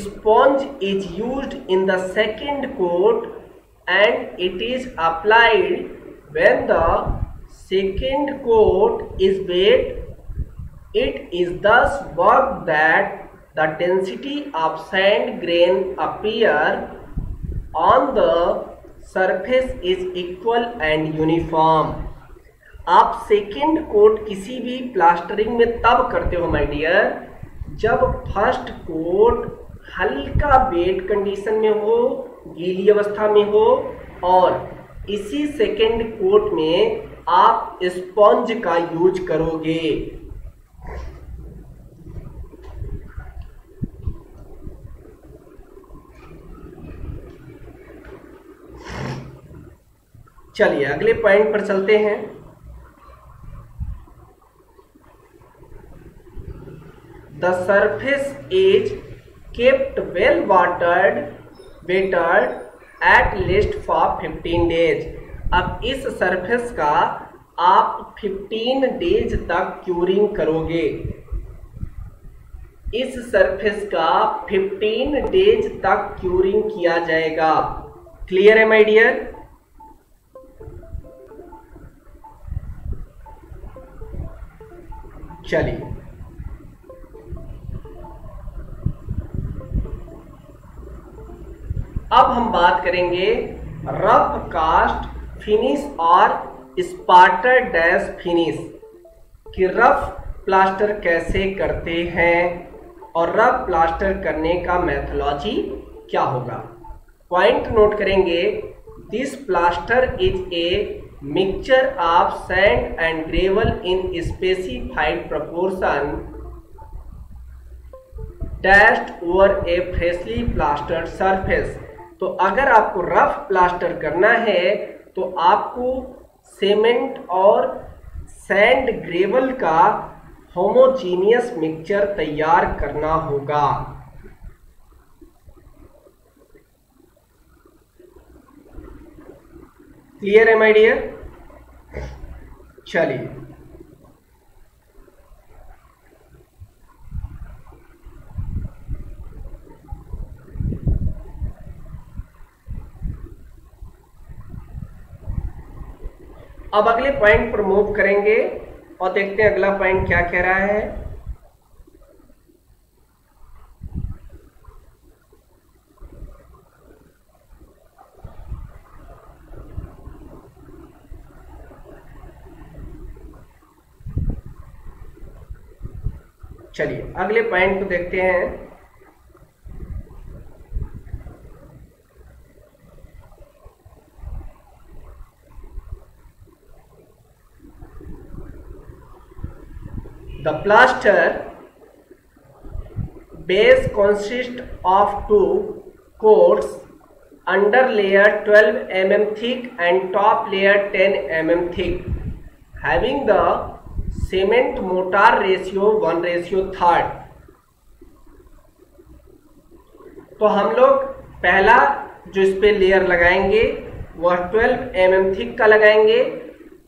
Sponge is used in the second coat and it is applied when the second coat is wet. It is thus worked that the density of sand grain appear on the surface is equal and uniform। आप second coat किसी भी plastering में तब करते हो my dear जब first coat हल्का wet condition में हो, गीली अवस्था में हो, और इसी सेकेंड कोट में आप स्पॉन्ज का यूज करोगे। चलिए अगले पॉइंट पर चलते हैं। The surface is kept well watered watered at least for fifteen days। अब इस सरफेस का आप पंद्रह डेज तक क्यूरिंग करोगे। इस सरफेस का पंद्रह डेज तक क्यूरिंग किया जाएगा। क्लियर है माय डियर? चलिए अब हम बात करेंगे रफ कास्ट फिनिश और स्पाटर डैश फिनिश कि रफ प्लास्टर कैसे करते हैं और रफ प्लास्टर करने का मेथोलॉजी क्या होगा। पॉइंट नोट करेंगे। This plaster is a mixture of sand and gravel in specified proportion dashed over a freshly plastered surface. तो अगर आपको रफ प्लास्टर करना है तो आपको सीमेंट और सैंड ग्रेवल का होमोजीनियस मिक्सचर तैयार करना होगा। क्लियर है माय डियर? चलिए अब अगले पॉइंट पर मूव करेंगे और देखते हैं अगला पॉइंट क्या कह रहा है। चलिए अगले पॉइंट को देखते हैं। The plaster base consists of two coats, under layer twelve millimeters thick and top layer ten millimeters thick, having the cement mortar ratio one ratio three. तो हम लोग पहला जो इस पे लेयर लगाएंगे वह बारह मिलीमीटर थिक का लगाएंगे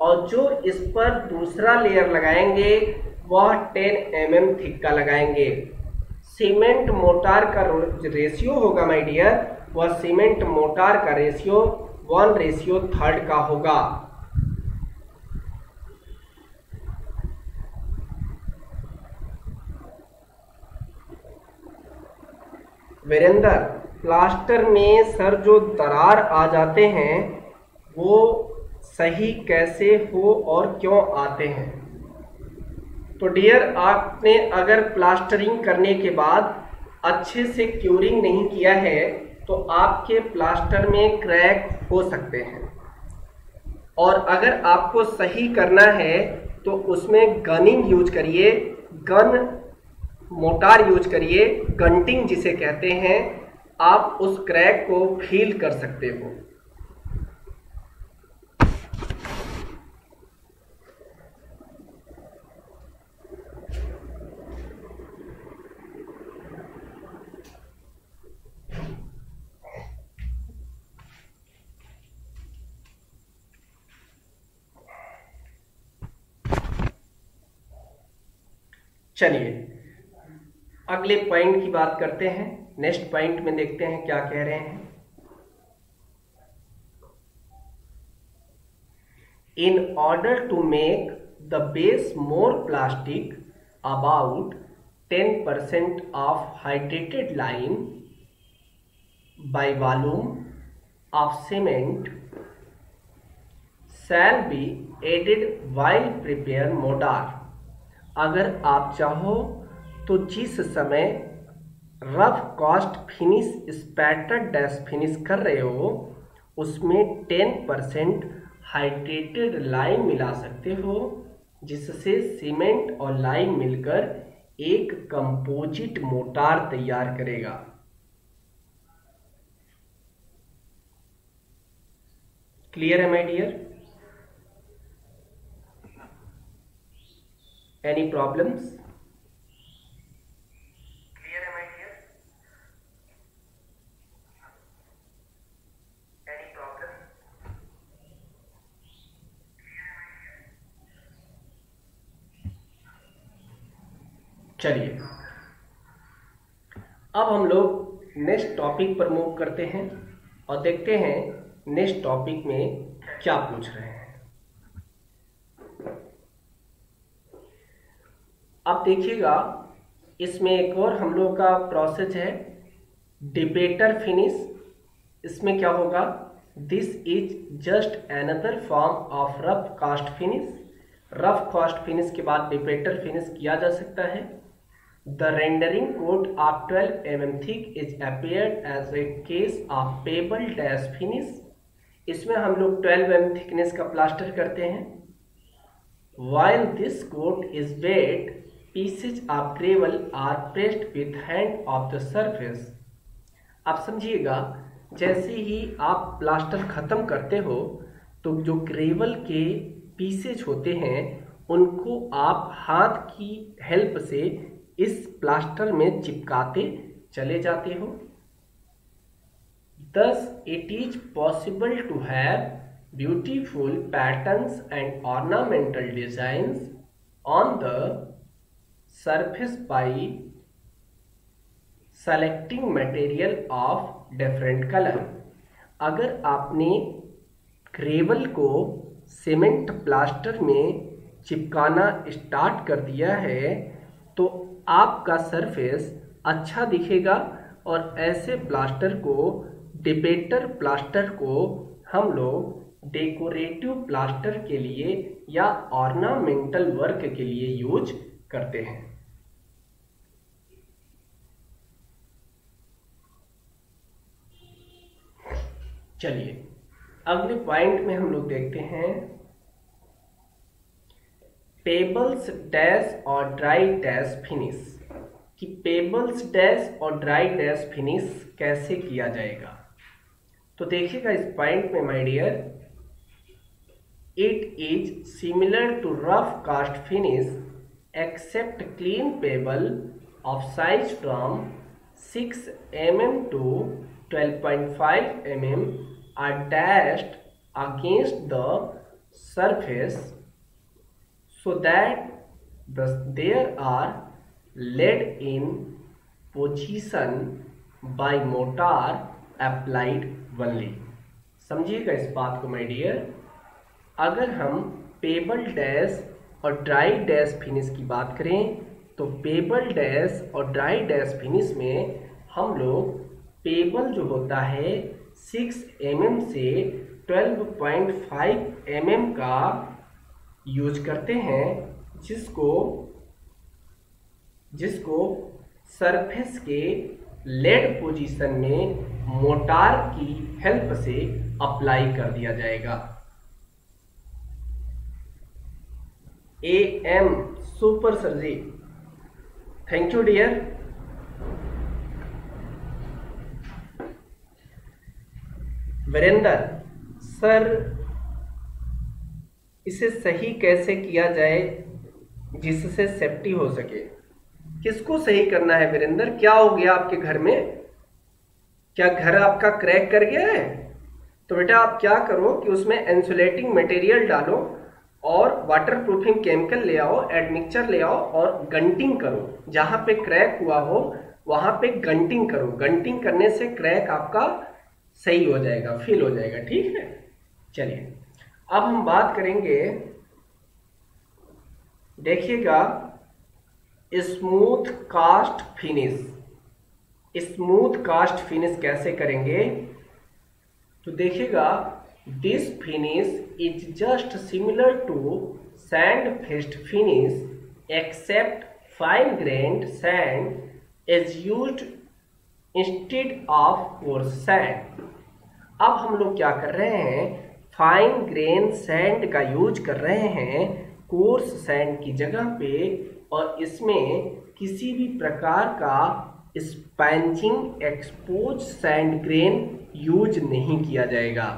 और जो इस पर दूसरा लेयर लगाएंगे वह दस मिलीमीटर थिक का लगाएंगे। सीमेंट मोटार का रेशियो होगा माय डियर, वह सीमेंट मोटार का रेशियो वन रेशियो थर्ड का होगा। वीरेंद्र, प्लास्टर में सर जो दरार आ जाते हैं वो सही कैसे हो और क्यों आते हैं? तो डियर, आपने अगर प्लास्टरिंग करने के बाद अच्छे से क्यूरिंग नहीं किया है तो आपके प्लास्टर में क्रैक हो सकते हैं, और अगर आपको सही करना है तो उसमें गनिंग यूज करिए, गन मोटार यूज करिए, गंटिंग जिसे कहते हैं, आप उस क्रैक को फील कर सकते हो। चलिए अगले पॉइंट की बात करते हैं, नेक्स्ट पॉइंट में देखते हैं क्या कह रहे हैं। In order to make the base more plastic about ten percent of hydrated lime by volume of cement shall be added while prepare mortar. अगर आप चाहो तो जिस समय rough cast finish spatter dash finish कर रहे हो उसमें दस परसेंट हाइड्रेटेड लाइम मिला सकते हो, जिससे सीमेंट और लाइम मिलकर एक कंपोजिट मोर्टार तैयार करेगा। क्लियर है माय डियर? Any problems? चलिए अब हम लोग नेक्स्ट टॉपिक पर मूव करते हैं और देखते हैं नेक्स्ट टॉपिक में क्या पूछ रहे हैं। आप देखिएगा इसमें एक और हम लोग का प्रोसेस है डिबेटर फिनिश। इसमें क्या होगा? This is just another form of rough cast finish. Rough cast finish के बाद डिबेटर फिनिश किया जा सकता है। The rendering coat of twelve millimeters thick is appeared as a case of pebble dash finish. इसमें हम लोग twelve millimeters thickness का प्लास्टर करते हैं। While this coat is wet, pieces of gravel are pressed with hand of the surface. आप समझिएगा, जैसे ही आप प्लास्टर ख़त्म करते हो तो जो ग्रेवल के पीसेज होते हैं उनको आप हाथ की हेल्प से इस प्लास्टर में चिपकाते चले जाते हो। Thus it is possible to have beautiful patterns and ornamental designs on the surface by selecting material of different color. अगर आपने ग्रेवल को सीमेंट प्लास्टर में चिपकाना स्टार्ट कर दिया है तो आपका सरफेस अच्छा दिखेगा, और ऐसे प्लास्टर को डिबेटर प्लास्टर को हम लोग डेकोरेटिव प्लास्टर के लिए या ऑर्नामेंटल वर्क के लिए यूज करते हैं। चलिए अगले पॉइंट में हम लोग देखते हैं पेबल्स डैश और ड्राई डैश फिनिश, कि पेबल्स डैश और ड्राई डैश फिनिश कैसे किया जाएगा। तो देखिएगा इस पॉइंट में my dear, it is similar to rough cast finish except clean pebble of size from six M M to twelve point five M M are dashed against the surface so that the, they are laid in position by mortar applied only। समझिएगा इस बात को my dear, अगर हम pebble dash और dry dash finish की बात करें तो पेबल डैश और ड्राई डैश फिनिश में हम लोग पेबल जो होता है सिक्स एम एम से twelve point five M M का यूज करते हैं, जिसको जिसको सरफेस के लेड पोजीशन में मोटार की हेल्प से अप्लाई कर दिया जाएगा। ए एम super sir ji, thank you dear. Virendra sir, इसे सही कैसे किया जाए जिससे सेफ्टी हो सके? किसको सही करना है वीरेंद्र? क्या हो गया आपके घर में? क्या घर आपका क्रैक कर गया है? तो बेटा आप क्या करो कि उसमें इंसुलेटिंग मटेरियल डालो और वाटरप्रूफिंग केमिकल ले आओ, एडमिक्सचर ले आओ और गंटिंग करो। जहाँ पे क्रैक हुआ हो वहाँ पे गंटिंग करो। गंटिंग करने से क्रैक आपका सही हो जाएगा, फील हो जाएगा। ठीक है, चलिए अब हम बात करेंगे। देखिएगा smooth cast finish, smooth cast finish कैसे करेंगे? तो देखिएगा this finish is just similar to sand faced finish except fine grained sand is used instead of coarse sand. अब हम लोग क्या कर रहे हैं? फाइन ग्रेन सैंड का यूज कर रहे हैं कोर्स सैंड की जगह पे, और इसमें किसी भी प्रकार का sponging expose sand grain use नहीं किया जाएगा।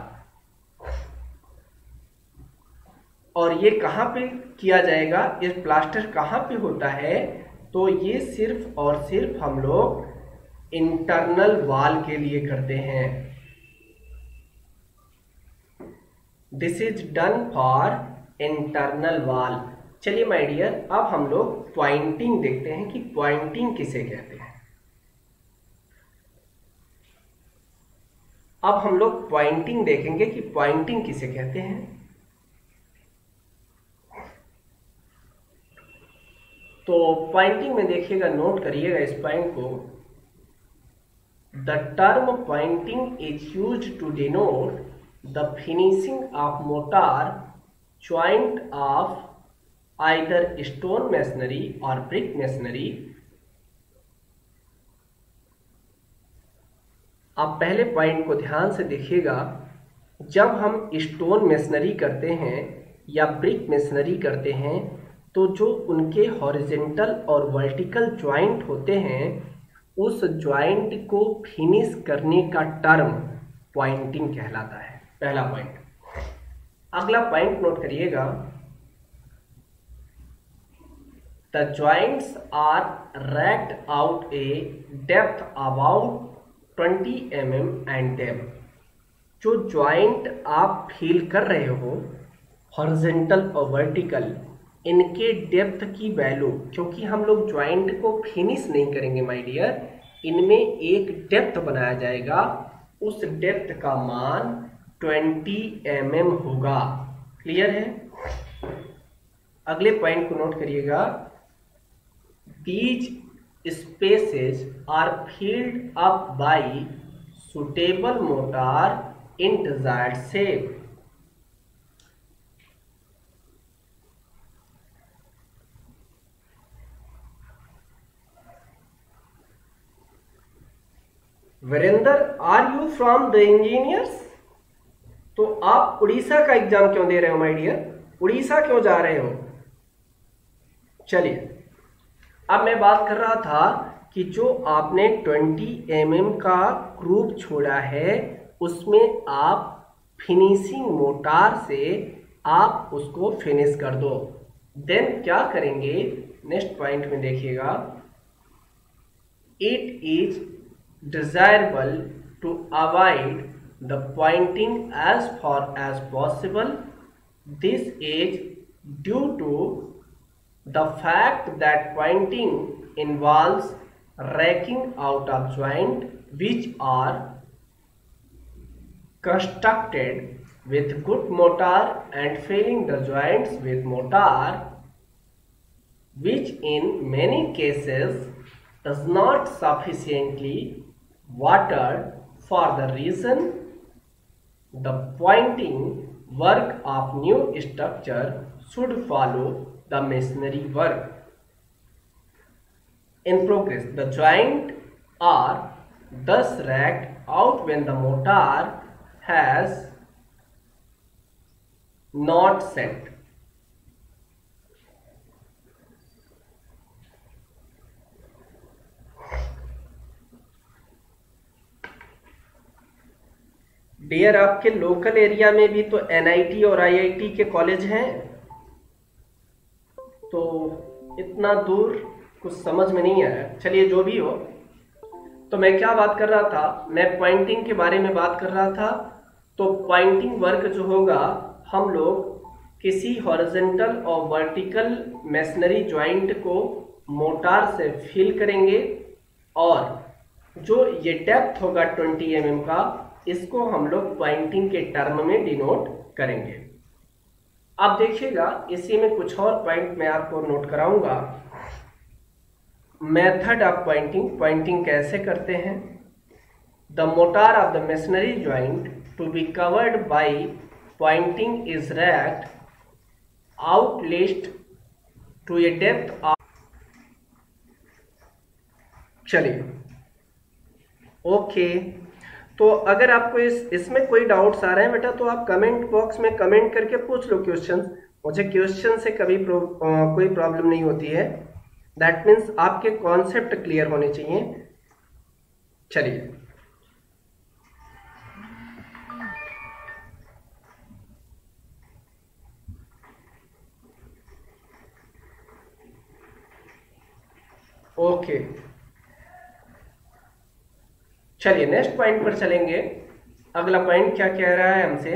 और ये कहाँ पे किया जाएगा? ये प्लास्टर कहाँ पे होता है? तो ये सिर्फ और सिर्फ हम लोग इंटरनल वॉल के लिए करते हैं। This is done for internal wall. चलिए माय डियर, अब हम लोग पॉइंटिंग देखते हैं कि पॉइंटिंग किसे कहते हैं। अब हम लोग पॉइंटिंग देखेंगे कि पॉइंटिंग किसे कहते हैं। तो पॉइंटिंग में देखिएगा, नोट करिएगा इस पॉइंट को। The term pointing is used to denote the finishing of mortar joint of either stone masonry or brick masonry। आप पहले पॉइंट को ध्यान से देखिएगा। जब हम स्टोन मेसनरी करते हैं या ब्रिक मेसनरी करते हैं तो जो उनके हॉरिजेंटल और वर्टिकल ज्वाइंट होते हैं उस ज्वाइंट को फिनिश करने का टर्म पॉइंटिंग कहलाता है। पहला पॉइंट। अगला पॉइंट नोट करिएगा, the joints are raked out a depth about twenty M M and them. जो ज्वाइंट आप फील कर रहे हो हॉरिजेंटल और वर्टिकल, इनके डेप्थ की वैल्यू, क्योंकि हम लोग ज्वाइंट को फिनिश नहीं करेंगे माय डियर, इनमें एक डेप्थ बनाया जाएगा। उस डेप्थ का मान ट्वेंटी एम एम होगा। क्लियर है? अगले पॉइंट को नोट करिएगा, these spaces are filled up by suitable mortar in desired shape. Virendra, are you from the engineers? तो आप उड़ीसा का एग्जाम क्यों दे रहे हो माय डियर? उड़ीसा क्यों जा रहे हो? चलिए, अब मैं बात कर रहा था कि जो आपने बीस एम एम का ग्रुप छोड़ा है उसमें आप फिनिशिंग मोटार से आप उसको फिनिश कर दो। देन क्या करेंगे, नेक्स्ट पॉइंट में देखिएगा, it is desirable to avoid the pointing as far as possible, this is due to the fact that pointing involves raking out of joint which are constructed with good mortar and filling the joints with mortar, which in many cases does not sufficiently watered for the reason the pointing work of new structure should follow the masonry work in progress. The joint are thus racked out when the mortar has not set. Dear आपके local area में भी तो N I T और आई I T के college हैं, तो इतना दूर कुछ समझ में नहीं आया। चलिए जो भी हो, तो मैं क्या बात कर रहा था, मैं पॉइंटिंग के बारे में बात कर रहा था। तो पॉइंटिंग वर्क जो होगा, हम लोग किसी हॉरिजॉन्टल और वर्टिकल मेसनरी जॉइंट को मोटार से फिल करेंगे और जो ये डेप्थ होगा बीस एम एम का, इसको हम लोग पॉइंटिंग के टर्म में डिनोट करेंगे। आप देखिएगा इसी में कुछ और पॉइंट मैं आपको नोट कराऊंगा। मेथड ऑफ पॉइंटिंग, पॉइंटिंग कैसे करते हैं। The mortar of the masonry joint to be covered by pointing is racked out least to a depth of. चलिए ओके, तो अगर आपको इस इसमें कोई डाउट्स आ रहे हैं बेटा, तो आप कमेंट बॉक्स में कमेंट करके पूछ लो क्वेश्चंस। मुझे क्वेश्चन से कभी प्रो, आ, कोई प्रॉब्लम नहीं होती है। दैट मीन्स आपके कॉन्सेप्ट क्लियर होने चाहिए। चलिए ओके okay. चलिए नेक्स्ट पॉइंट पर चलेंगे। अगला पॉइंट क्या कह रहा है हमसे,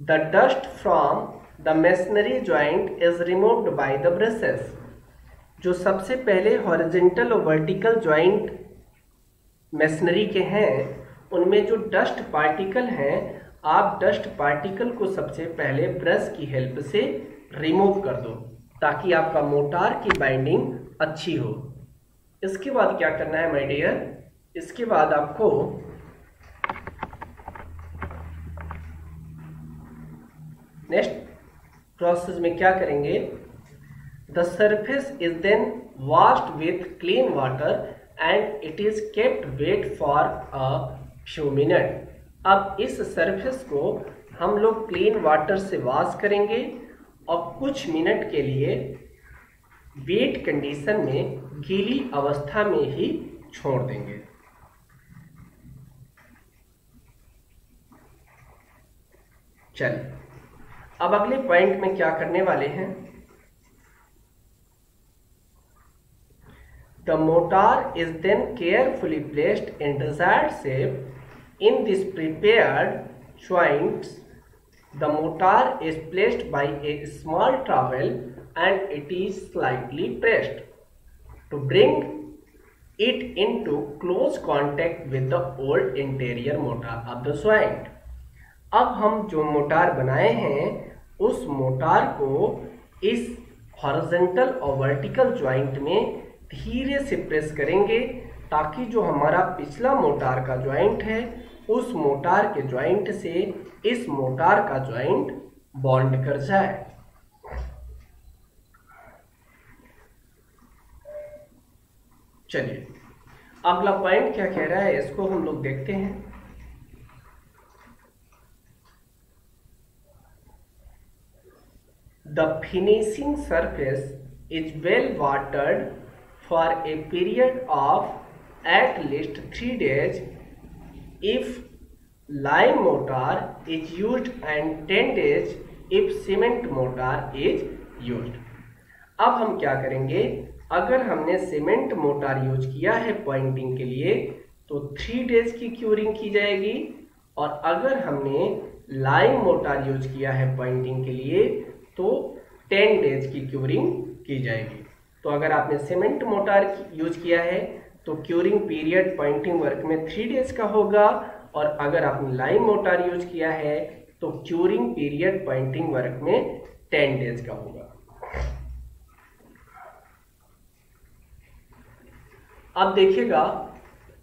the dust from the masonry joint is removed by the brushes. जो सबसे पहले हॉरिजॉन्टल और वर्टिकल ज्वाइंट मेसनरी के हैं, उनमें जो डस्ट पार्टिकल हैं, आप डस्ट पार्टिकल को सबसे पहले ब्रश की हेल्प से रिमूव कर दो ताकि आपका मोटार की बाइंडिंग अच्छी हो। इसके बाद क्या करना है माय डियर, इसके बाद आपको नेक्स्ट प्रोसेस में क्या करेंगे, the surface is then washed with clean water and it is kept wet for a few minute. अब इस सरफेस को हम लोग क्लीन वाटर से वॉश करेंगे और कुछ मिनट के लिए वेट कंडीशन में, गीली अवस्था में ही छोड़ देंगे। चलिए अब अगले पॉइंट में क्या करने वाले हैं, the mortar is then carefully placed in desired shape in this prepared joints. The mortar is placed by a small trowel and it is slightly pressed to bring it into close contact with the old interior mortar of the joint. अब हम जो motor बनाए हैं उस motor को इस horizontal और vertical joint में धीरे से प्रेस करेंगे ताकि जो हमारा पिछला मोटार का joint है उस मोटार के joint से इस मोटार का joint bond कर जाए। चलिए अगला पॉइंट क्या कह रहा है, इसको हम लोग देखते हैं। The finishing surface is well watered for a period of at least three days. If lime mortar is used and ten days if cement mortar is used. अब हम क्या करेंगे, अगर हमने सीमेंट मोटार यूज किया है पॉइंटिंग के लिए तो थ्री डेज की क्यूरिंग की जाएगी, और अगर हमने लाइम मोटार यूज किया है पॉइंटिंग के लिए तो टेन डेज की क्यूरिंग की जाएगी। तो अगर आपने सीमेंट मोटार यूज किया है तो क्यूरिंग पीरियड पॉइंटिंग वर्क में थ्री डेज का होगा, और अगर आपने लाइम मोटार यूज किया है तो क्यूरिंग पीरियड पॉइंटिंग वर्क में टेन डेज का होगा। अब देखिएगा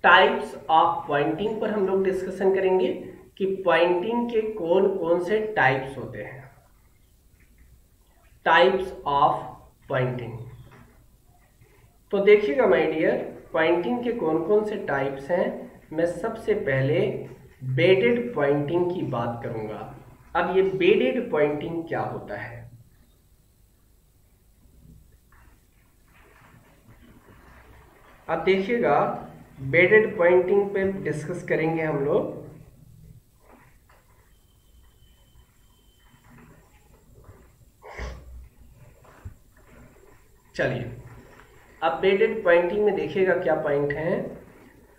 टाइप्स ऑफ पॉइंटिंग पर हम लोग डिस्कशन करेंगे कि पॉइंटिंग के कौन कौन से टाइप्स होते हैं। टाइप्स ऑफ पॉइंटिंग, तो देखिएगा माय डियर, पॉइंटिंग के कौन कौन से टाइप्स हैं। मैं सबसे पहले बेडेड पॉइंटिंग की बात करूंगा। अब ये बेडेड पॉइंटिंग क्या होता है? अब देखिएगा बेडेड पॉइंटिंग पे डिस्कस करेंगे हम लोग। चलिए अब बेडेड पॉइंटिंग में देखिएगा क्या पॉइंट है।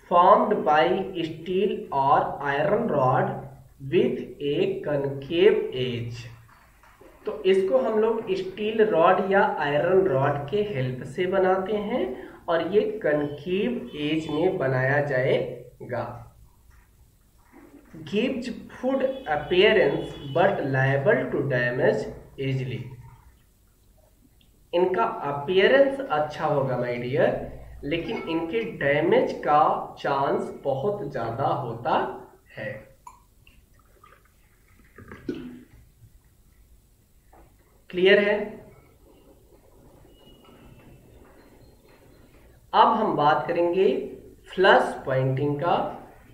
फॉर्म्ड बाय स्टील और iron rod with a concave edge, तो इसको हम लोग स्टील रॉड या आयरन रॉड के हेल्प से बनाते हैं और ये कनकेव एज में बनाया जाएगा। Gives good appearance but liable to damage easily, इनका अपीयरेंस अच्छा होगा माय डियर, लेकिन इनके डैमेज का चांस बहुत ज्यादा होता है। क्लियर है? अब हम बात करेंगे फ्लश पॉइंटिंग का,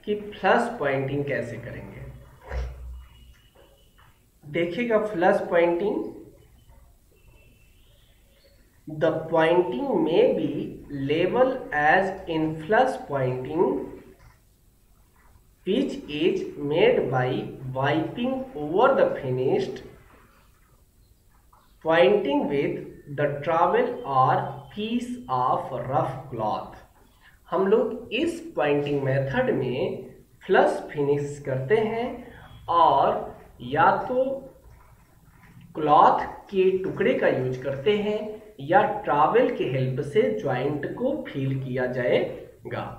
कि फ्लश पॉइंटिंग कैसे करेंगे। देखिएगा फ्लश पॉइंटिंग, द पॉइंटिंग में बी लेबल edge in flush pointing which is made by wiping over the finished pointing with the trowel or piece of rough cloth. हम लोग इस पॉइंटिंग मेथड में फ्लश फिनिश करते हैं और या तो क्लॉथ के टुकड़े का यूज करते हैं या ट्रैवल के हेल्प से ज्वाइंट को फील किया जाएगा।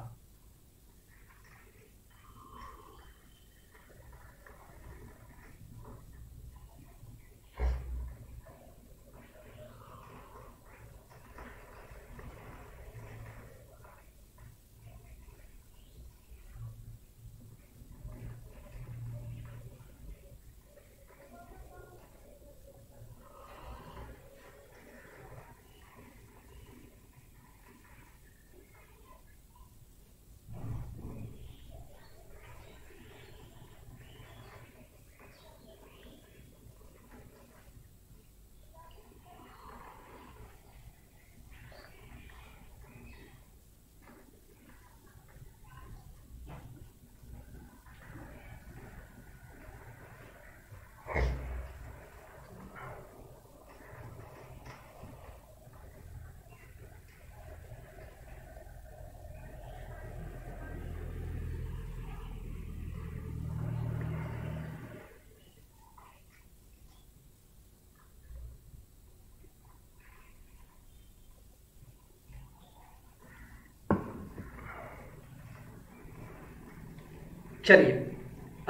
चलिए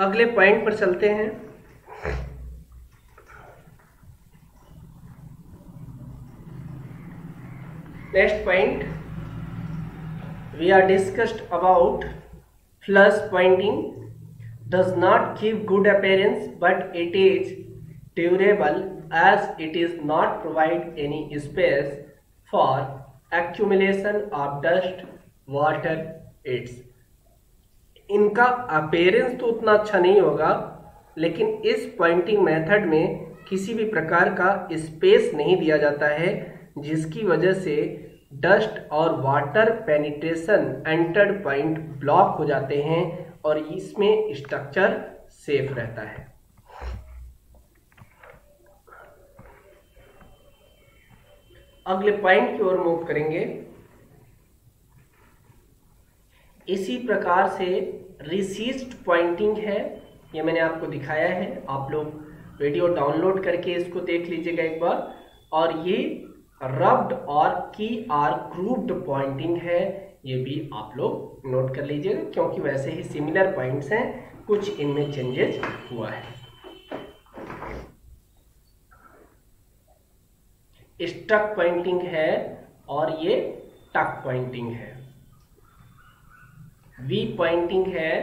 अगले पॉइंट पर चलते हैं। Next point we are discussed about flush pointing does not give good appearance but it is durable as it is not provide any space for accumulation of dust water it's. इनका appearance तो उतना अच्छा नहीं होगा, लेकिन इस pointing method में किसी भी प्रकार का स्पेस नहीं दिया जाता है जिसकी वजह से डस्ट और water penetration enter point block हो जाते हैं और इसमें स्ट्रक्चर सेफ रहता है। अगले पॉइंट की ओर मूव करेंगे। इसी प्रकार से रिसीज्ड पॉइंटिंग है, ये मैंने आपको दिखाया है, आप लोग वीडियो डाउनलोड करके इसको देख लीजिएगा एक बार। और ये रब्ड और की आर ग्रूव्ड पॉइंटिंग है, ये भी आप लोग नोट कर लीजिएगा क्योंकि वैसे ही सिमिलर पॉइंट्स हैं, कुछ इनमें चेंजेस हुआ है। स्टक पॉइंटिंग है और ये टक पॉइंटिंग है, वी पॉइंटिंग है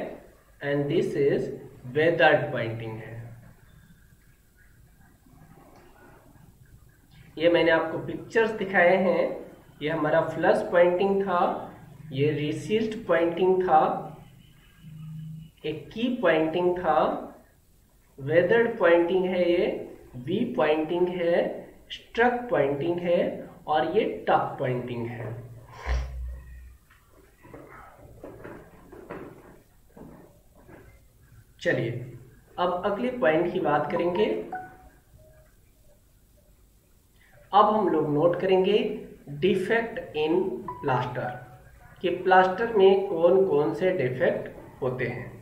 and this is weathered pointing है। ये मैंने आपको पिक्चर्स दिखाए हैं। ये हमारा फ्लश पॉइंटिंग था, ये रिसीज्ड पॉइंटिंग था, एक की पॉइंटिंग था, वेदर्ड पॉइंटिंग है, ये वी पॉइंटिंग है, स्ट्रक पॉइंटिंग है और ये टक पॉइंटिंग है। चलिए अब अगले पॉइंट की बात करेंगे। अब हम लोग नोट करेंगे डिफेक्ट इन प्लास्टर, कि प्लास्टर में कौन कौन से डिफेक्ट होते हैं।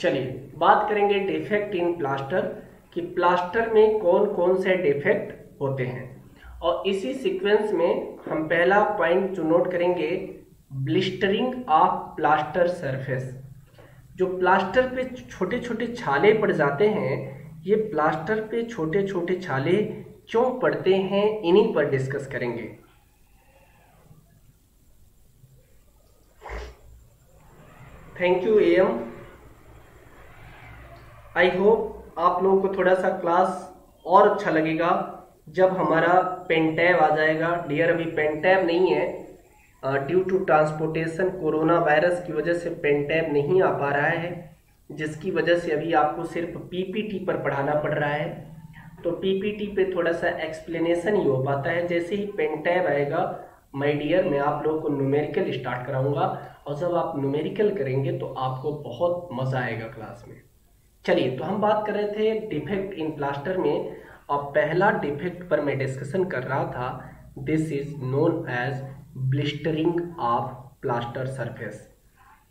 चलिए बात करेंगे डिफेक्ट इन प्लास्टर, कि प्लास्टर में कौन कौन से डिफेक्ट होते हैं। और इसी सीक्वेंस में हम पहला पॉइंट जो नोट करेंगे, ब्लिस्टरिंग ऑफ प्लास्टर सरफेस। जो प्लास्टर पे छोटे छोटे छाले पड़ जाते हैं, ये प्लास्टर पे छोटे छोटे छाले क्यों पड़ते हैं, इन्हीं पर डिस्कस करेंगे। Thank you M. I hope आप लोगों को थोड़ा सा क्लास और अच्छा लगेगा जब हमारा पेन टैब आ जाएगा। डियर अभी पेन टैब नहीं है, due to transportation corona virus की वजह से पेन टैब नहीं आ पा रहा है, जिसकी वजह से अभी आपको सिर्फ पीपीटी पर पढ़ाना पड़ रहा है। तो पीपीटी पे थोड़ा सा एक्सप्लेनेशन ही हो पाता है। जैसे ही पेन टैब आएगा माय डियर, मैं आप लोगों को न्यूमेरिकल स्टार्ट कराऊंगा और जब आप न्यूमेरिकल करेंगे तो आपको बहुत मज़ा आएगा क्लास में। चलिए तो हम बात कर रहे थे डिफेक्ट इन प्लास्टर में, और पहला डिफेक्ट पर मैं डिस्कशन कर रहा था, this is known as blistering of plaster surface,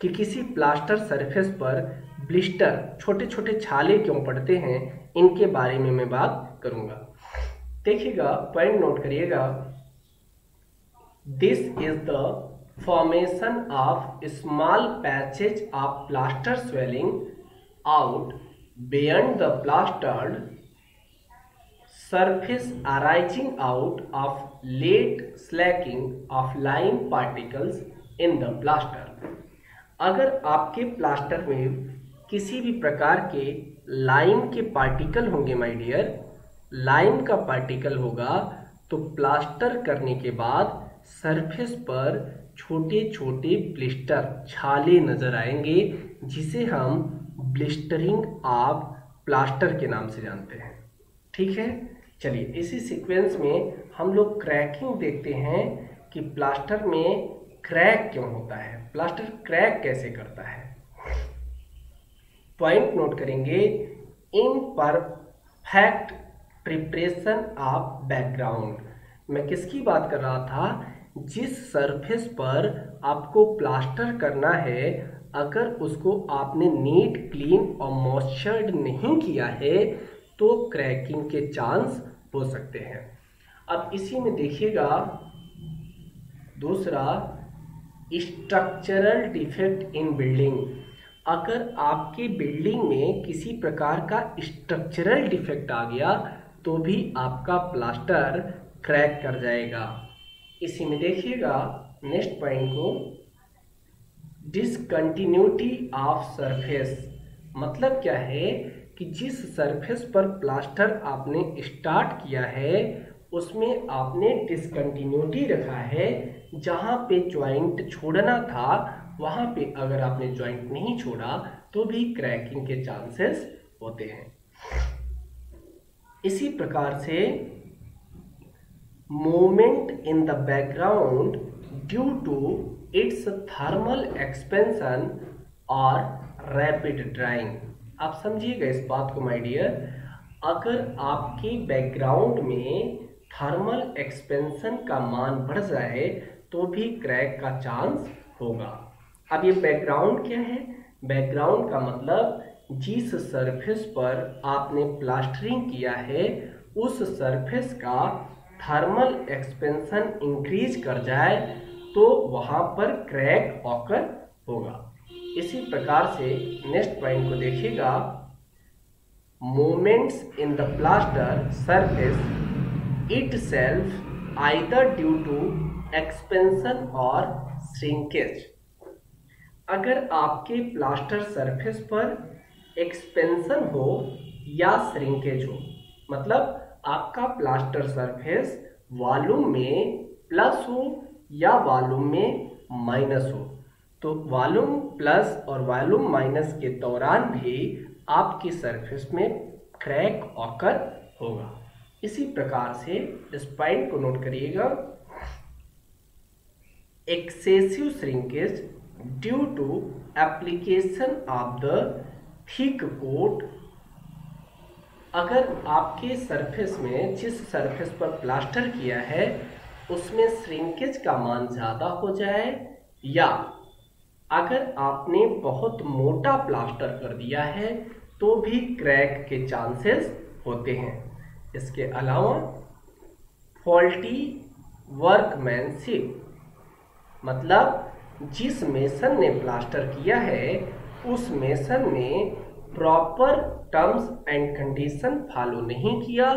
कि किसी प्लास्टर सरफेस पर ब्लिस्टर छोटे छोटे छाले क्यों पड़ते हैं, इनके बारे में मैं बात करूंगा। देखिएगा पॉइंट नोट करिएगा, this is the formation of small patches of plaster swelling out beyond the plastered surface arising out of late slacking of lime particles in the plaster। अगर आपके प्लास्टर में किसी भी प्रकार के लाइम के पार्टिकल होंगे माय डियर, लाइम का पार्टिकल होगा तो प्लास्टर करने के बाद सरफेस पर छोटे छोटे ब्लिस्टर छाले नजर आएंगे, जिसे हम ब्लिस्टरिंग ऑफ प्लास्टर के नाम से जानते हैं। ठीक है, चलिए इसी सीक्वेंस में हम लोग क्रैकिंग देखते हैं कि प्लास्टर में क्रैक क्यों होता है, प्लास्टर क्रैक कैसे करता है। पॉइंट नोट करेंगे, इम्परफेक्ट प्रिपरेशन ऑफ बैकग्राउंड। मैं किसकी बात कर रहा था, जिस सरफेस पर आपको प्लास्टर करना है, अगर उसको आपने नीट, क्लीन और मॉइस्चर्ड नहीं किया है तो क्रैकिंग के चांस हो सकते हैं। अब इसी में देखिएगा दूसरा, स्ट्रक्चरल डिफेक्ट इन बिल्डिंग। अगर आपकी बिल्डिंग में किसी प्रकार का स्ट्रक्चरल डिफेक्ट आ गया तो भी आपका प्लास्टर क्रैक कर जाएगा। इसी में देखिएगा नेक्स्ट पॉइंट को, डिसकंटिन्यूटी ऑफ सरफेस। मतलब क्या है कि जिस सरफेस पर प्लास्टर आपने स्टार्ट किया है उसमें आपने डिसकंटिन्यूटी रखा है, जहाँ पे ज्वाइंट छोड़ना था वहाँ पे अगर आपने ज्वाइंट नहीं छोड़ा तो भी क्रैकिंग के चांसेस होते हैं। इसी प्रकार से movement in the background due to its thermal expansion और रैपिड ड्राइंग। आप समझिएगा इस बात को माय डियर, अगर आपके बैकग्राउंड में थर्मल एक्सपेंशन का मान बढ़ जाए तो भी क्रैक का चांस होगा। अब ये बैकग्राउंड क्या है? बैकग्राउंड का मतलब जिस सरफेस पर आपने प्लास्टरिंग किया है उस सरफेस का थर्मल एक्सपेंशन इंक्रीज कर जाए तो वहाँ पर क्रैक ऑकर होगा। इसी प्रकार से नेक्स्ट पॉइंट को देखिएगा, moments in the plaster surface itself either due to expansion और श्रिंकेज। अगर आपके प्लास्टर सरफेस पर एक्सपेंशन हो या श्रिंकेज हो, मतलब आपका प्लास्टर सरफेस वॉल्यूम में प्लस हो या वॉल्यूम में माइनस हो, तो वॉल्यूम प्लस और वॉल्यूम माइनस के दौरान भी आपकी सरफेस में क्रैक ऑकर होगा। इसी प्रकार से इस पॉइंट को नोट करिएगा, excessive shrinkage due to application of the thick coat. अगर आपके सरफेस में जिस सरफेस पर प्लास्टर किया है उसमें श्रिंकेज का मान ज़्यादा हो जाए या अगर आपने बहुत मोटा प्लास्टर कर दिया है तो भी क्रैक के चांसेस होते हैं। इसके अलावा फॉल्टी वर्कमैनशिप, मतलब जिस मेसन ने प्लास्टर किया है उस मेसन ने proper terms and condition follow नहीं किया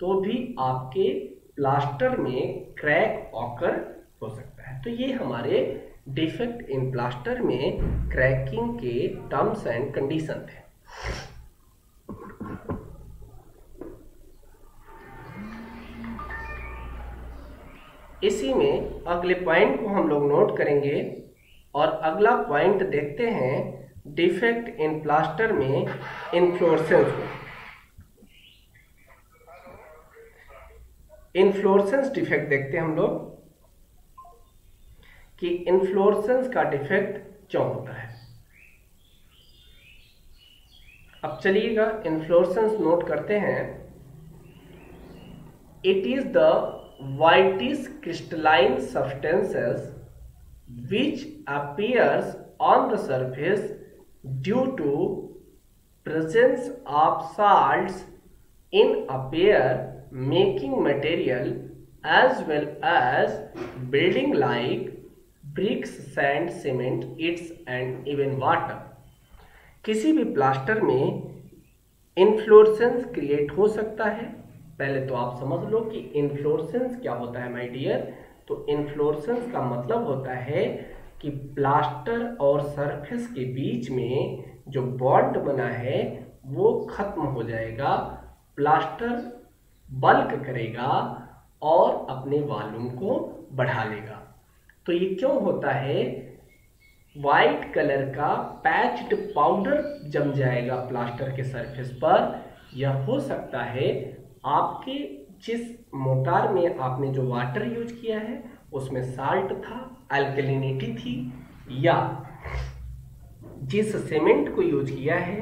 तो भी आपके प्लास्टर में क्रैक ऑकर हो सकता है। तो ये हमारे डिफेक्ट इन प्लास्टर में क्रैकिंग के टर्म्स एंड कंडीशन थे। इसी में अगले पॉइंट को हम लोग नोट करेंगे और अगला पॉइंट देखते हैं डिफेक्ट इन प्लास्टर में इन्फ्लोरेसेंस को। इन्फ्लोरेसेंस डिफेक्ट देखते हैं हम लोग कि इन्फ्लोरेसेंस का डिफेक्ट क्यों होता है। अब चलिएगा इन्फ्लोरेसेंस नोट करते हैं। It is the whitish crystalline substances which appears on the surface due to presence of salts in a pair making material as well as building like bricks, sand, cement, its and even water। किसी भी plaster में inflorescence create हो सकता है। पहले तो आप समझ लो कि इन्फ्लोरेसेंस क्या होता है माय डियर। तो इन्फ्लोरेसेंस का मतलब होता है कि प्लास्टर और सरफेस के बीच में जो बॉन्ड बना है वो खत्म हो जाएगा, प्लास्टर बल्क करेगा और अपने वॉल्यूम को बढ़ा लेगा। तो ये क्यों होता है? वाइट कलर का पैच्ड पाउडर जम जाएगा प्लास्टर के सरफेस पर। यह हो सकता है आपके जिस मोटार में आपने जो वाटर यूज किया है उसमें साल्ट था, अल्कलिनिटी थी, या जिस सीमेंट को यूज किया है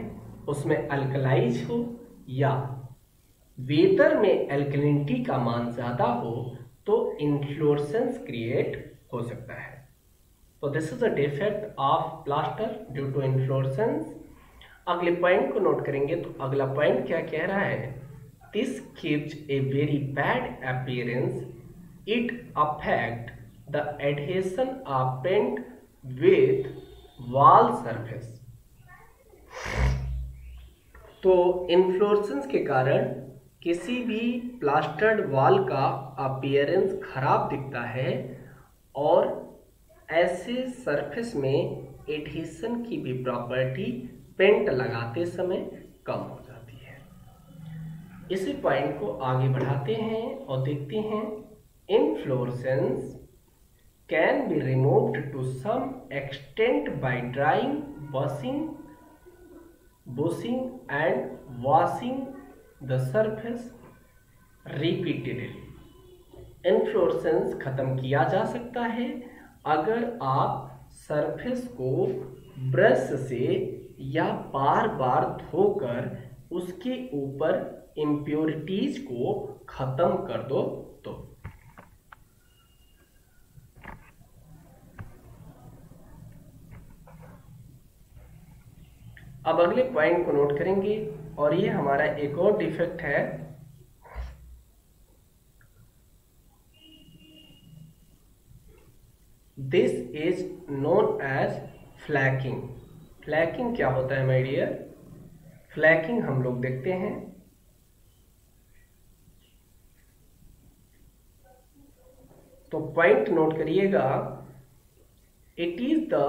उसमें अल्कलाइज हो, या वेदर में अल्कलिनिटी का मान ज़्यादा हो, तो इन्फ्लोरेसेंस क्रिएट हो सकता है। तो this is a defect of plaster due to efflorescence. अगले पॉइंट को नोट करेंगे तो अगला पॉइंट क्या कह रहा है? This gives a very bad appearance, it affect the adhesion of paint with wall surface। तो इन्फ्लोरेसेंस के कारण किसी भी प्लास्टर्ड वॉल का अपीयरेंस खराब दिखता है और ऐसे सरफेस में एडहेशन की भी प्रॉपर्टी पेंट लगाते समय कम हो जाती है। इसी पॉइंट को आगे बढ़ाते हैं और देखते हैं efflorescence can be removed to some extent by drying washing brushing and washing the surface repeatedly. Efflorescence खत्म किया जा सकता है अगर आप सरफेस को ब्रश से या बार बार धोकर उसके ऊपर इम्प्योरिटीज को खत्म कर दो तो। अब अगले पॉइंट को नोट करेंगे और ये हमारा एक और डिफेक्ट है this is known as flaking. Flaking क्या होता है माय डियर? फ्लैकिंग हम लोग देखते हैं तो पॉइंट नोट करिएगा it is the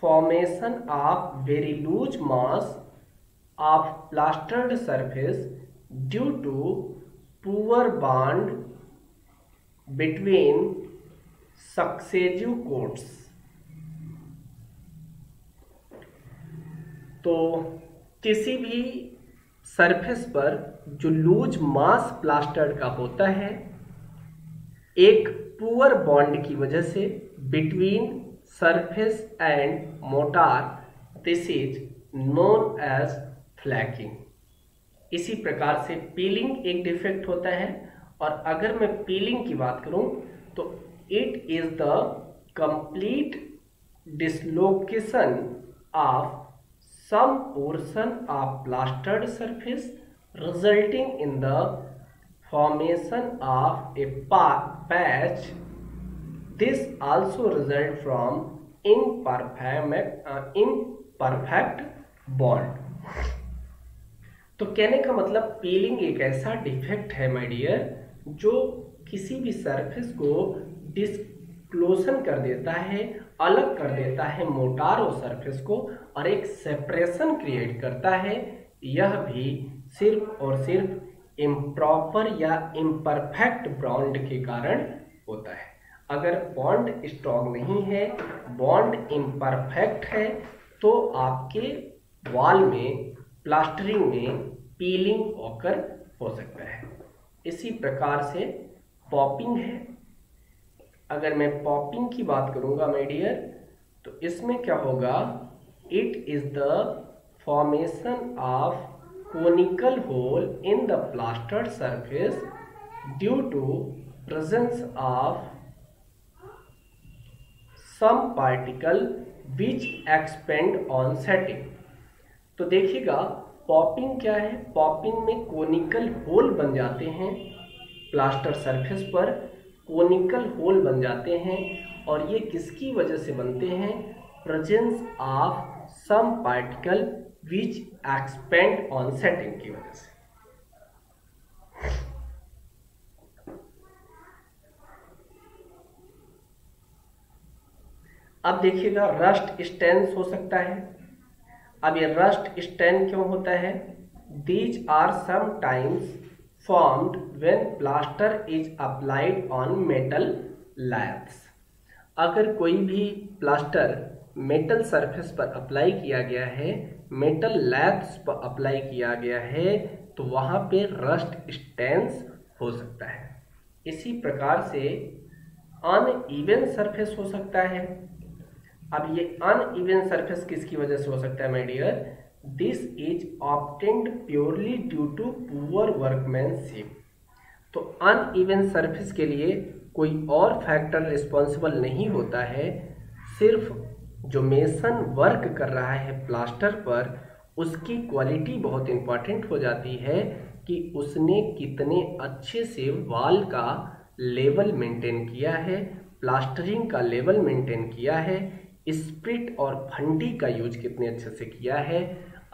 formation of very loose mass of plastered surface due to poor bond between successive coats. तो किसी भी सरफेस पर जो लूज मास प्लास्टर का होता है एक पुअर बॉन्ड की वजह से between surface and mortar this is known as flaking. इसी प्रकार से पीलिंग एक डिफेक्ट होता है और अगर मैं पीलिंग की बात करूं तो It is the complete dislocation of some portion of plastered surface resulting in the formation of a patch. This also result from imperfect uh, imperfect bond. तो कहने का मतलब peeling एक ऐसा defect है my dear जो किसी भी surface को डिस्क्लोजन कर देता है, अलग कर देता है मोटार और सरफेस को और एक सेपरेशन क्रिएट करता है। यह भी सिर्फ और सिर्फ इम्प्रॉपर या इम्परफेक्ट बॉन्ड के कारण होता है। अगर बॉन्ड स्ट्रॉन्ग नहीं है, बॉन्ड इम्परफेक्ट है तो आपके वॉल में प्लास्टरिंग में पीलिंग ऑकर हो सकता है। इसी प्रकार से पॉपिंग है। अगर मैं पॉपिंग की बात करूंगा माय डियर तो इसमें क्या होगा it is the formation of conical hole in the plastered surface due to presence of some particle which expand on setting. तो देखिएगा पॉपिंग क्या है, पॉपिंग में कोनिकल होल बन जाते हैं प्लास्टर सरफेस पर, कोनिकल होल बन जाते हैं और ये किसकी वजह से बनते हैं presence of some particle which expand on setting की वजह से। अब देखिएगा रस्ट स्टेन्स हो सकता है। अब ये रस्ट स्टेन क्यों होता है? These are sometimes formed when plaster is applied on metal layers. अगर कोई भी प्लास्टर मेटल सरफेस पर अप्लाई किया गया है, मेटल लैथ्स पर अप्लाई किया गया है तो वहाँ पे रस्ट स्टेन्स हो सकता है। इसी प्रकार से अनइवन सरफेस हो सकता है। अब ये अनइवन सरफेस किसकी वजह से हो सकता है my dear? This is obtained purely due to poor workmanship. तो अनइवन सरफेस के लिए कोई और फैक्टर रिस्पॉन्सिबल नहीं होता है, सिर्फ जो मेसन वर्क कर रहा है प्लास्टर पर उसकी क्वालिटी बहुत इम्पॉर्टेंट हो जाती है कि उसने कितने अच्छे से वॉल का लेवल मेंटेन किया है, प्लास्टरिंग का लेवल मेंटेन किया है, स्प्रिट और फंडी का यूज कितने अच्छे से किया है।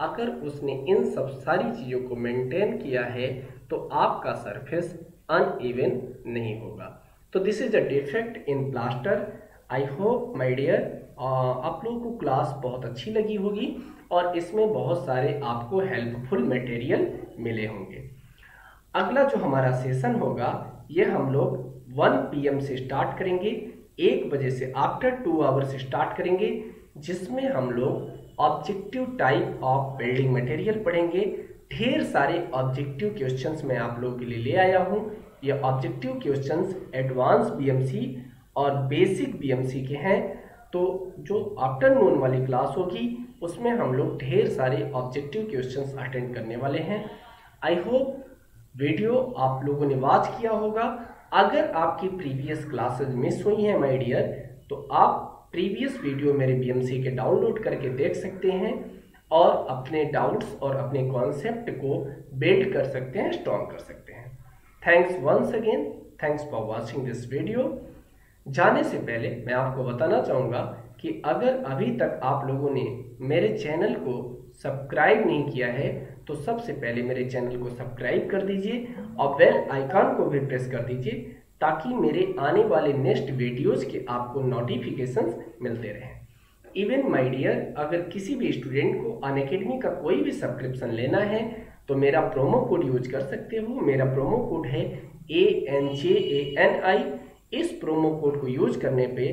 अगर उसने इन सब सारी चीज़ों को मेंटेन किया है तो आपका सरफेस अनइवन नहीं होगा। तो this is a defect in plaster. I hope my dear आप लोगों को क्लास बहुत अच्छी लगी होगी और इसमें बहुत सारे आपको हेल्पफुल मटेरियल मिले होंगे। अगला जो हमारा सेशन होगा ये हम लोग वन पी एम से स्टार्ट करेंगे, एक बजे से आफ्टर टू आवर से स्टार्ट करेंगे, जिसमें हम लोग objective type of building material पढ़ेंगे। ढेर सारे ऑब्जेक्टिव क्वेश्चंस मैं आप लोगों के लिए ले आया हूँ। ये objective questions advance B M C और बेसिक बी एम सी के हैं। तो जो आफ्टरनून वाली क्लास होगी उसमें हम लोग ढेर सारे ऑब्जेक्टिव क्वेश्चंस अटेंड करने वाले हैं। आई होप वीडियो आप लोगों ने वॉच किया होगा। अगर आपकी प्रीवियस क्लासेज मिस हुई हैं माय डियर, तो आप प्रीवियस वीडियो मेरे बी एम सी के डाउनलोड करके देख सकते हैं और अपने डाउट्स और अपने कॉन्सेप्ट को बिल्ड कर सकते हैं, स्ट्रॉन्ग कर सकते हैं। Thanks once again, thanks for watching this video. जाने से पहले मैं आपको बताना चाहूँगा कि अगर अभी तक आप लोगों ने मेरे चैनल को सब्सक्राइब नहीं किया है तो सबसे पहले मेरे चैनल को सब्सक्राइब कर दीजिए और बेल आइकॉन को भी प्रेस कर दीजिए ताकि मेरे आने वाले नेक्स्ट वीडियोज़ के आपको नोटिफिकेशंस मिलते रहें। इवन माय डियर, अगर किसी भी स्टूडेंट को अनअकैडमी का कोई भी सब्सक्रिप्शन लेना है तो मेरा प्रोमो कोड यूज कर सकते हो। मेरा प्रोमो कोड है A N J A N आई। इस प्रोमो कोड को यूज करने पे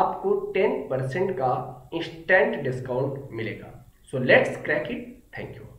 आपको टेन परसेंट का इंस्टेंट डिस्काउंट मिलेगा। So let's crack it. Thank you.